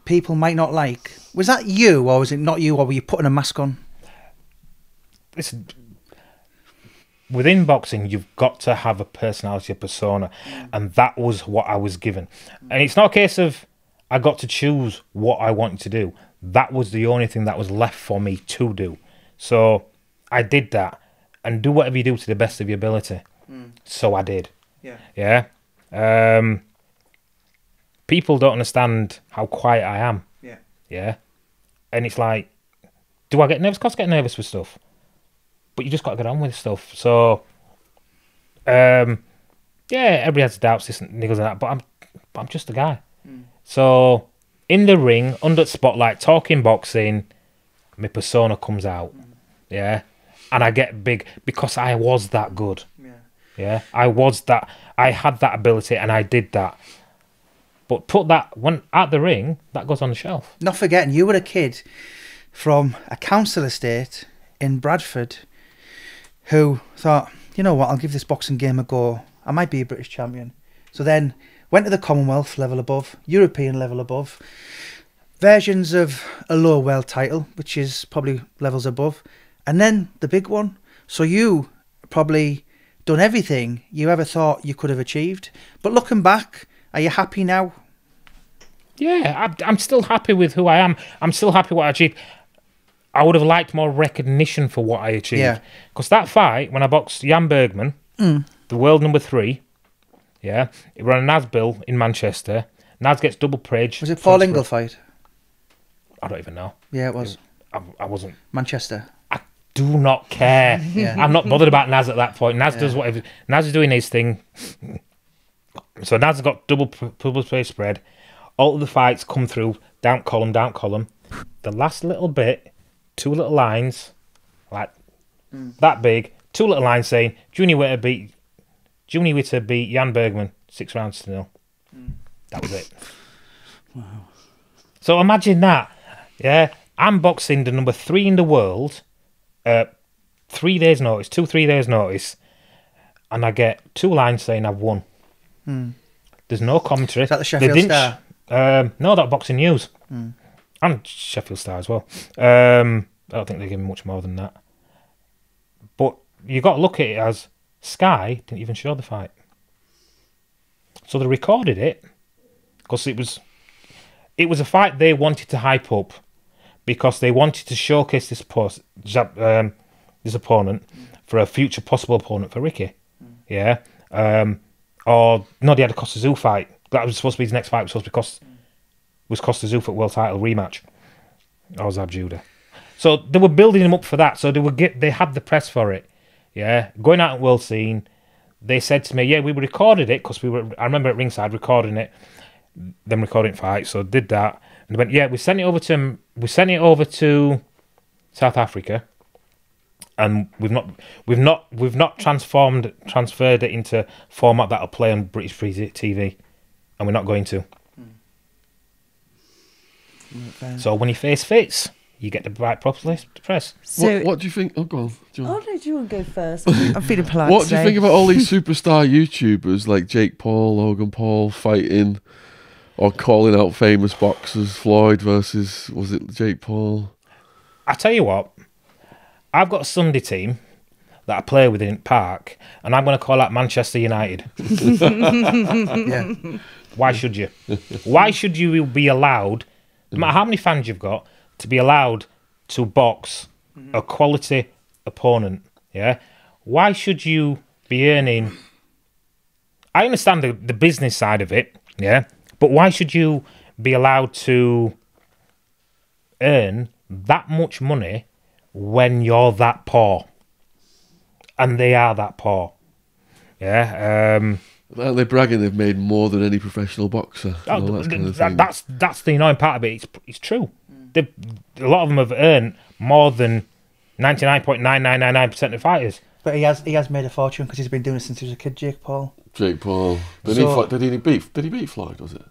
people might not like, was that you, or was it not you, or were you putting a mask on? Listen... Within boxing, you've got to have a personality, a persona, and that was what I was given. And it's not a case of I got to choose what I wanted to do. That was the only thing that was left for me to do. So I did that, and do whatever you do to the best of your ability. Mm. So I did. Yeah. Yeah. Um, people don't understand how quiet I am. Yeah. Yeah. And it's like, do I get nervous? Of course I get nervous with stuff. But you just got to get on with stuff. So, um, yeah, everybody has doubts, this and niggles and that. But I'm, but I'm just a guy. Mm. So, in the ring, under the spotlight, talking boxing, my persona comes out. Mm. Yeah, and I get big because I was that good. Yeah, yeah, I was that. I had that ability, and I did that. But put that one at the ring, that goes on the shelf. Not forgetting, you were a kid from a council estate in Bradford. Who thought, you know what, I'll give this boxing game a go. I might be a British champion. So then went to the Commonwealth level above, European level above, versions of a low world title, which is probably levels above, and then the big one. So you probably done everything you ever thought you could have achieved. But looking back, are you happy now? Yeah, I'm still happy with who I am. I'm still happy what I achieved. I would have liked more recognition for what I achieved. Yeah. Because that fight, when I boxed Jan Bergman, mm. the world number three, yeah, it ran a Nas bill in Manchester. Nas gets double praise. Was it Paul Ingle fight? I don't even know. Yeah, it was. It, I, I wasn't. Manchester. I do not care. Yeah. I'm not bothered about Nas at that point. Nas yeah. does whatever. Nas is doing his thing. So Nas got double double praise spread. All of the fights come through, down column, down column. The last little bit, two little lines, like mm. that big, two little lines saying, Junior Witter beat, Junior Witter beat Jan Bergman, six rounds to nil. Mm. That was it. Wow. So imagine that. Yeah, I'm boxing the number three in the world, uh, three days notice, two, three days notice, and I get two lines saying I've won. Mm. There's no commentary. Is that the Sheffield Star? Um, no, that Boxing News. Mm. And Sheffield Star as well. Um, I don't think they give him much more than that. But you got to look at it as Sky didn't even show the fight. So they recorded it because it was, it was a fight they wanted to hype up because they wanted to showcase this post, um, this opponent for a future possible opponent for Ricky. Mm. Yeah. Um, or, no, they had a Kostya Tszyu fight. That was supposed to be his next fight. Was supposed to be Kost, was Kostya Tszyu for world title rematch, or Zab Judah. So they were building him up for that. So they were get they had the press for it. Yeah, going out at world scene. They said to me, "Yeah, we recorded it because we were." I remember at ringside recording it, them recording fight. So did that, and they went, "Yeah, we sent it over to we sent it over to South Africa, and we've not we've not we've not transformed transferred it into format that'll play on British free T V." And we're not going to. Mm. So when your face fits, you get the right properly press. So what, what do you think? Oh, go on. Do you want, oh, no, do you want to go first? I'm feeling polite. What today. do you think about all these superstar YouTubers like Jake Paul, Logan Paul fighting or calling out famous boxers? Floyd versus, was it Jake Paul? I tell you what, I've got a Sunday team that I play with in Park, and I'm going to call that Manchester United. Yeah. Why should you? Why should you be allowed, no matter how many fans you've got, to be allowed to box mm-hmm. a quality opponent? Yeah. Why should you be earning? I understand the, the business side of it, yeah, but why should you be allowed to earn that much money when you're that poor? And they are that poor. Yeah. Um, well, they're bragging they've made more than any professional boxer. Oh, that kind of that, that's that's the annoying part of it. It's, it's true. Mm. A lot of them have earned more than ninety-nine point nine nine nine nine percent of fighters. But he has he has made a fortune because he's been doing it since he was a kid, Jake Paul. Jake Paul. Did, so, he, did, he, beat, did he beat Floyd, was it?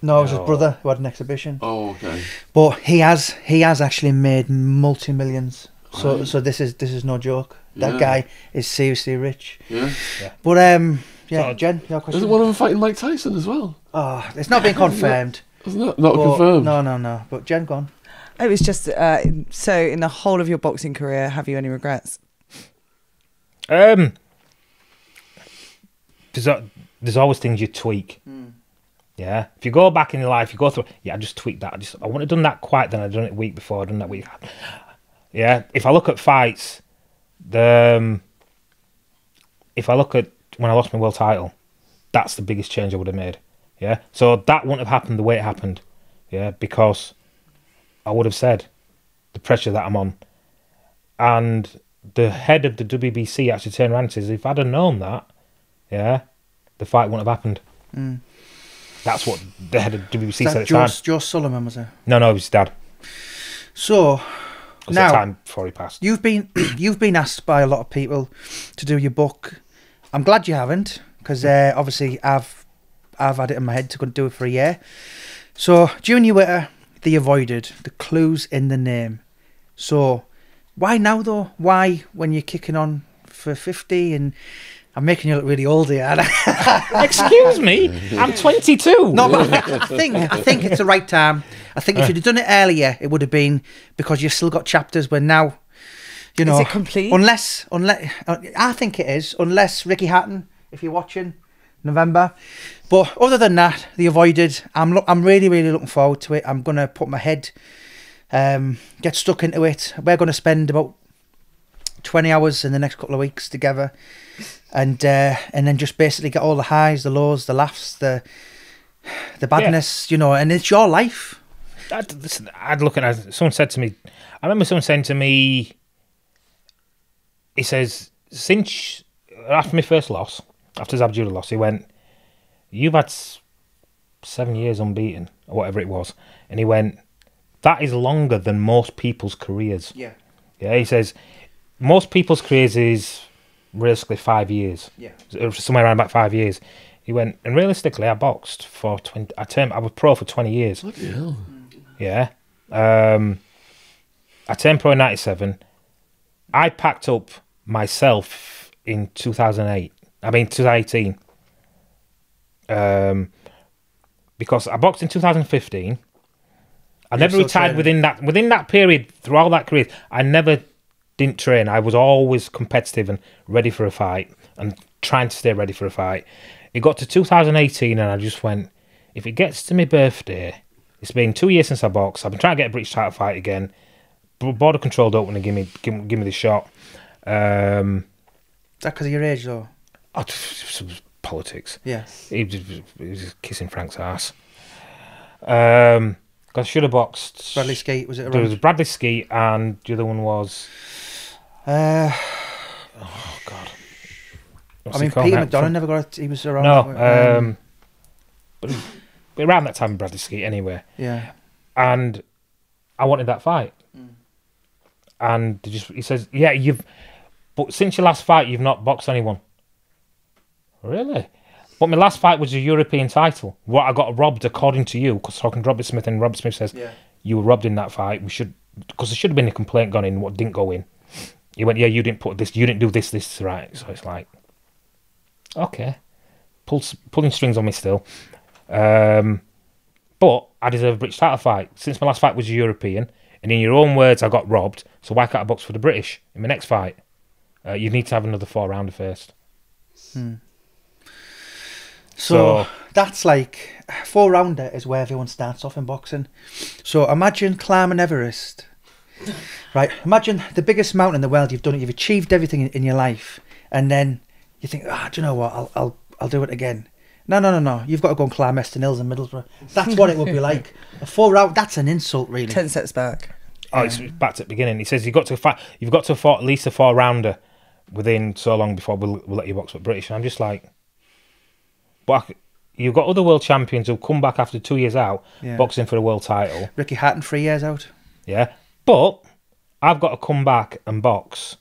No, it was no. his brother who had an exhibition. Oh, okay. But he has he has actually made multi-millions. So right. so this is this is no joke. That yeah. guy is seriously rich. Yeah. yeah. But um yeah, so, Jen, your question. Isn't one of them fighting Mike Tyson as well? Oh, it's not been confirmed. Isn't it? Not but, confirmed. No, no, no. But Jen, go on. It was just uh so in the whole of your boxing career, have you any regrets? Um there's, a, there's always things you tweak. Mm. Yeah. If you go back in your life, you go through yeah, I just tweaked that. I just I wouldn't have done that quite then I'd done it week before, I'd done that week. Yeah. If I look at fights, the um, if I look at when I lost my world title, that's the biggest change I would have made. Yeah. So that wouldn't have happened the way it happened. Yeah, because I would have said the pressure that I'm on. And the head of the W B C actually turned around and says, if I'd have known that, yeah, the fight wouldn't have happened. Mm. That's what the head of the W B C said at the time. George Solomon, was it? No, no, it was his dad. So now, time before he passed. You've been you've been asked by a lot of people to do your book. I'm glad you haven't, because uh, obviously I've I've had it in my head to go and do it for a year. So Junior Witter, the avoided, the clues in the name. So why now though? Why when you're kicking on for fifty and I'm making you look really old here. Excuse me, I'm twenty-two. No, but I think I think it's the right time. I think if you'd have done it earlier, it would have been because you've still got chapters where now you know, is it complete? Unless, unless I think it is, unless Ricky Hatton, if you're watching, November. But other than that, the Avoided, I'm I'm really really looking forward to it. I'm gonna put my head, um, get stuck into it. We're gonna spend about twenty hours in the next couple of weeks together, and uh, and then just basically get all the highs, the lows, the laughs, the the badness, yeah. you know. And it's your life. I'd, listen, I'd look at it. Someone said to me, I remember someone saying to me, he says, since after my first loss, after Zab Judah lost, he went, you've had seven years unbeaten, or whatever it was. And he went, that is longer than most people's careers. Yeah. Yeah, he says, most people's careers is realistically five years. Yeah. Somewhere around about five years. He went, and realistically, I boxed for twenty, I turned, I was pro for twenty years. What the hell? Yeah. Um, I turned pro in ninety-seven. I packed up myself in two thousand eight. I mean, twenty eighteen. Um, because I boxed in two thousand fifteen. I You're never retired within that within that period. Through all that career, I never didn't train. I was always competitive and ready for a fight and trying to stay ready for a fight. It got to two thousand eighteen and I just went, if it gets to my birthday, it's been two years since I boxed. I've been trying to get a British title fight again. Border Control don't want to give me give, give me the shot. Um, Is that because of your age though? Oh, it was politics. Yes. He was, he was kissing Frank's ass. Um, I should have boxed Bradley Skeete. Was it around? There was Bradley Skeete, and the other one was. Uh, oh God. What's I mean, Peter McDonough never got. A, he was around. No, um, but around that time, Bradley Skeete, anyway. Yeah. And I wanted that fight, mm. and just he says, "Yeah, you've, but since your last fight, you've not boxed anyone." Really? But my last fight was a European title. What I got robbed, according to you, because talking to Robert Smith, and Robert Smith says, yeah. you were robbed in that fight. We should, because there should have been a complaint gone in, what didn't go in. You went, yeah, you didn't put this, you didn't do this, this, right. So it's like, okay. Pull, pulling strings on me still. Um, but I deserve a British title fight. Since my last fight was a European, and in your own words, I got robbed, so why can't I box for the British in my next fight? Uh, you need to have another four-rounder first. Hmm. So, so that's like four rounder is where everyone starts off in boxing. So imagine climbing Everest, right? Imagine the biggest mountain in the world. You've done it. You've achieved everything in, in your life, and then you think, ah, oh, do you know what? I'll I'll I'll do it again. No, no, no, no. You've got to go and climb Eston Hills in Middlesbrough. That's what it would be like. A four round. That's an insult, really. Ten sets back. Oh, um, it's back to the beginning. He says you've got to fight. You've got to fight at least a four rounder within so long before we'll, we'll let you box for British. And I'm just like. But you've got other world champions who've come back after two years out, yeah. boxing for a world title. Ricky Hatton, three years out. Yeah, but I've got to come back and box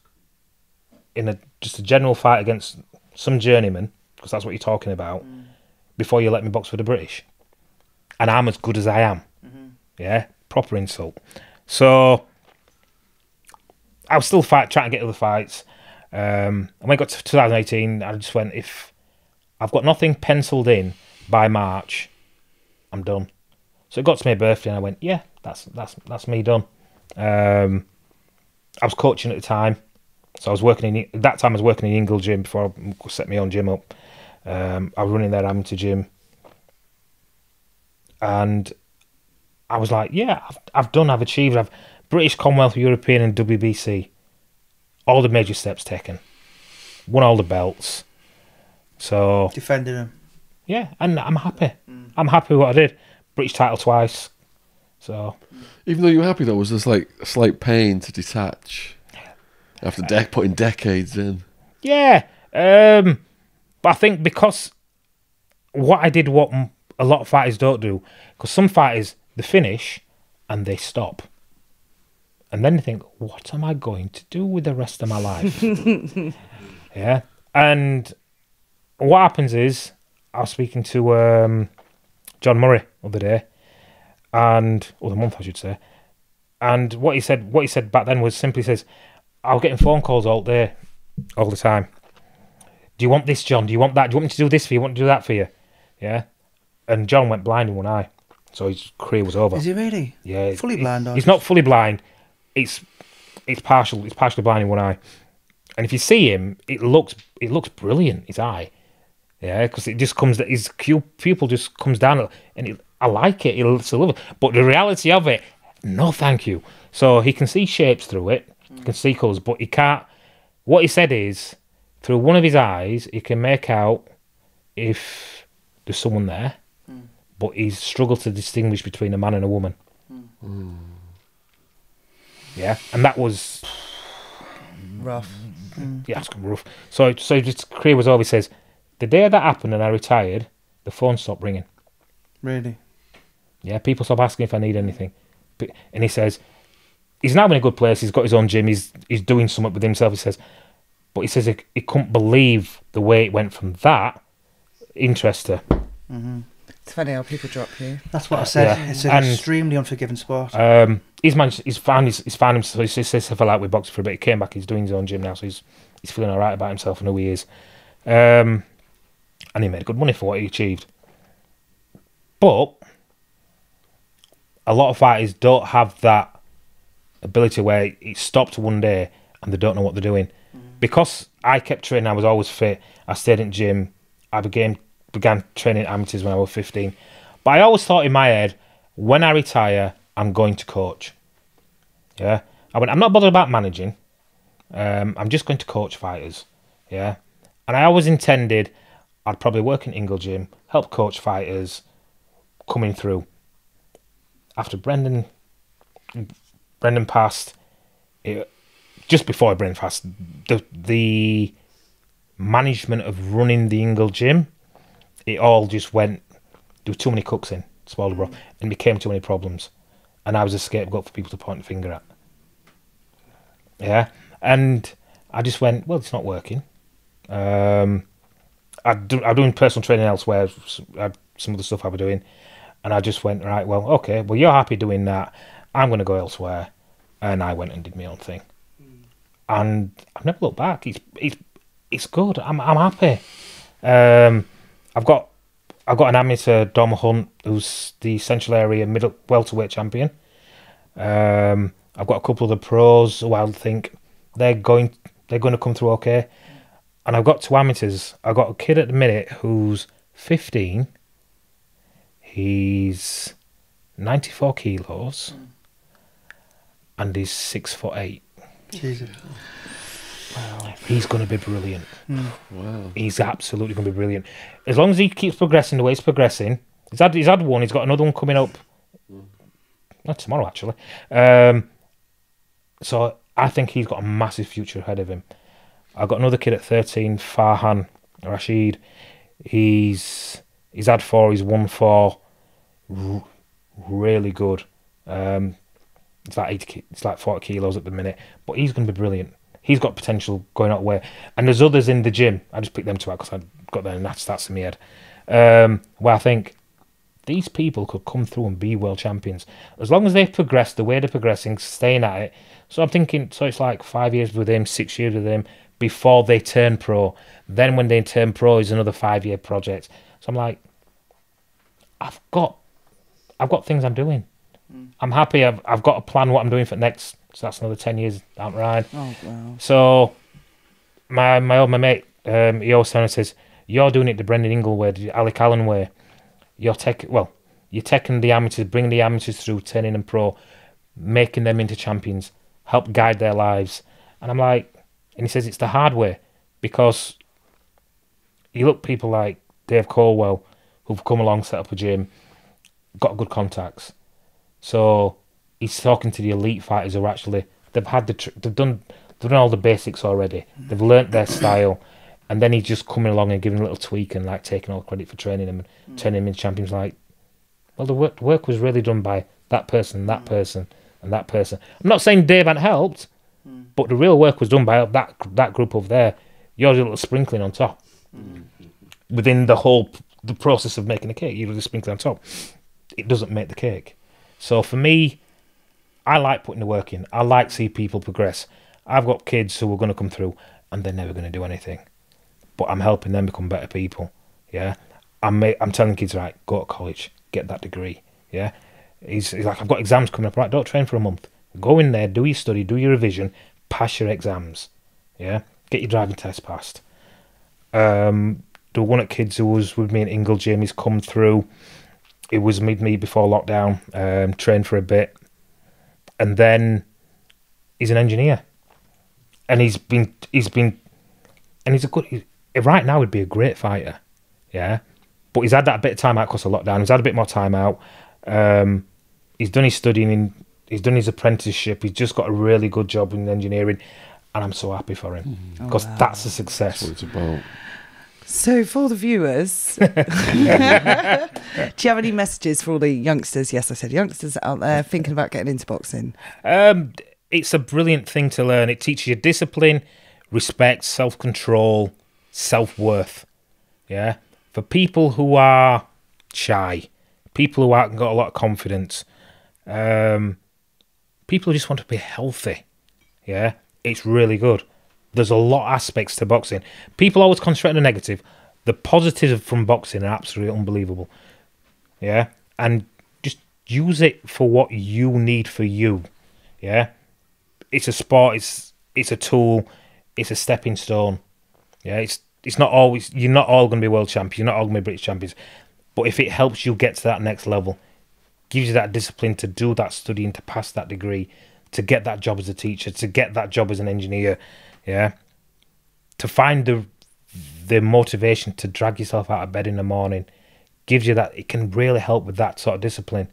in a just a general fight against some journeyman, because that's what you're talking about, mm. before you let me box for the British. And I'm as good as I am. Mm-hmm. Yeah, proper insult. So I was still fight, trying to get other fights. Um, and when I got to twenty eighteen, I just went, if... I've got nothing penciled in by March. I'm done. So it got to my birthday and I went, yeah, that's that's that's me done. Um, I was coaching at the time. So I was working in, at that time I was working in Ingle Gym before I set my own gym up. Um, I was running their amateur gym. And I was like, yeah, I've, I've done, I've achieved. I've British, Commonwealth, European and W B C. All the major steps taken. Won all the belts. So defending him, yeah, and I'm happy. Mm. I'm happy with what I did. British title twice. So even though you were happy, though, was this like a slight pain to detach after de uh, putting decades in? Yeah, um, but I think because what I did, what a lot of fighters don't do, because some fighters they finish and they stop. And then they think, what am I going to do with the rest of my life? yeah, and. What happens is, I was speaking to um, John Murray the other day, and or the month I should say, and what he said, what he said back then was simply says, "I was getting phone calls all day, all the time. Do you want this, John? Do you want that? Do you want me to do this for you? Do you want me to do that for you? Yeah." And John went blind in one eye, so his career was over. Is he really? Yeah, fully he, blind. He's not fully blind. It's it's partial, it's partially blind in one eye. And if you see him, it looks it looks brilliant, his eye. Yeah, because it just comes, his pupil just comes down, and it, I like it, it's a little, but the reality of it, no thank you. So he can see shapes through it, mm. can see colours, but he can't, what he said is, through one of his eyes, he can make out if there's someone there, mm. but he's struggled to distinguish between a man and a woman. Mm. Mm. Yeah, and that was... rough. Mm. Yeah, it's rough. So, so his career was over. He says, the day that happened and I retired, the phone stopped ringing. Really? Yeah, people stopped asking if I need anything. And he says, he's now in a good place. He's got his own gym. He's he's doing something with himself. He says, but he says he, he couldn't believe the way it went from that interest to. Mm-hmm. It's funny how people drop you. That's what I said. Yeah. It's an and, extremely unforgiving sport. Um, he's managed. He's found. He's, he's found himself. He's, he's, he's fell out with boxing for a bit. He came back. He's doing his own gym now, so he's he's feeling all right about himself and who he is. Um, and he made good money for what he achieved. But a lot of fighters don't have that ability where it stopped one day and they don't know what they're doing. Mm. Because I kept training, I was always fit. I stayed in the gym. I began began training amateurs when I was fifteen. But I always thought in my head, when I retire, I'm going to coach. Yeah, I went, I'm not bothered about managing. Um, I'm just going to coach fighters. Yeah, and I always intended I'd probably work in Ingle Gym, help coach fighters coming through. After Brendan, Brendan passed, it, just before Brendan passed, the the management of running the Ingle Gym, it all just went. There were too many cooks in, spoiled broth, and became too many problems, and I was a scapegoat for people to point the finger at. Yeah, and I just went, well, it's not working. Um, I do, I'm doing personal training elsewhere. I, some of the stuff I was doing, and I just went, right, well, okay, well, you're happy doing that, I'm going to go elsewhere, and I went and did my own thing, mm. and I've never looked back. It's it's it's good. I'm I'm happy. Um, I've got I've got an amateur, Dom Hunt, who's the Central Area middle welterweight champion. Um, I've got a couple of the pros who I think they're going they're going to come through okay, and I've got two amateurs. I've got a kid at the minute who's fifteen. He's ninety-four kilos, mm. and he's six foot eight. Jesus! Wow, he's going to be brilliant. Mm. Wow, he's absolutely going to be brilliant. As long as he keeps progressing the way he's progressing, he's had he's had one. He's got another one coming up. Not tomorrow, actually. Um, so I think he's got a massive future ahead of him. I've got another kid at thirteen, Farhan Rashid. He's He's had four, he's won four, R really good. Um, it's like eighty, it's like forty kilos at the minute, but he's going to be brilliant. He's got potential going out way. And there's others in the gym. I just picked them two out because I got their stats in my head. Um, where I think these people could come through and be world champions as long as they've progressed the way they're progressing, staying at it. So I'm thinking, so it's like five years with him, six years with him before they turn pro. Then when they turn pro, is another five-year project. So I'm like, I've got, I've got things I'm doing. Mm. I'm happy. I've I've got a plan what I'm doing for next. So that's another ten years down the ride. Oh wow! So my my old my mate, um, he always says, "You're doing it the Brendan Ingle way, the Alec Allen way. You're taking well, you're taking the amateurs, bringing the amateurs through, turning them pro, making them into champions, help guide their lives." And I'm like, and he says it's the hard way because you look people like Dave Colwell, who've come along, set up a gym, got good contacts. So he's talking to the elite fighters who are actually they've had the tr they've done they've done all the basics already. They've learnt their style, and then he's just coming along and giving a little tweak and like taking all the credit for training them and mm. turning them into champions. Like, well, the work the work was really done by that person, that mm. person, and that person. I'm not saying Dave hadn't helped, mm. but the real work was done by that that group over there. You're a little sprinkling on top. Mm. Within the whole the process of making a cake, you just sprinkle on top. It doesn't make the cake. So for me, I like putting the work in. I like to see people progress. I've got kids who are going to come through and they're never going to do anything, but I'm helping them become better people. Yeah, I'm I'm telling kids, right, go to college, get that degree. Yeah, he's, he's like, I've got exams coming up, right? Don't train for a month. Go in there, do your study, do your revision, pass your exams. Yeah, get your driving test passed. Um, the one at Kids who was with me and Ingle Gym, he's come through. It was mid me before lockdown. Um, trained for a bit, and then he's an engineer, and he's been he's been, and he's a good. He, right now, he'd be a great fighter. Yeah, but he's had that bit of time out because of lockdown. He's had a bit more time out. Um, he's done his studying. In, he's done his apprenticeship. He's just got a really good job in engineering. And I'm so happy for him because oh, wow. that's a success. That's what it's about. So for the viewers, do you have any messages for all the youngsters? Yes, I said youngsters out there thinking about getting into boxing. Um, it's a brilliant thing to learn. It teaches you discipline, respect, self-control, self-worth. Yeah. For people who are shy, people who haven't got a lot of confidence, um, people who just want to be healthy. Yeah. It's really good. There's a lot of aspects to boxing. People always concentrate on the negative. The positives from boxing are absolutely unbelievable. Yeah? And just use it for what you need for you. Yeah? It's a sport. It's it's a tool. It's a stepping stone. Yeah? It's it's not always... You're not all going to be world champions. You're not all going to be British champions. But if it helps you get to that next level, gives you that discipline to do that studying, to pass that degree, to get that job as a teacher, to get that job as an engineer, yeah, to find the the motivation to drag yourself out of bed in the morning, gives you that, it can really help with that sort of discipline.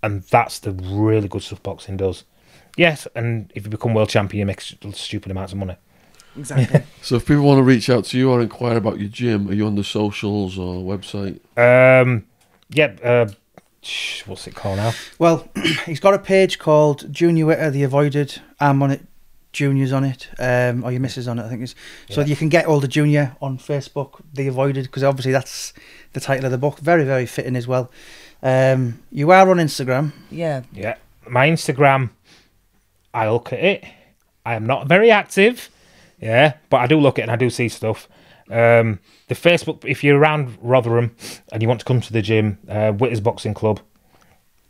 And that's the really good stuff boxing does. Yes, and if you become world champion, you make stupid amounts of money. Exactly. So if people want to reach out to you or inquire about your gym, are you on the socials or website? Um, yeah, uh, what's it called now? Well, he's got a page called Junior Witter, The Avoided. I'm on it, Junior's on it, um, or your missus on it, I think it's. So yeah. You can get all the Junior on Facebook, The Avoided, because obviously that's the title of the book. Very, very fitting as well. Um, you are on Instagram. Yeah. Yeah. My Instagram, I look at it. I am not very active, yeah, but I do look at it and I do see stuff. Um, the Facebook, if you're around Rotherham and you want to come to the gym, uh, Witter's Boxing Club,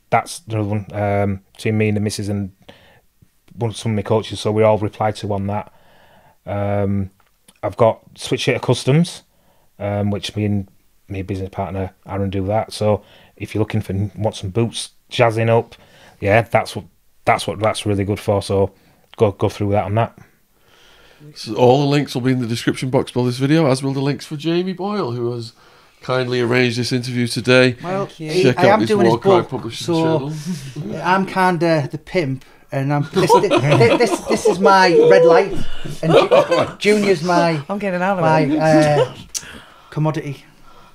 that's the one, um, between me and the missus and one, some of my coaches, so we all reply to on that. Um, I've got Switch Hitter Customs, um, which me and my business partner Aaron do that, so if you're looking for, want some boots jazzing up, yeah, that's what that's what that's really good for, so go, go through that on that. So all the links will be in the description box below this video, as will the links for Jamie Boyle, who has kindly arranged this interview today. Well, check I out am his doing his book, so channel. I'm kind of the pimp, and I'm this, this, this is my red light, and Junior's my I'm getting out of my uh, commodity.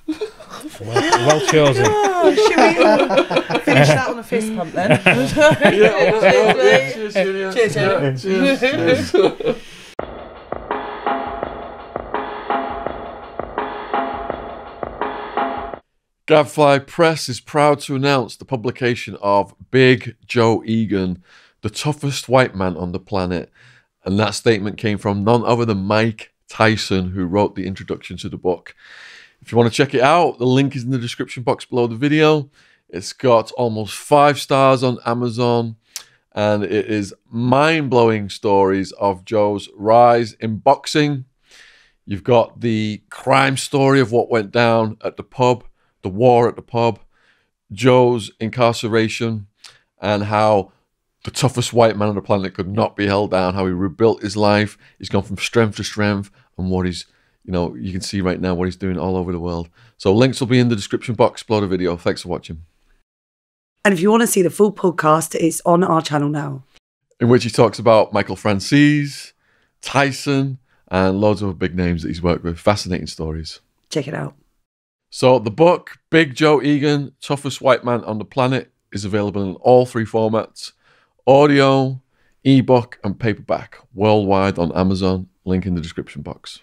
Well, well chosen. Oh, should we finish that on a fist pump then? Yeah, cheers, Junior. Cheers, yeah, cheers, cheers. Cheers. Gadfly Press is proud to announce the publication of Big Joe Egan, the toughest white man on the planet. And that statement came from none other than Mike Tyson, who wrote the introduction to the book. If you want to check it out, the link is in the description box below the video. It's got almost five stars on Amazon, and it is mind-blowing stories of Joe's rise in boxing. You've got the crime story of what went down at the pub, the war at the pub, Joe's incarceration, and how the toughest white man on the planet could not be held down, how he rebuilt his life, he's gone from strength to strength, and what he's, you know, you can see right now what he's doing all over the world. So links will be in the description box below the video. Thanks for watching. And if you want to see the full podcast, it's on our channel now. In which he talks about Michael Francis, Tyson, and loads of big names that he's worked with. Fascinating stories. Check it out. So the book, Big Joe Egan, Toughest White Man on the Planet, is available in all three formats, audio, ebook, and paperback, worldwide on Amazon. Link in the description box.